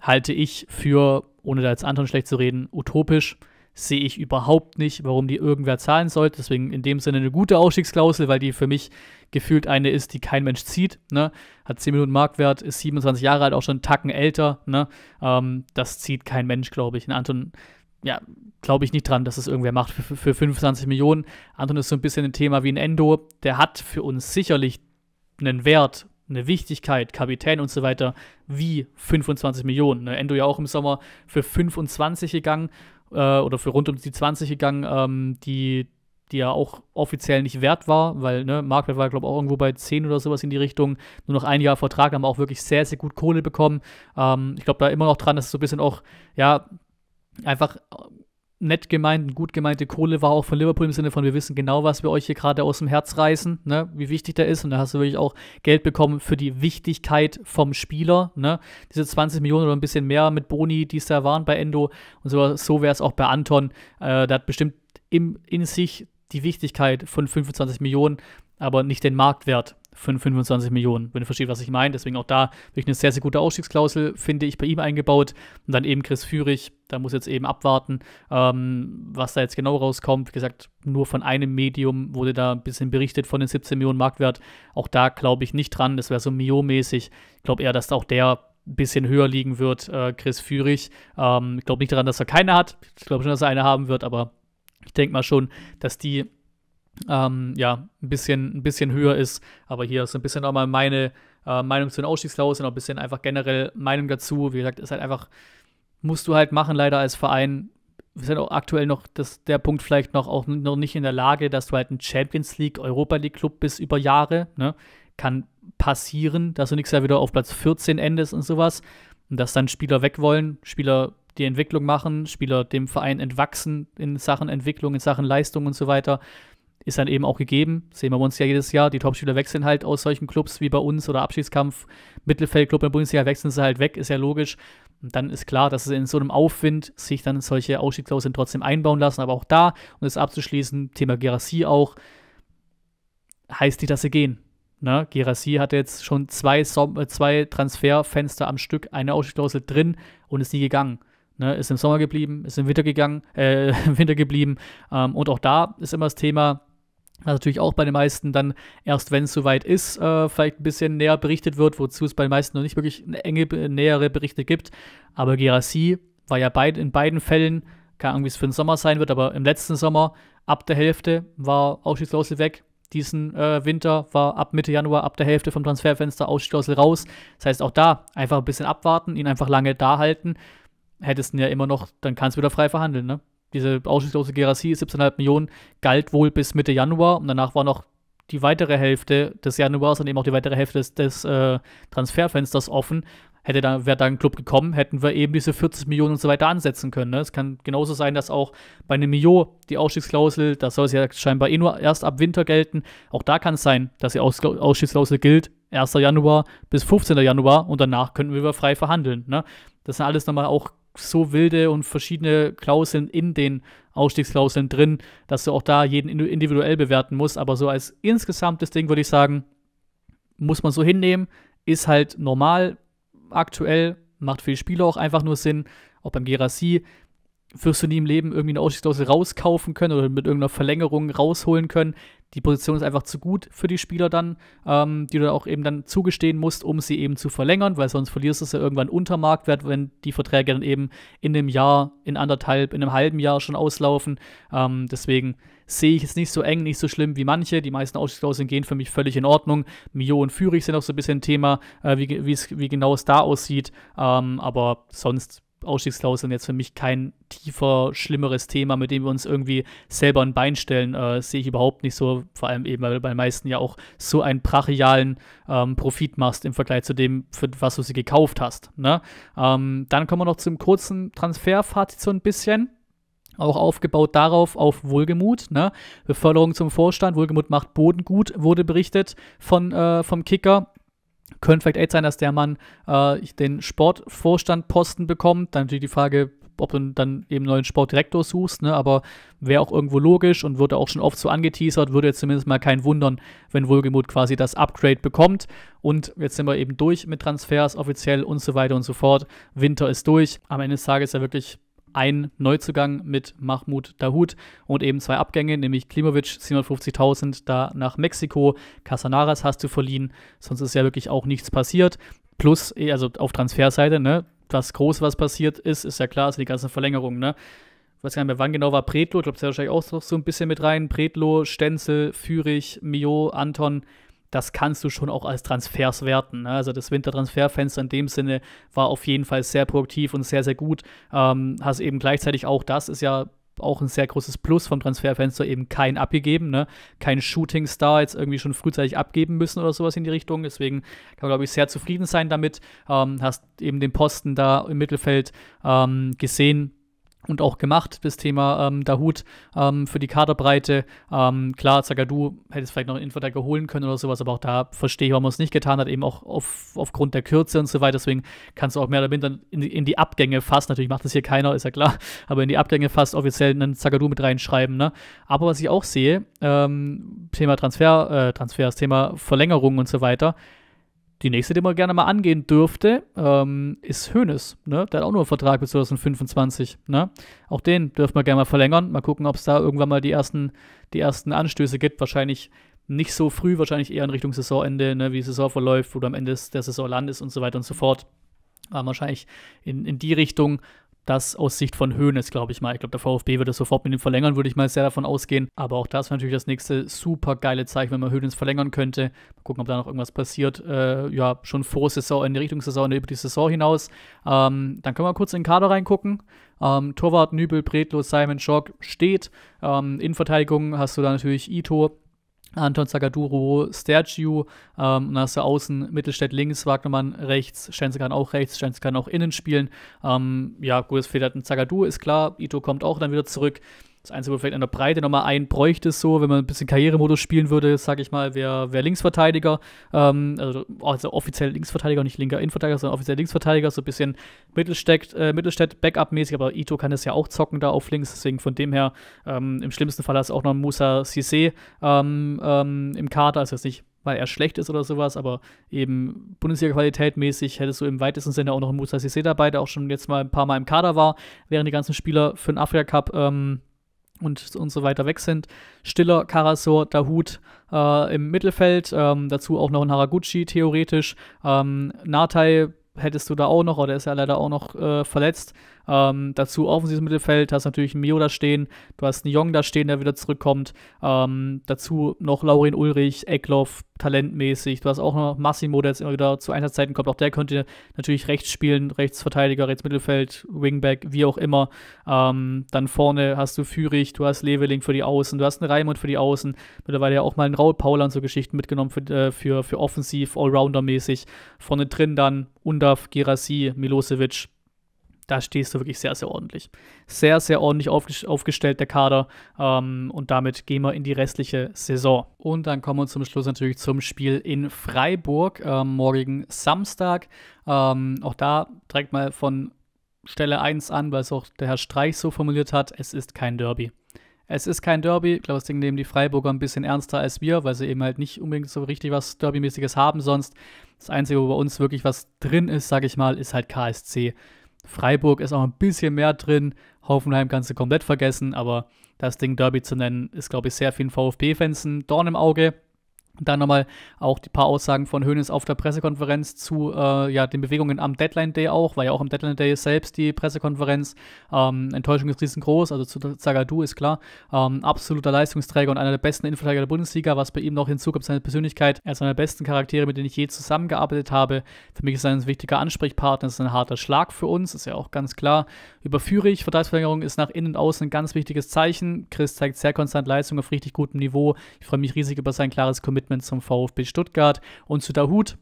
halte ich für, ohne da jetzt Anton schlecht zu reden, utopisch. Sehe ich überhaupt nicht, warum die irgendwer zahlen sollte. Deswegen in dem Sinne eine gute Ausstiegsklausel, weil die für mich gefühlt eine ist, die kein Mensch zieht, ne? Hat zehn Millionen Marktwert, ist siebenundzwanzig Jahre alt, auch schon einen Tacken älter, ne? Ähm, das zieht kein Mensch, glaube ich. Und Anton, ja, glaube ich nicht dran, dass es irgendwer macht für, für fünfundzwanzig Millionen. Anton ist so ein bisschen ein Thema wie ein Endo. Der hat für uns sicherlich einen Wert, eine Wichtigkeit, Kapitän und so weiter, wie fünfundzwanzig Millionen. Ne? Endo ja auch im Sommer für fünfundzwanzig gegangen äh, oder für rund um die zwanzig gegangen, ähm, die, die ja auch offiziell nicht wert war, weil ne, Marktwert war, glaube ich, auch irgendwo bei zehn oder sowas in die Richtung. Nur noch ein Jahr Vertrag, haben wir auch wirklich sehr, sehr gut Kohle bekommen. Ähm, ich glaube da immer noch dran, dass es so ein bisschen auch, ja, einfach nett gemeint, gut gemeinte Kohle war auch von Liverpool im Sinne von, wir wissen genau, was wir euch hier gerade aus dem Herz reißen, ne? Wie wichtig der ist. Und da hast du wirklich auch Geld bekommen für die Wichtigkeit vom Spieler, ne? Diese zwanzig Millionen oder ein bisschen mehr mit Boni, die es da waren bei Endo. Und so, so wäre es auch bei Anton. Äh, der hat bestimmt im, in sich die Wichtigkeit von fünfundzwanzig Millionen, aber nicht den Marktwert von fünfundzwanzig Millionen, wenn ihr versteht, was ich meine. Deswegen auch da wirklich eine sehr, sehr gute Ausstiegsklausel, finde ich, bei ihm eingebaut. Und dann eben Chris Führich, da muss jetzt eben abwarten, ähm, was da jetzt genau rauskommt. Wie gesagt, nur von einem Medium wurde da ein bisschen berichtet von den siebzehn Millionen Marktwert. Auch da glaube ich nicht dran, das wäre so Mio-mäßig. Ich glaube eher, dass auch der ein bisschen höher liegen wird, äh, Chris Führich. Ähm, ich glaube nicht daran, dass er keine hat. Ich glaube schon, dass er eine haben wird, aber ich denke mal schon, dass die Ähm, ja, ein bisschen, ein bisschen höher ist, aber hier ist ein bisschen auch mal meine äh, Meinung zu den Ausstiegsklauseln, auch ein bisschen einfach generell Meinung dazu. Wie gesagt, ist halt einfach, musst du halt machen, leider als Verein. Wir sind auch aktuell noch, dass der Punkt vielleicht noch, auch noch nicht in der Lage, dass du halt ein Champions League, Europa League Club bist über Jahre, ne? Kann passieren, dass du nächstes Jahr wieder auf Platz vierzehn endest und sowas und dass dann Spieler weg wollen, Spieler die Entwicklung machen, Spieler dem Verein entwachsen in Sachen Entwicklung, in Sachen Leistung und so weiter. Ist dann eben auch gegeben, sehen wir uns ja jedes Jahr, die Topspieler wechseln halt aus solchen Clubs wie bei uns oder Abschiedskampf, Mittelfeldclub in der Bundesliga, wechseln sie halt weg, ist ja logisch. Und dann ist klar, dass sie in so einem Aufwind sich dann solche Ausstiegsklauseln trotzdem einbauen lassen, aber auch da, um das abzuschließen, Thema Guirassy auch, heißt nicht, dass sie gehen. Ne? Guirassy hat jetzt schon zwei, zwei Transferfenster am Stück, eine Ausstiegsklausel drin und ist nie gegangen. Ne? Ist im Sommer geblieben, ist im Winter gegangen, äh, im Winter geblieben. Ähm, und auch da ist immer das Thema, was natürlich auch bei den meisten dann erst, wenn es soweit ist, äh, vielleicht ein bisschen näher berichtet wird, wozu es bei den meisten noch nicht wirklich eine enge, nähere Berichte gibt. Aber Guirassy war ja beid, in beiden Fällen, keine Ahnung, wie es für den Sommer sein wird, aber im letzten Sommer ab der Hälfte war Ausstiegsklausel weg. Diesen äh, Winter war ab Mitte Januar, ab der Hälfte vom Transferfenster Ausstiegsklausel raus. Das heißt, auch da einfach ein bisschen abwarten, ihn einfach lange da halten. Hättest du ja immer noch, dann kannst du wieder frei verhandeln, ne? Diese Ausstiegsklausel Guirassy, siebzehn Komma fünf Millionen, galt wohl bis Mitte Januar und danach war noch die weitere Hälfte des Januars und eben auch die weitere Hälfte des, des äh, Transferfensters offen. Hätte da, wäre da ein Club gekommen, hätten wir eben diese vierzig Millionen und so weiter ansetzen können. Ne? Es kann genauso sein, dass auch bei einem Millot die Ausstiegsklausel, das soll es ja scheinbar eh nur erst ab Winter gelten, auch da kann es sein, dass die Ausstiegsklausel gilt, ersten Januar bis fünfzehnten Januar und danach könnten wir frei verhandeln. Ne? Das sind alles nochmal auch so wilde und verschiedene Klauseln in den Ausstiegsklauseln drin, dass du auch da jeden individuell bewerten musst. Aber so als insgesamtes Ding würde ich sagen, muss man so hinnehmen, ist halt normal, aktuell, macht für die Spieler auch einfach nur Sinn. Auch beim Guirassy wirst du nie im Leben irgendwie eine Ausstiegsklausel rauskaufen können oder mit irgendeiner Verlängerung rausholen können. Die Position ist einfach zu gut für die Spieler dann, ähm, die du auch eben dann zugestehen musst, um sie eben zu verlängern, weil sonst verlierst du es ja irgendwann unter Marktwert, wenn die Verträge dann eben in einem Jahr, in anderthalb, in einem halben Jahr schon auslaufen. Ähm, deswegen sehe ich es nicht so eng, nicht so schlimm wie manche. Die meisten Ausstiegsklauseln gehen für mich völlig in Ordnung. Millot und Führich sind auch so ein bisschen ein Thema, äh, wie, wie genau es da aussieht. Ähm, aber sonst Ausstiegsklauseln jetzt für mich kein tiefer, schlimmeres Thema, mit dem wir uns irgendwie selber ein Bein stellen, äh, sehe ich überhaupt nicht so, vor allem eben, weil du bei den meisten ja auch so einen brachialen ähm, Profit machst im Vergleich zu dem, für was du sie gekauft hast. Ne? Ähm, dann kommen wir noch zum kurzen Transferfazit so ein bisschen. Auch aufgebaut darauf, auf Wohlgemuth, ne? Beförderung zum Vorstand, Wohlgemuth macht Boden gut, wurde berichtet von, äh, vom Kicker. Könnte vielleicht echt sein, dass der Mann äh, den Sportvorstandposten bekommt. Dann natürlich die Frage, ob du dann eben einen neuen Sportdirektor suchst, ne? Aber wäre auch irgendwo logisch und wurde auch schon oft so angeteasert, würde jetzt zumindest mal keinen wundern, wenn Wohlgemuth quasi das Upgrade bekommt. Und jetzt sind wir eben durch mit Transfers offiziell und so weiter und so fort. Winter ist durch. Am Ende des Tages ja wirklich ein Neuzugang mit Mahmut Dahoud und eben zwei Abgänge, nämlich Klimovic, siebenhundertfünfzigtausend, da nach Mexiko, Casanares hast du verliehen, sonst ist ja wirklich auch nichts passiert. Plus, also auf Transferseite, ne, das Große, was passiert ist, ist ja klar, sind die ganzen Verlängerungen, ne. Ich weiß gar nicht mehr, wann genau war Predlo, ich glaube, das ist ja wahrscheinlich auch so ein bisschen mit rein. Predlo, Stenzel, Führich, Mio, Anton, das kannst du schon auch als Transfers werten. Ne? Also das Wintertransferfenster in dem Sinne war auf jeden Fall sehr produktiv und sehr, sehr gut. Ähm, hast eben gleichzeitig auch, das ist ja auch ein sehr großes Plus vom Transferfenster, eben kein abgegeben, ne? Kein Shootingstar jetzt irgendwie schon frühzeitig abgeben müssen oder sowas in die Richtung. Deswegen kann man, glaube ich, sehr zufrieden sein damit. Ähm, hast eben den Posten da im Mittelfeld ähm, gesehen und auch gemacht, das Thema ähm, Dahoud ähm, für die Kaderbreite. Ähm, klar, Zagadou hätte es vielleicht noch einen Innenverteidiger holen können oder sowas, aber auch da verstehe ich, warum man es nicht getan hat, eben auch auf, aufgrund der Kürze und so weiter. Deswegen kannst du auch mehr oder minder in, in die Abgänge fast, natürlich macht das hier keiner, ist ja klar, aber in die Abgänge fast offiziell einen Zagadou mit reinschreiben. Ne? Aber was ich auch sehe, ähm, Thema Transfer, äh, Transfers, Thema Verlängerung und so weiter, die nächste, die man gerne mal angehen dürfte, ähm, ist Hoeneß. Ne? Der hat auch nur einen Vertrag bis zweitausendfünfundzwanzig. Ne? Auch den dürfte man gerne mal verlängern. Mal gucken, ob es da irgendwann mal die ersten, die ersten Anstöße gibt. Wahrscheinlich nicht so früh, wahrscheinlich eher in Richtung Saisonende, ne? Wie die Saison verläuft, wo du am Ende der Saison landest und so weiter und so fort. Aber wahrscheinlich in, in die Richtung, das aus Sicht von Hoeneß, glaube ich mal. Ich glaube, der VfB wird das sofort mit ihm verlängern, würde ich mal sehr davon ausgehen. Aber auch das wäre natürlich das nächste super geile Zeichen, wenn man Hoeneß verlängern könnte. Mal gucken, ob da noch irgendwas passiert. Äh, ja, schon vor Saison, in die Richtung Saison, über die Saison hinaus. Ähm, dann können wir kurz in den Kader reingucken. Ähm, Torwart, Nübel, Predlo, Simon, Schock steht. Ähm, in Verteidigung hast du da natürlich Ito, Anton, Zagadou, Stergiou, ähm, und dann hast du außen Mittelstädt links, Vagnoman rechts, Schenze kann auch rechts, Schenze kann auch innen spielen. Ähm, ja, gut, es fehlt ein Zagadou, ist klar, Ito kommt auch dann wieder zurück. Das Einzige, wo vielleicht in der Breite nochmal einen bräuchte, so, wenn man ein bisschen Karrieremodus spielen würde, sage ich mal, wäre wär Linksverteidiger, ähm, also, also offiziell Linksverteidiger, nicht linker Innenverteidiger, sondern offiziell Linksverteidiger, so ein bisschen Mittelstädt, äh, Mittelstädt Backup-mäßig, aber Ito kann das ja auch zocken da auf links, deswegen von dem her, ähm, im schlimmsten Fall hast du auch noch Moussa Cissé ähm, ähm, im Kader, also jetzt nicht weil er schlecht ist oder sowas, aber eben Bundesliga-Qualität mäßig hättest du im weitesten Sinne auch noch einen Moussa Cissé dabei, der auch schon jetzt mal ein paar Mal im Kader war, während die ganzen Spieler für den Afrika-Cup ähm, und, und so weiter weg sind. Stiller, Karazor, Dahoud äh, im Mittelfeld, ähm, dazu auch noch ein Haraguchi theoretisch, ähm, Natai hättest du da auch noch, oder ist er leider auch noch äh, verletzt. Ähm, dazu offensives Mittelfeld, hast natürlich einen Mio da stehen, du hast einen Jong da stehen, der wieder zurückkommt. Ähm, dazu noch Laurin Ulrich, Eckloff, talentmäßig. Du hast auch noch Massimo, der jetzt immer wieder zu Einsatzzeiten kommt. Auch der könnte natürlich rechts spielen, Rechtsverteidiger, Rechtsmittelfeld, Wingback, wie auch immer. Ähm, dann vorne hast du Führich, du hast Leweling für die Außen, du hast einen Raimund für die Außen. Mittlerweile ja auch mal einen Raul Paula und so Geschichten mitgenommen für, äh, für, für offensiv, Allrounder-mäßig. Vorne drin dann Undav, Guirassy, Milosevic. Da stehst du wirklich sehr, sehr ordentlich. Sehr, sehr ordentlich aufgestellt, der Kader. Ähm, und damit gehen wir in die restliche Saison. Und dann kommen wir zum Schluss natürlich zum Spiel in Freiburg, ähm, morgigen Samstag. Ähm, auch da direkt mal von Stelle eins an, weil es auch der Herr Streich so formuliert hat, es ist kein Derby. Es ist kein Derby. Ich glaube, das Ding nehmen die Freiburger ein bisschen ernster als wir, weil sie eben halt nicht unbedingt so richtig was Derby-mäßiges haben sonst. Das Einzige, wo bei uns wirklich was drin ist, sage ich mal, ist halt K S C. Freiburg ist auch ein bisschen mehr drin, Hoffenheim kannst du komplett vergessen, aber das Ding Derby zu nennen, ist, glaube ich, sehr vielen VfB-Fans ein Dorn im Auge. Und dann nochmal auch die paar Aussagen von Hoeneß auf der Pressekonferenz zu äh, ja, den Bewegungen am Deadline-Day auch, war ja auch am Deadline-Day selbst die Pressekonferenz. Ähm, Enttäuschung ist riesengroß, also zu Zagadou ist klar. Ähm, absoluter Leistungsträger und einer der besten Innenverteidiger der Bundesliga, was bei ihm noch hinzukommt, seine Persönlichkeit. Er ist einer der besten Charaktere, mit denen ich je zusammengearbeitet habe. Für mich ist er ein wichtiger Ansprechpartner, ist ein harter Schlag für uns, ist ja auch ganz klar. Über Führich, Vertragsverlängerung ist nach innen und außen ein ganz wichtiges Zeichen. Chris zeigt sehr konstant Leistung auf richtig gutem Niveau. Ich freue mich riesig über sein klares Commitment zum VfB Stuttgart und zu Dahoud.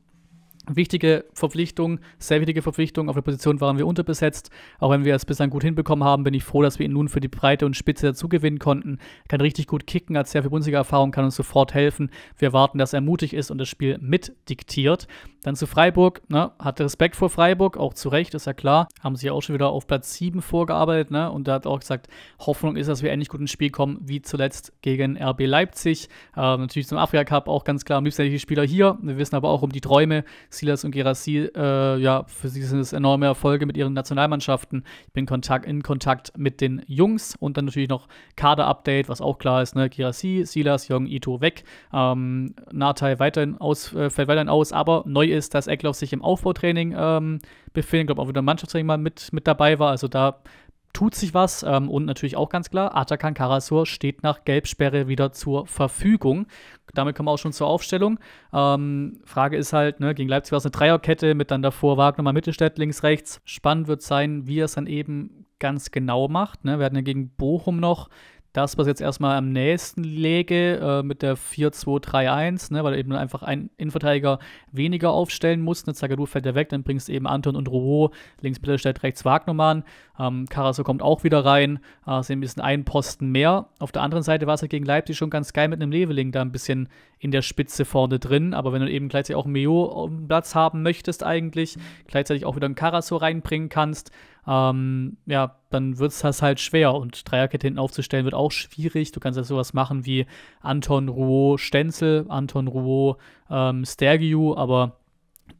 Wichtige Verpflichtung, sehr wichtige Verpflichtung. Auf der Position waren wir unterbesetzt. Auch wenn wir es bislang gut hinbekommen haben, bin ich froh, dass wir ihn nun für die Breite und Spitze dazugewinnen konnten. Kann richtig gut kicken, hat sehr viel Bundesliga-Erfahrung, kann uns sofort helfen. Wir erwarten, dass er mutig ist und das Spiel mitdiktiert. Dann zu Freiburg, ne? Hatte Respekt vor Freiburg, auch zu Recht, ist ja klar. Haben sich auch schon wieder auf Platz sieben vorgearbeitet, ne? Und da hat auch gesagt, Hoffnung ist, dass wir endlich gut ins Spiel kommen, wie zuletzt gegen R B Leipzig. Ähm, natürlich zum Afrika Cup auch ganz klar, am liebsten die Spieler hier. Wir wissen aber auch um die Träume. Silas und Guirassy, äh, ja, für sie sind es enorme Erfolge mit ihren Nationalmannschaften. Ich bin Kontakt, in Kontakt mit den Jungs und dann natürlich noch Kader-Update, was auch klar ist, ne? Guirassy, Silas, Jong, Ito weg, ähm, Natai weiterhin aus, äh, fällt weiterhin aus, aber neu ist, dass Eckloff sich im Aufbautraining ähm, befindet. Ich glaube, auch wieder im Mannschaftstraining mal mit, mit dabei war, also da tut sich was ähm, und natürlich auch ganz klar, Atakan Karazor steht nach Gelbsperre wieder zur Verfügung. Damit kommen wir auch schon zur Aufstellung. Ähm, Frage ist halt, ne, gegen Leipzig war es eine Dreierkette mit dann davor Wagnermann, Mittelstädt, links, rechts. Spannend wird sein, wie er es dann eben ganz genau macht. Ne? Wir hatten ja gegen Bochum noch das, was jetzt erstmal am nächsten läge, äh, mit der vier zwei drei eins, ne, weil er eben einfach einen Innenverteidiger weniger aufstellen muss. Ne, Zagadou fällt er weg, dann bringst du eben Anton und Rouault, links Mittelstädt, rechts Vagnoman. Ähm, Karazor kommt auch wieder rein, äh, sind ein bisschen einen Posten mehr. Auf der anderen Seite war es halt gegen Leipzig schon ganz geil mit einem Leveling da ein bisschen in der Spitze vorne drin. Aber wenn du eben gleichzeitig auch Meo auf dem Platz haben möchtest eigentlich, gleichzeitig auch wieder einen Karazor reinbringen kannst, Ähm, ja, dann wird es halt schwer und Dreierkette hinten aufzustellen wird auch schwierig. Du kannst ja sowas machen wie Anton, Rouault, Stenzel, Anton, Rouault, ähm, Stergiou, aber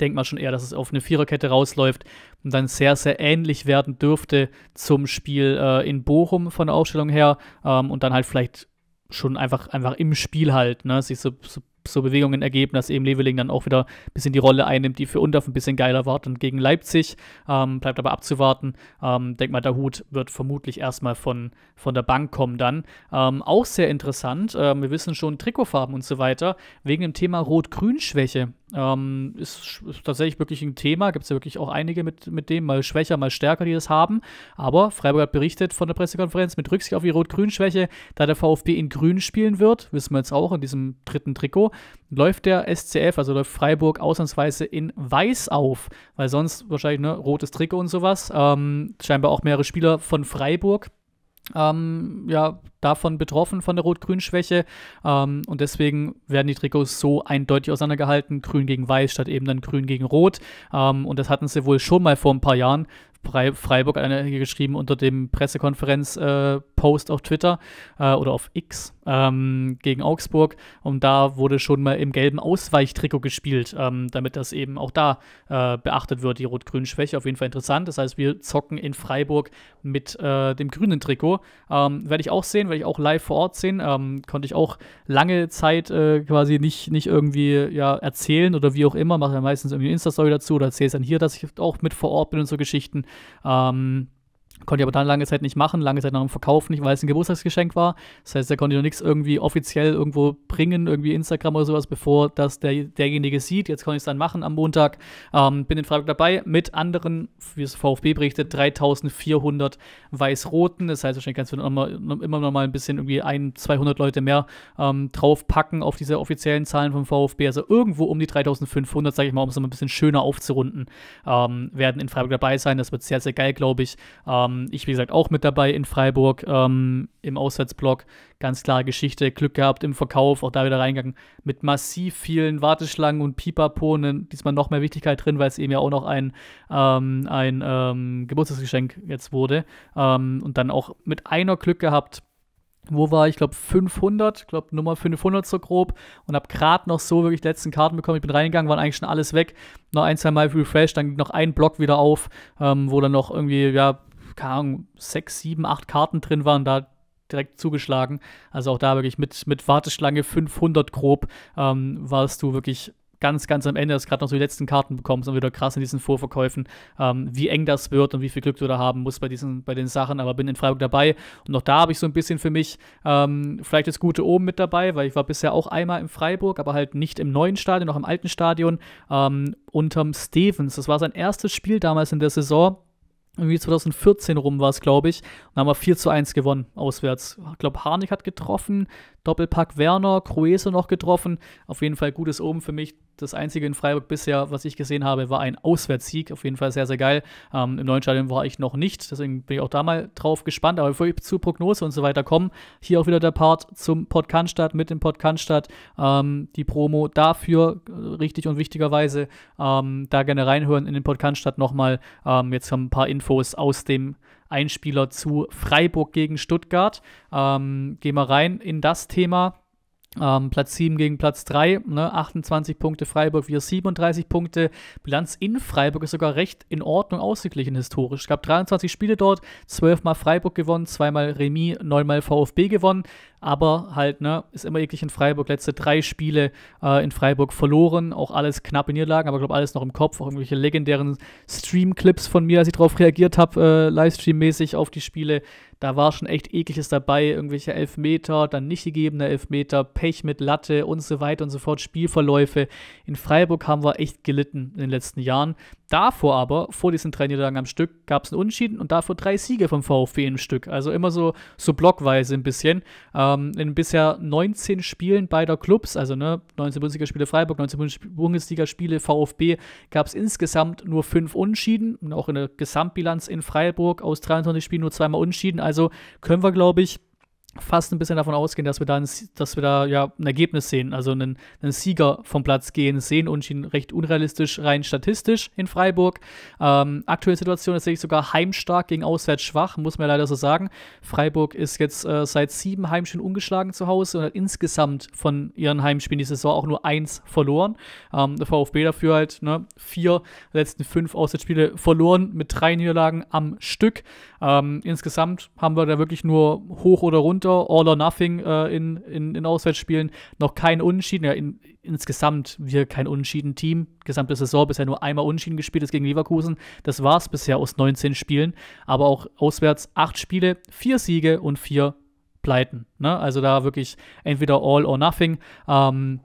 denkt man schon eher, dass es auf eine Viererkette rausläuft und dann sehr, sehr ähnlich werden dürfte zum Spiel äh, in Bochum von der Aufstellung her ähm, und dann halt vielleicht schon einfach, einfach im Spiel halt, ne, sich so, so so Bewegungen ergeben, dass eben Leveling dann auch wieder ein bisschen die Rolle einnimmt, die für Undav ein bisschen geiler war und gegen Leipzig. Ähm, bleibt aber abzuwarten. Ähm, denk mal, Dahoud wird vermutlich erstmal von, von der Bank kommen dann. Ähm, auch sehr interessant, ähm, wir wissen schon Trikotfarben und so weiter, wegen dem Thema Rot-Grün-Schwäche. Ähm, ist, ist tatsächlich wirklich ein Thema, gibt es ja wirklich auch einige mit, mit dem, mal schwächer, mal stärker, die das haben, aber Freiburg hat berichtet von der Pressekonferenz, mit Rücksicht auf die Rot-Grün-Schwäche, da der VfB in Grün spielen wird, wissen wir jetzt auch in diesem dritten Trikot, läuft der S C F, also läuft Freiburg ausnahmsweise in Weiß auf, weil sonst wahrscheinlich, ne, rotes Trikot und sowas, ähm, scheinbar auch mehrere Spieler von Freiburg, Ähm, ja, davon betroffen von der Rot-Grün-Schwäche ähm, und deswegen werden die Trikots so eindeutig auseinandergehalten, grün gegen weiß statt eben dann grün gegen rot ähm, und das hatten sie wohl schon mal vor ein paar Jahren. Freiburg hat einer hier geschrieben unter dem Pressekonferenz-Post äh, auf Twitter äh, oder auf X, ähm, gegen Augsburg. Und da wurde schon mal im gelben Ausweichtrikot gespielt, ähm, damit das eben auch da äh, beachtet wird, die rot-grünen Schwäche. Auf jeden Fall interessant. Das heißt, wir zocken in Freiburg mit äh, dem grünen Trikot. Ähm, werde ich auch sehen, werde ich auch live vor Ort sehen. Ähm, konnte ich auch lange Zeit äh, quasi nicht, nicht irgendwie ja, erzählen oder wie auch immer. Mache ja meistens irgendwie eine Insta-Story dazu oder erzähle es dann hier, dass ich auch mit vor Ort bin und so Geschichten. Ähm, Konnte ich aber dann lange Zeit nicht machen, lange Zeit nach dem Verkauf nicht, weil es ein Geburtstagsgeschenk war. Das heißt, da konnte ich noch nichts irgendwie offiziell irgendwo bringen, irgendwie Instagram oder sowas, bevor das der, derjenige sieht. Jetzt konnte ich es dann machen am Montag. Ähm, bin in Freiburg dabei mit anderen, wie es VfB berichtet, dreitausendvierhundert Weiß-Roten. Das heißt, wahrscheinlich kannst du nochmal, immer noch mal ein bisschen irgendwie ein, zweihundert Leute mehr ähm, draufpacken auf diese offiziellen Zahlen vom VfB. Also irgendwo um die dreitausendfünfhundert, sage ich mal, um es nochmal ein bisschen schöner aufzurunden, ähm, werden in Freiburg dabei sein. Das wird sehr, sehr geil, glaube ich. Ähm, Ich, wie gesagt, auch mit dabei in Freiburg ähm, im Auswärtsblock. Ganz klare Geschichte. Glück gehabt im Verkauf, auch da wieder reingegangen. Mit massiv vielen Warteschlangen und Pipapo. Diesmal noch mehr Wichtigkeit drin, weil es eben ja auch noch ein, ähm, ein ähm, Geburtstagsgeschenk jetzt wurde. Ähm, und dann auch mit einer Glück gehabt. Wo war ich? Ich glaube fünfhundert, ich glaube Nummer fünfhundert so grob, und habe gerade noch so wirklich die letzten Karten bekommen. Ich bin reingegangen, waren eigentlich schon alles weg. Noch ein, zwei Mal Refresh, dann noch ein Block wieder auf, ähm, wo dann noch irgendwie, ja, keine Ahnung, sechs, sieben, acht Karten drin waren, da direkt zugeschlagen. Also auch da wirklich mit, mit Warteschlange fünfhundert grob ähm, warst du wirklich ganz, ganz am Ende, dass gerade noch so die letzten Karten bekommst und wieder krass in diesen Vorverkäufen, ähm, wie eng das wird und wie viel Glück du da haben musst bei diesen, bei den Sachen. Aber bin in Freiburg dabei und auch da habe ich so ein bisschen für mich ähm, vielleicht das Gute oben mit dabei, weil ich war bisher auch einmal in Freiburg, aber halt nicht im neuen Stadion, noch im alten Stadion, ähm, unterm Stevens. Das war sein erstes Spiel damals in der Saison. Irgendwie zweitausendvierzehn rum war es, glaube ich. Und haben wir vier zu eins gewonnen, auswärts. Ich glaube, Harnik hat getroffen, Doppelpack Werner, Kruese noch getroffen. Auf jeden Fall gutes Oben für mich. Das Einzige in Freiburg bisher, was ich gesehen habe, war ein Auswärtssieg. Auf jeden Fall sehr, sehr geil. Ähm, Im neuen Stadion war ich noch nicht. Deswegen bin ich auch da mal drauf gespannt. Aber bevor ich zu Prognose und so weiter komme, hier auch wieder der Part zum Podcast mit dem Podcast. Ähm, die Promo dafür, richtig und wichtigerweise, ähm, da gerne reinhören in den Podcast nochmal. Ähm, jetzt haben ein paar Infos. Infos aus dem Einspieler zu Freiburg gegen Stuttgart. Ähm, gehen wir rein in das Thema. Ähm, Platz sieben gegen Platz drei, ne? achtundzwanzig Punkte Freiburg, wir siebenunddreißig Punkte. Bilanz in Freiburg ist sogar recht in Ordnung ausgeglichen historisch. Es gab dreiundzwanzig Spiele dort, zwölf Mal Freiburg gewonnen, zweimal Remis, neunmal VfB gewonnen. Aber halt, ne, ist immer eklig in Freiburg. Letzte drei Spiele äh, in Freiburg verloren. Auch alles knappe Niederlagen, aber ich glaube, alles noch im Kopf. Auch irgendwelche legendären Stream-Clips von mir, als ich darauf reagiert habe, äh, Livestream-mäßig auf die Spiele. Da war schon echt Ekliges dabei. Irgendwelche Elfmeter, dann nicht gegebene Elfmeter, Pech mit Latte und so weiter und so fort. Spielverläufe. In Freiburg haben wir echt gelitten in den letzten Jahren. Davor aber, vor diesen drei Niederlagen am Stück, gab es einen Unentschieden und davor drei Siege vom VfB im Stück. Also immer so, so blockweise ein bisschen. Ähm, In bisher neunzehn Spielen beider Clubs, also ne, neunzehn Bundesligaspiele Freiburg, neunzehn Bundesligaspiele VfB, gab es insgesamt nur fünf Unentschieden. Und auch in der Gesamtbilanz in Freiburg aus dreiundzwanzig Spielen nur zweimal Unentschieden. Also können wir, glaube ich, fast ein bisschen davon ausgehen, dass wir da ein, dass wir da ja ein Ergebnis sehen, also einen, einen Sieger vom Platz gehen sehen. Unentschieden recht unrealistisch, rein statistisch in Freiburg. Ähm, aktuelle Situation ist tatsächlich sogar heimstark gegen auswärts schwach, muss man ja leider so sagen. Freiburg ist jetzt äh, seit sieben Heimspielen ungeschlagen zu Hause und hat insgesamt von ihren Heimspielen die Saison auch nur eins verloren. Ähm, der VfB dafür halt ne, vier letzten fünf Auswärtsspiele verloren mit drei Niederlagen am Stück. Ähm, insgesamt haben wir da wirklich nur hoch oder runter, all or nothing äh, in, in, in Auswärtsspielen, noch kein Unentschieden, ja, in, insgesamt wir kein Unentschieden-Team, gesamte Saison bisher nur einmal Unentschieden gespielt, ist gegen Leverkusen, das war es bisher aus neunzehn Spielen, aber auch auswärts acht Spiele, vier Siege und vier Pleiten, ne? Also da wirklich entweder all or nothing. ähm,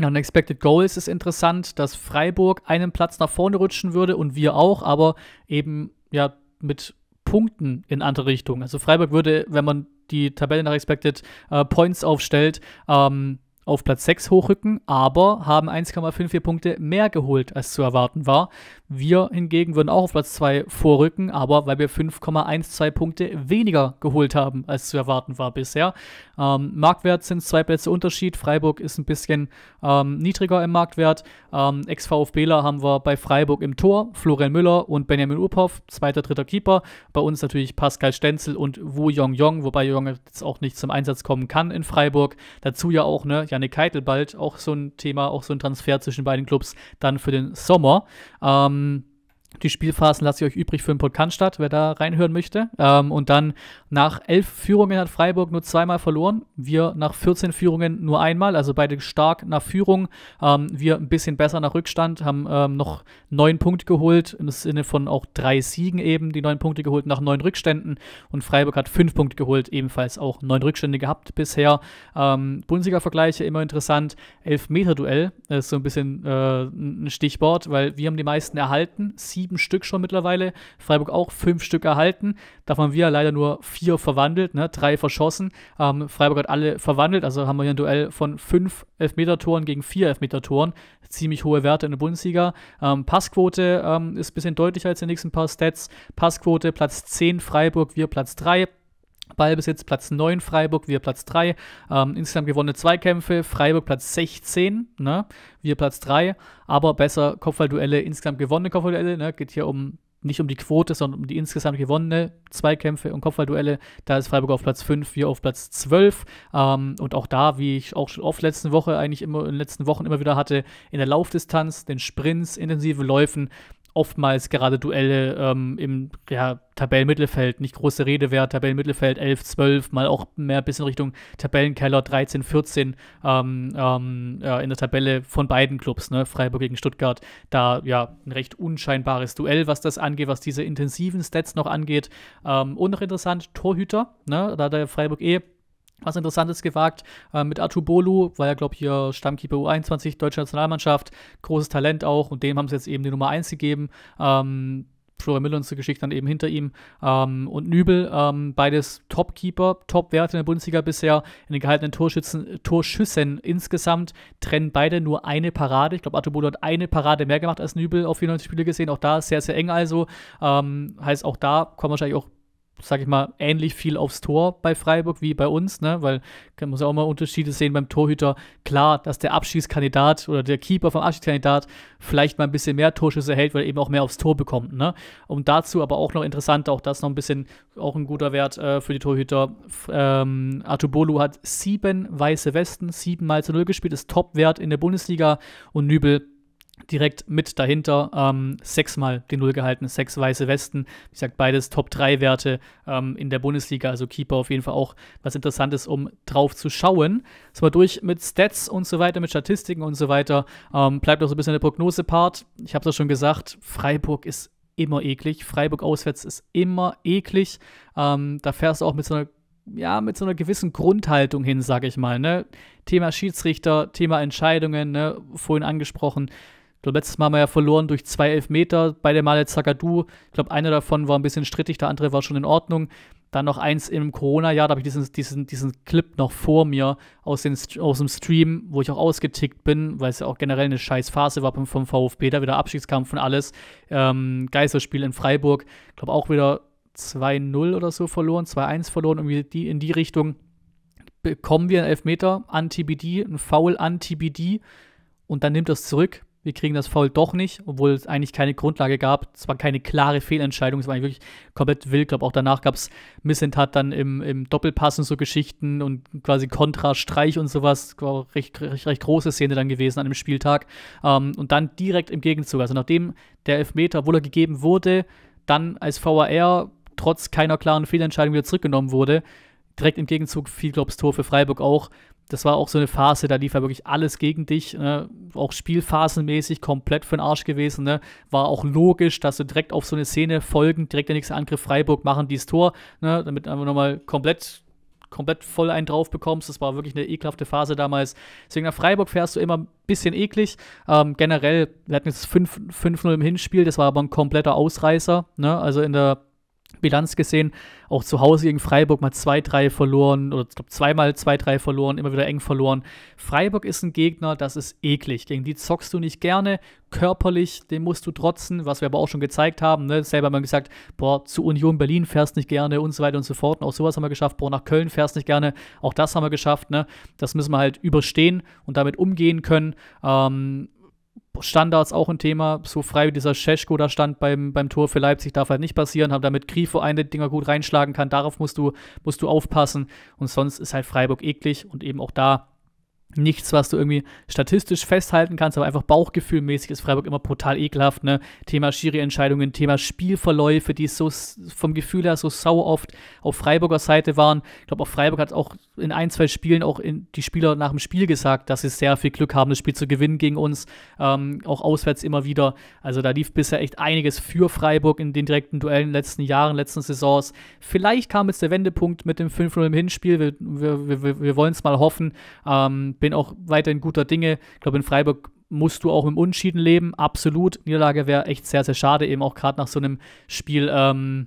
Unexpected Goals ist interessant, dass Freiburg einen Platz nach vorne rutschen würde und wir auch, aber eben ja mit Punkten in andere Richtung, also Freiburg würde, wenn man die Tabelle nach Expected äh, Points aufstellt, ähm, auf Platz sechs hochrücken, aber haben eins Komma fünf vier Punkte mehr geholt, als zu erwarten war. Wir hingegen würden auch auf Platz zwei vorrücken, aber weil wir fünf Komma eins zwei Punkte weniger geholt haben, als zu erwarten war bisher. Ähm, Marktwert sind zwei Plätze Unterschied. Freiburg ist ein bisschen ähm, niedriger im Marktwert. Ähm, Ex-VfBler haben wir bei Freiburg im Tor, Florian Müller und Benjamin Uphoff, zweiter, dritter Keeper. Bei uns natürlich Pascal Stenzel und Wu Yong-Yong, wobei Yong jetzt auch nicht zum Einsatz kommen kann in Freiburg. Dazu ja auch, ne, Yannick Keitel bald, auch so ein Thema, auch so ein Transfer zwischen beiden Clubs dann für den Sommer. Ähm, die Spielphasen lasse ich euch übrig für den Podcast statt, wer da reinhören möchte. Ähm, und dann nach elf Führungen hat Freiburg nur zweimal verloren. Wir nach vierzehn Führungen nur einmal, also beide stark nach Führung. Ähm, wir ein bisschen besser nach Rückstand, haben ähm, noch neun Punkte geholt, im Sinne von auch drei Siegen eben, die neun Punkte geholt nach neun Rückständen. Und Freiburg hat fünf Punkte geholt, ebenfalls auch neun Rückstände gehabt bisher. Ähm, Bundesliga-Vergleiche, immer interessant. Elfmeter-Duell ist so ein bisschen äh, ein Stichwort, weil wir haben die meisten erhalten, sieben Sieben Stück schon mittlerweile, Freiburg auch fünf Stück erhalten, davon wir leider nur vier verwandelt, ne? Drei verschossen, ähm, Freiburg hat alle verwandelt, also haben wir hier ein Duell von fünf Elfmetertoren gegen vier Elfmetertoren, ziemlich hohe Werte in der Bundesliga. Ähm, Passquote ähm, ist ein bisschen deutlicher als die nächsten paar Stats, Passquote Platz zehn Freiburg, wir Platz drei, Ballbesitz Platz neun Freiburg, wir Platz drei, ähm, insgesamt gewonnene Zweikämpfe, Freiburg Platz sechzehn, ne? Wir Platz drei, aber besser Kopfballduelle, insgesamt gewonnene Kopfballduelle, ne? Geht hier um nicht um die Quote, sondern um die insgesamt gewonnene Zweikämpfe und Kopfballduelle. Da ist Freiburg auf Platz fünf, wir auf Platz zwölf. Ähm, und auch da, wie ich auch schon oft letzte Woche, eigentlich immer in den letzten Wochen immer wieder hatte, in der Laufdistanz, den Sprints, intensive Läufen, oftmals gerade Duelle ähm, im ja, Tabellenmittelfeld, nicht große Rede wert, Tabellenmittelfeld elf, zwölf, mal auch mehr ein bisschen Richtung Tabellenkeller dreizehn, vierzehn ähm, ähm, ja, in der Tabelle von beiden Clubs, ne? Freiburg gegen Stuttgart, da ja ein recht unscheinbares Duell, was das angeht, was diese intensiven Stats noch angeht. Ähm, und noch interessant, Torhüter, ne? Da hat der Freiburg eh was Interessantes gewagt, äh, mit Atubolu, war ja, glaube ich, hier Stammkeeper U einundzwanzig, deutsche Nationalmannschaft, großes Talent auch, und dem haben sie jetzt eben die Nummer eins gegeben, ähm, Florian Müller und so Geschichte dann eben hinter ihm, ähm, und Nübel, ähm, beides Top-Keeper, Top-Werte in der Bundesliga bisher, in den gehaltenen Torschützen, Torschüssen insgesamt, trennen beide nur eine Parade, ich glaube, Atubolu hat eine Parade mehr gemacht als Nübel, auf vierundneunzig Spiele gesehen, auch da sehr, sehr eng also, ähm, heißt auch da kommen wahrscheinlich auch, sag ich mal, ähnlich viel aufs Tor bei Freiburg wie bei uns, ne? Weil man muss ja auch mal Unterschiede sehen beim Torhüter. Klar, dass der Abschießkandidat oder der Keeper vom Abschießkandidat vielleicht mal ein bisschen mehr Torschüsse hält, weil er eben auch mehr aufs Tor bekommt, ne? Und dazu aber auch noch interessant, auch das noch ein bisschen, auch ein guter Wert äh, für die Torhüter. Ähm, Atubolu hat sieben weiße Westen, sieben mal zu null gespielt, ist Top-Wert in der Bundesliga, und Nübel direkt mit dahinter, ähm, sechsmal die Null gehalten, sechs weiße Westen. Wie gesagt, beides Top drei Werte ähm, in der Bundesliga, also Keeper auf jeden Fall auch was Interessantes, um drauf zu schauen. Jetzt mal durch mit Stats und so weiter, mit Statistiken und so weiter. Ähm, bleibt auch so ein bisschen der Prognose-Part. Ich habe es ja schon gesagt, Freiburg ist immer eklig. Freiburg auswärts ist immer eklig. Ähm, da fährst du auch mit so einer ja, mit so einer gewissen Grundhaltung hin, sage ich mal, ne? Thema Schiedsrichter, Thema Entscheidungen, ne? Vorhin angesprochen. Letztes Mal haben wir ja verloren durch zwei Elfmeter, beide Male Zagadou. Ich glaube, einer davon war ein bisschen strittig, der andere war schon in Ordnung. Dann noch eins im Corona-Jahr, da habe ich diesen, diesen, diesen Clip noch vor mir aus, den, aus dem Stream, wo ich auch ausgetickt bin, weil es ja auch generell eine scheiß Phase war vom VfB, da wieder Abstiegskampf und alles. Ähm, Geisterspiel in Freiburg, ich glaube auch wieder zwei null oder so verloren, zwei eins verloren, irgendwie die, in die Richtung. Bekommen wir einen Elfmeter an T B D, einen Foul an T B D, und dann nimmt das zurück. Wir kriegen das Foul doch nicht, obwohl es eigentlich keine Grundlage gab. Es war keine klare Fehlentscheidung, es war eigentlich wirklich komplett wild. Ich glaube, auch danach gab es Missentat dann im, im Doppelpass und so Geschichten und quasi Kontrastreich und sowas. War recht, recht, recht große Szene dann gewesen an dem Spieltag. Ähm, und dann direkt im Gegenzug, also nachdem der Elfmeter, obwohl er gegeben wurde, dann als V A R trotz keiner klaren Fehlentscheidung wieder zurückgenommen wurde. Direkt im Gegenzug fiel, glaube ich, das Tor für Freiburg auch. Das war auch so eine Phase, da lief ja wirklich alles gegen dich, ne? Auch spielphasenmäßig komplett für den Arsch gewesen, ne? War auch logisch, dass du direkt auf so eine Szene folgen, direkt der nächste Angriff Freiburg machen, dieses Tor, ne? Damit einfach nochmal komplett, komplett voll einen drauf bekommst. Das war wirklich eine ekelhafte Phase damals. Deswegen nach Freiburg fährst du immer ein bisschen eklig. Ähm, generell, wir hatten jetzt fünf null im Hinspiel, das war aber ein kompletter Ausreißer, ne? Also in der Bilanz gesehen, auch zu Hause gegen Freiburg mal zwei drei verloren, oder ich glaube zweimal zwei drei verloren, immer wieder eng verloren. Freiburg ist ein Gegner, das ist eklig. Gegen die zockst du nicht gerne, körperlich, dem musst du trotzen, was wir aber auch schon gezeigt haben, ne? Selber haben wir gesagt, boah, zu Union Berlin fährst nicht gerne und so weiter und so fort. Und auch sowas haben wir geschafft, boah, nach Köln fährst nicht gerne, auch das haben wir geschafft, ne? Das müssen wir halt überstehen und damit umgehen können. Ähm, Standards auch ein Thema, so frei wie dieser Šeško da stand beim, beim Tor für Leipzig, darf halt nicht passieren, haben damit Grifo einen der Dinger gut reinschlagen kann, darauf musst du, musst du aufpassen und sonst ist halt Freiburg eklig und eben auch da nichts, was du irgendwie statistisch festhalten kannst, aber einfach bauchgefühlmäßig ist Freiburg immer brutal ekelhaft, ne? Thema Schiri-Entscheidungen, Thema Spielverläufe, die so vom Gefühl her so sauer oft auf Freiburger Seite waren. Ich glaube, auch Freiburg hat auch in ein, zwei Spielen auch in die Spieler nach dem Spiel gesagt, dass sie sehr viel Glück haben, das Spiel zu gewinnen gegen uns, ähm, auch auswärts immer wieder. Also da lief bisher echt einiges für Freiburg in den direkten Duellen in den letzten Jahren, letzten Saisons. Vielleicht kam jetzt der Wendepunkt mit dem fünf null im Hinspiel, wir, wir, wir, wir wollen es mal hoffen, ähm, bin auch weiterhin guter Dinge. Ich glaube, in Freiburg musst du auch mit dem Unentschieden leben. Absolut. Niederlage wäre echt sehr, sehr schade. Eben auch gerade nach so einem Spiel, ähm,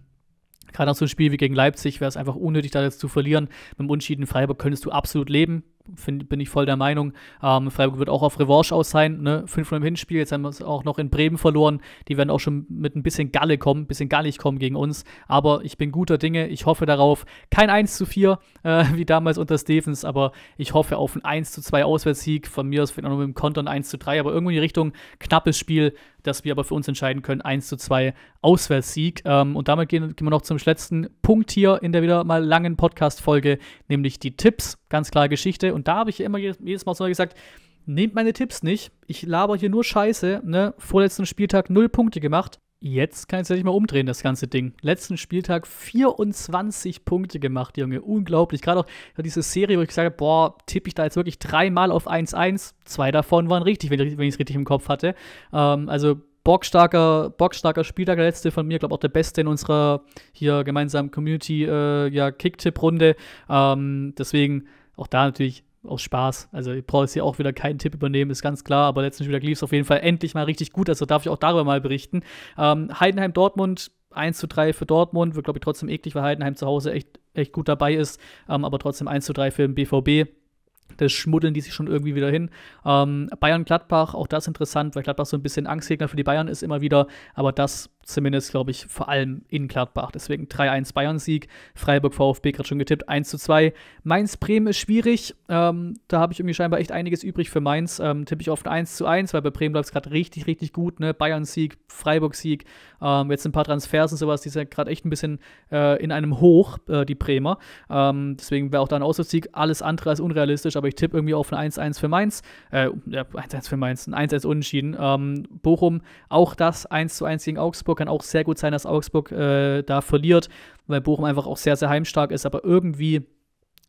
gerade nach so einem Spiel wie gegen Leipzig wäre es einfach unnötig, da jetzt zu verlieren. Mit dem Unentschieden in Freiburg könntest du absolut leben. Find, bin ich voll der Meinung. Ähm, Freiburg wird auch auf Revanche aus sein. Ne? fünf null im Hinspiel. Jetzt haben wir es auch noch in Bremen verloren. Die werden auch schon mit ein bisschen Galle kommen, ein bisschen gallig kommen gegen uns. Aber ich bin guter Dinge. Ich hoffe darauf. Kein eins zu vier, äh, wie damals unter Stevens, aber ich hoffe auf einen eins zu zwei Auswärtssieg. Von mir aus wird auch noch mit dem Konter ein eins zu drei, aber irgendwo in die Richtung knappes Spiel, das wir aber für uns entscheiden können. eins zu zwei Auswärtssieg. Ähm, und damit gehen, gehen wir noch zum letzten Punkt hier in der wieder mal langen Podcast-Folge, nämlich die Tipps. Ganz klare Geschichte. Und da habe ich immer jedes Mal so gesagt, nehmt meine Tipps nicht. Ich laber hier nur Scheiße. Ne? Vorletzten Spieltag null Punkte gemacht. Jetzt kann ich es ja nicht mal umdrehen, das ganze Ding. Letzten Spieltag vierundzwanzig Punkte gemacht, Junge. Unglaublich. Gerade auch diese Serie, wo ich gesagt habe, boah, tippe ich da jetzt wirklich dreimal auf eins eins. Zwei davon waren richtig, wenn ich es richtig im Kopf hatte. Ähm, also bockstarker, bockstarker Spieltag, der letzte von mir. Glaube auch der beste in unserer hier gemeinsamen Community äh, ja, Kicktipp-Runde. Ähm, deswegen auch da natürlich aus Spaß. Also ich brauche jetzt hier auch wieder keinen Tipp übernehmen, ist ganz klar, aber letzten Spieltag lief es auf jeden Fall endlich mal richtig gut, also darf ich auch darüber mal berichten. Ähm, Heidenheim-Dortmund, eins zu drei für Dortmund, wird glaube ich trotzdem eklig, weil Heidenheim zu Hause echt, echt gut dabei ist, ähm, aber trotzdem eins zu drei für den B V B. Das schmuddeln die sich schon irgendwie wieder hin. Ähm, Bayern-Gladbach, auch das interessant, weil Gladbach so ein bisschen Angstgegner für die Bayern ist immer wieder, aber das zumindest, glaube ich, vor allem in Gladbach. Deswegen drei eins Bayern-Sieg, Freiburg-VfB gerade schon getippt, eins zu zwei. Mainz-Bremen ist schwierig, ähm, da habe ich irgendwie scheinbar echt einiges übrig für Mainz. Ähm, tippe ich oft eins zu eins, weil bei Bremen läuft es gerade richtig, richtig gut, ne? Bayern-Sieg, Freiburg-Sieg, ähm, jetzt ein paar Transfers und sowas, die sind gerade echt ein bisschen äh, in einem Hoch, äh, die Bremer. Ähm, deswegen wäre auch da ein Auswärtssieg alles andere als unrealistisch, aber ich tippe irgendwie auf ein eins eins für Mainz. Äh, ja, eins eins für Mainz, ein eins eins Unentschieden. Ähm, Bochum, auch das eins zu eins gegen Augsburg. Kann auch sehr gut sein, dass Augsburg äh, da verliert, weil Bochum einfach auch sehr, sehr heimstark ist, aber irgendwie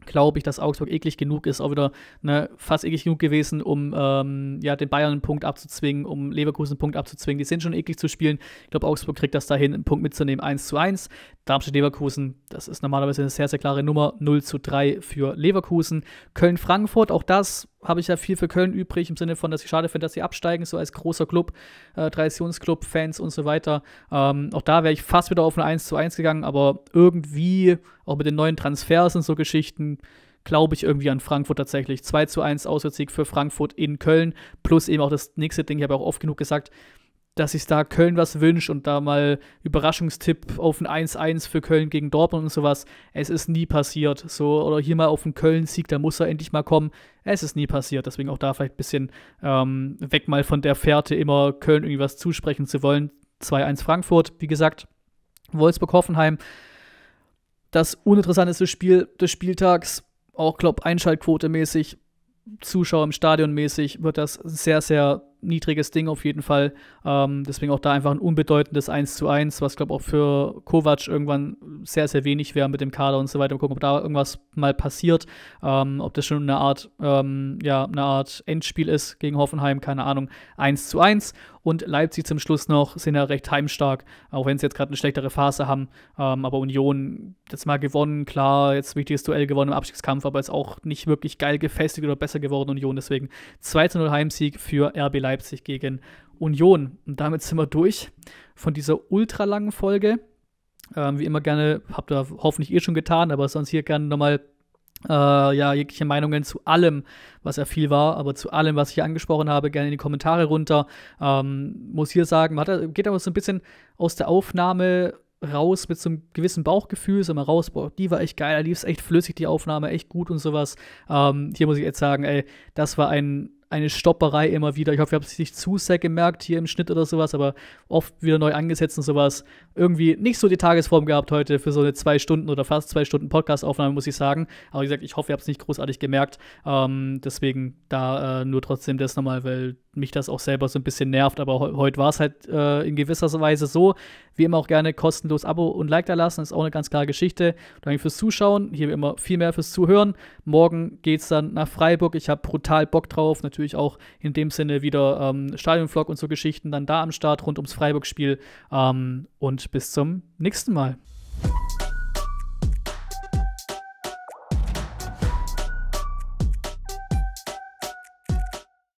glaube ich, dass Augsburg eklig genug ist, auch wieder ne, fast eklig genug gewesen, um ähm, ja, den Bayern einen Punkt abzuzwingen, um Leverkusen einen Punkt abzuzwingen. Die sind schon eklig zu spielen. Ich glaube, Augsburg kriegt das dahin, einen Punkt mitzunehmen, eins zu eins. Darmstadt-Leverkusen, das ist normalerweise eine sehr, sehr klare Nummer, null zu drei für Leverkusen. Köln-Frankfurt, auch das habe ich ja viel für Köln übrig, im Sinne von, dass ich schade finde, dass sie absteigen, so als großer Club, äh, Traditionsclub, Fans und so weiter. Ähm, auch da wäre ich fast wieder auf eine eins zu eins gegangen, aber irgendwie, auch mit den neuen Transfers und so Geschichten, glaube ich irgendwie an Frankfurt tatsächlich. zwei zu eins Auswärtssieg für Frankfurt in Köln, plus eben auch das nächste Ding, ich habe auch oft genug gesagt, dass ich da Köln was wünsche und da mal Überraschungstipp auf ein eins eins für Köln gegen Dortmund und sowas. Es ist nie passiert. So, oder hier mal auf einen Köln-Sieg, da muss er endlich mal kommen. Es ist nie passiert. Deswegen auch da vielleicht ein bisschen ähm, weg mal von der Fährte, immer Köln irgendwie was zusprechen zu wollen. zwei eins Frankfurt, wie gesagt. Wolfsburg-Hoffenheim. Das uninteressanteste Spiel des Spieltags. Auch, glaube ich, Einschaltquote-mäßig. Zuschauer im Stadion mäßig wird das ein sehr, sehr niedriges Ding auf jeden Fall. Ähm, deswegen auch da einfach ein unbedeutendes eins zu eins, was, glaube ich, auch für Kovac irgendwann sehr, sehr wenig wäre mit dem Kader und so weiter. Mal gucken, ob da irgendwas mal passiert. Ähm, ob das schon eine Art, ähm, ja, eine Art Endspiel ist gegen Hoffenheim, keine Ahnung. eins zu eins. Und Leipzig zum Schluss noch, sind ja recht heimstark, auch wenn sie jetzt gerade eine schlechtere Phase haben. Ähm, aber Union jetzt mal gewonnen, klar, jetzt wichtiges Duell gewonnen im Abstiegskampf, aber ist auch nicht wirklich geil gefestigt oder besser geworden, Union. Deswegen zwei zu null Heimsieg für R B Leipzig gegen Union. Und damit sind wir durch von dieser ultralangen Folge. Ähm, wie immer gerne, habt ihr hoffentlich ihr schon getan, aber sonst hier gerne nochmal äh, ja, jegliche Meinungen zu allem, was ja viel war, aber zu allem, was ich hier angesprochen habe, gerne in die Kommentare runter. Ähm, muss hier sagen, man hat, geht aber so ein bisschen aus der Aufnahme raus mit so einem gewissen Bauchgefühl, so mal raus, boah, die war echt geil, da lief es echt flüssig, die Aufnahme, echt gut und sowas. Ähm, hier muss ich jetzt sagen, ey, das war ein, eine Stopperei immer wieder. Ich hoffe, ihr habt es nicht zu sehr gemerkt hier im Schnitt oder sowas, aber oft wieder neu angesetzt und sowas. Irgendwie nicht so die Tagesform gehabt heute für so eine zwei Stunden oder fast zwei Stunden Podcast-Aufnahme, muss ich sagen. Aber wie gesagt, ich hoffe, ihr habt es nicht großartig gemerkt. Ähm, deswegen da äh, nur trotzdem das nochmal, weil mich das auch selber so ein bisschen nervt, aber he heute war es halt äh, in gewisser Weise so. Wie immer auch gerne kostenlos Abo und Like da lassen, das ist auch eine ganz klare Geschichte. Danke fürs Zuschauen, hier wie immer viel mehr fürs Zuhören. Morgen geht's dann nach Freiburg, ich habe brutal Bock drauf, natürlich auch in dem Sinne wieder ähm, Stadionvlog und so Geschichten dann da am Start rund ums Freiburg-Spiel ähm, und bis zum nächsten Mal.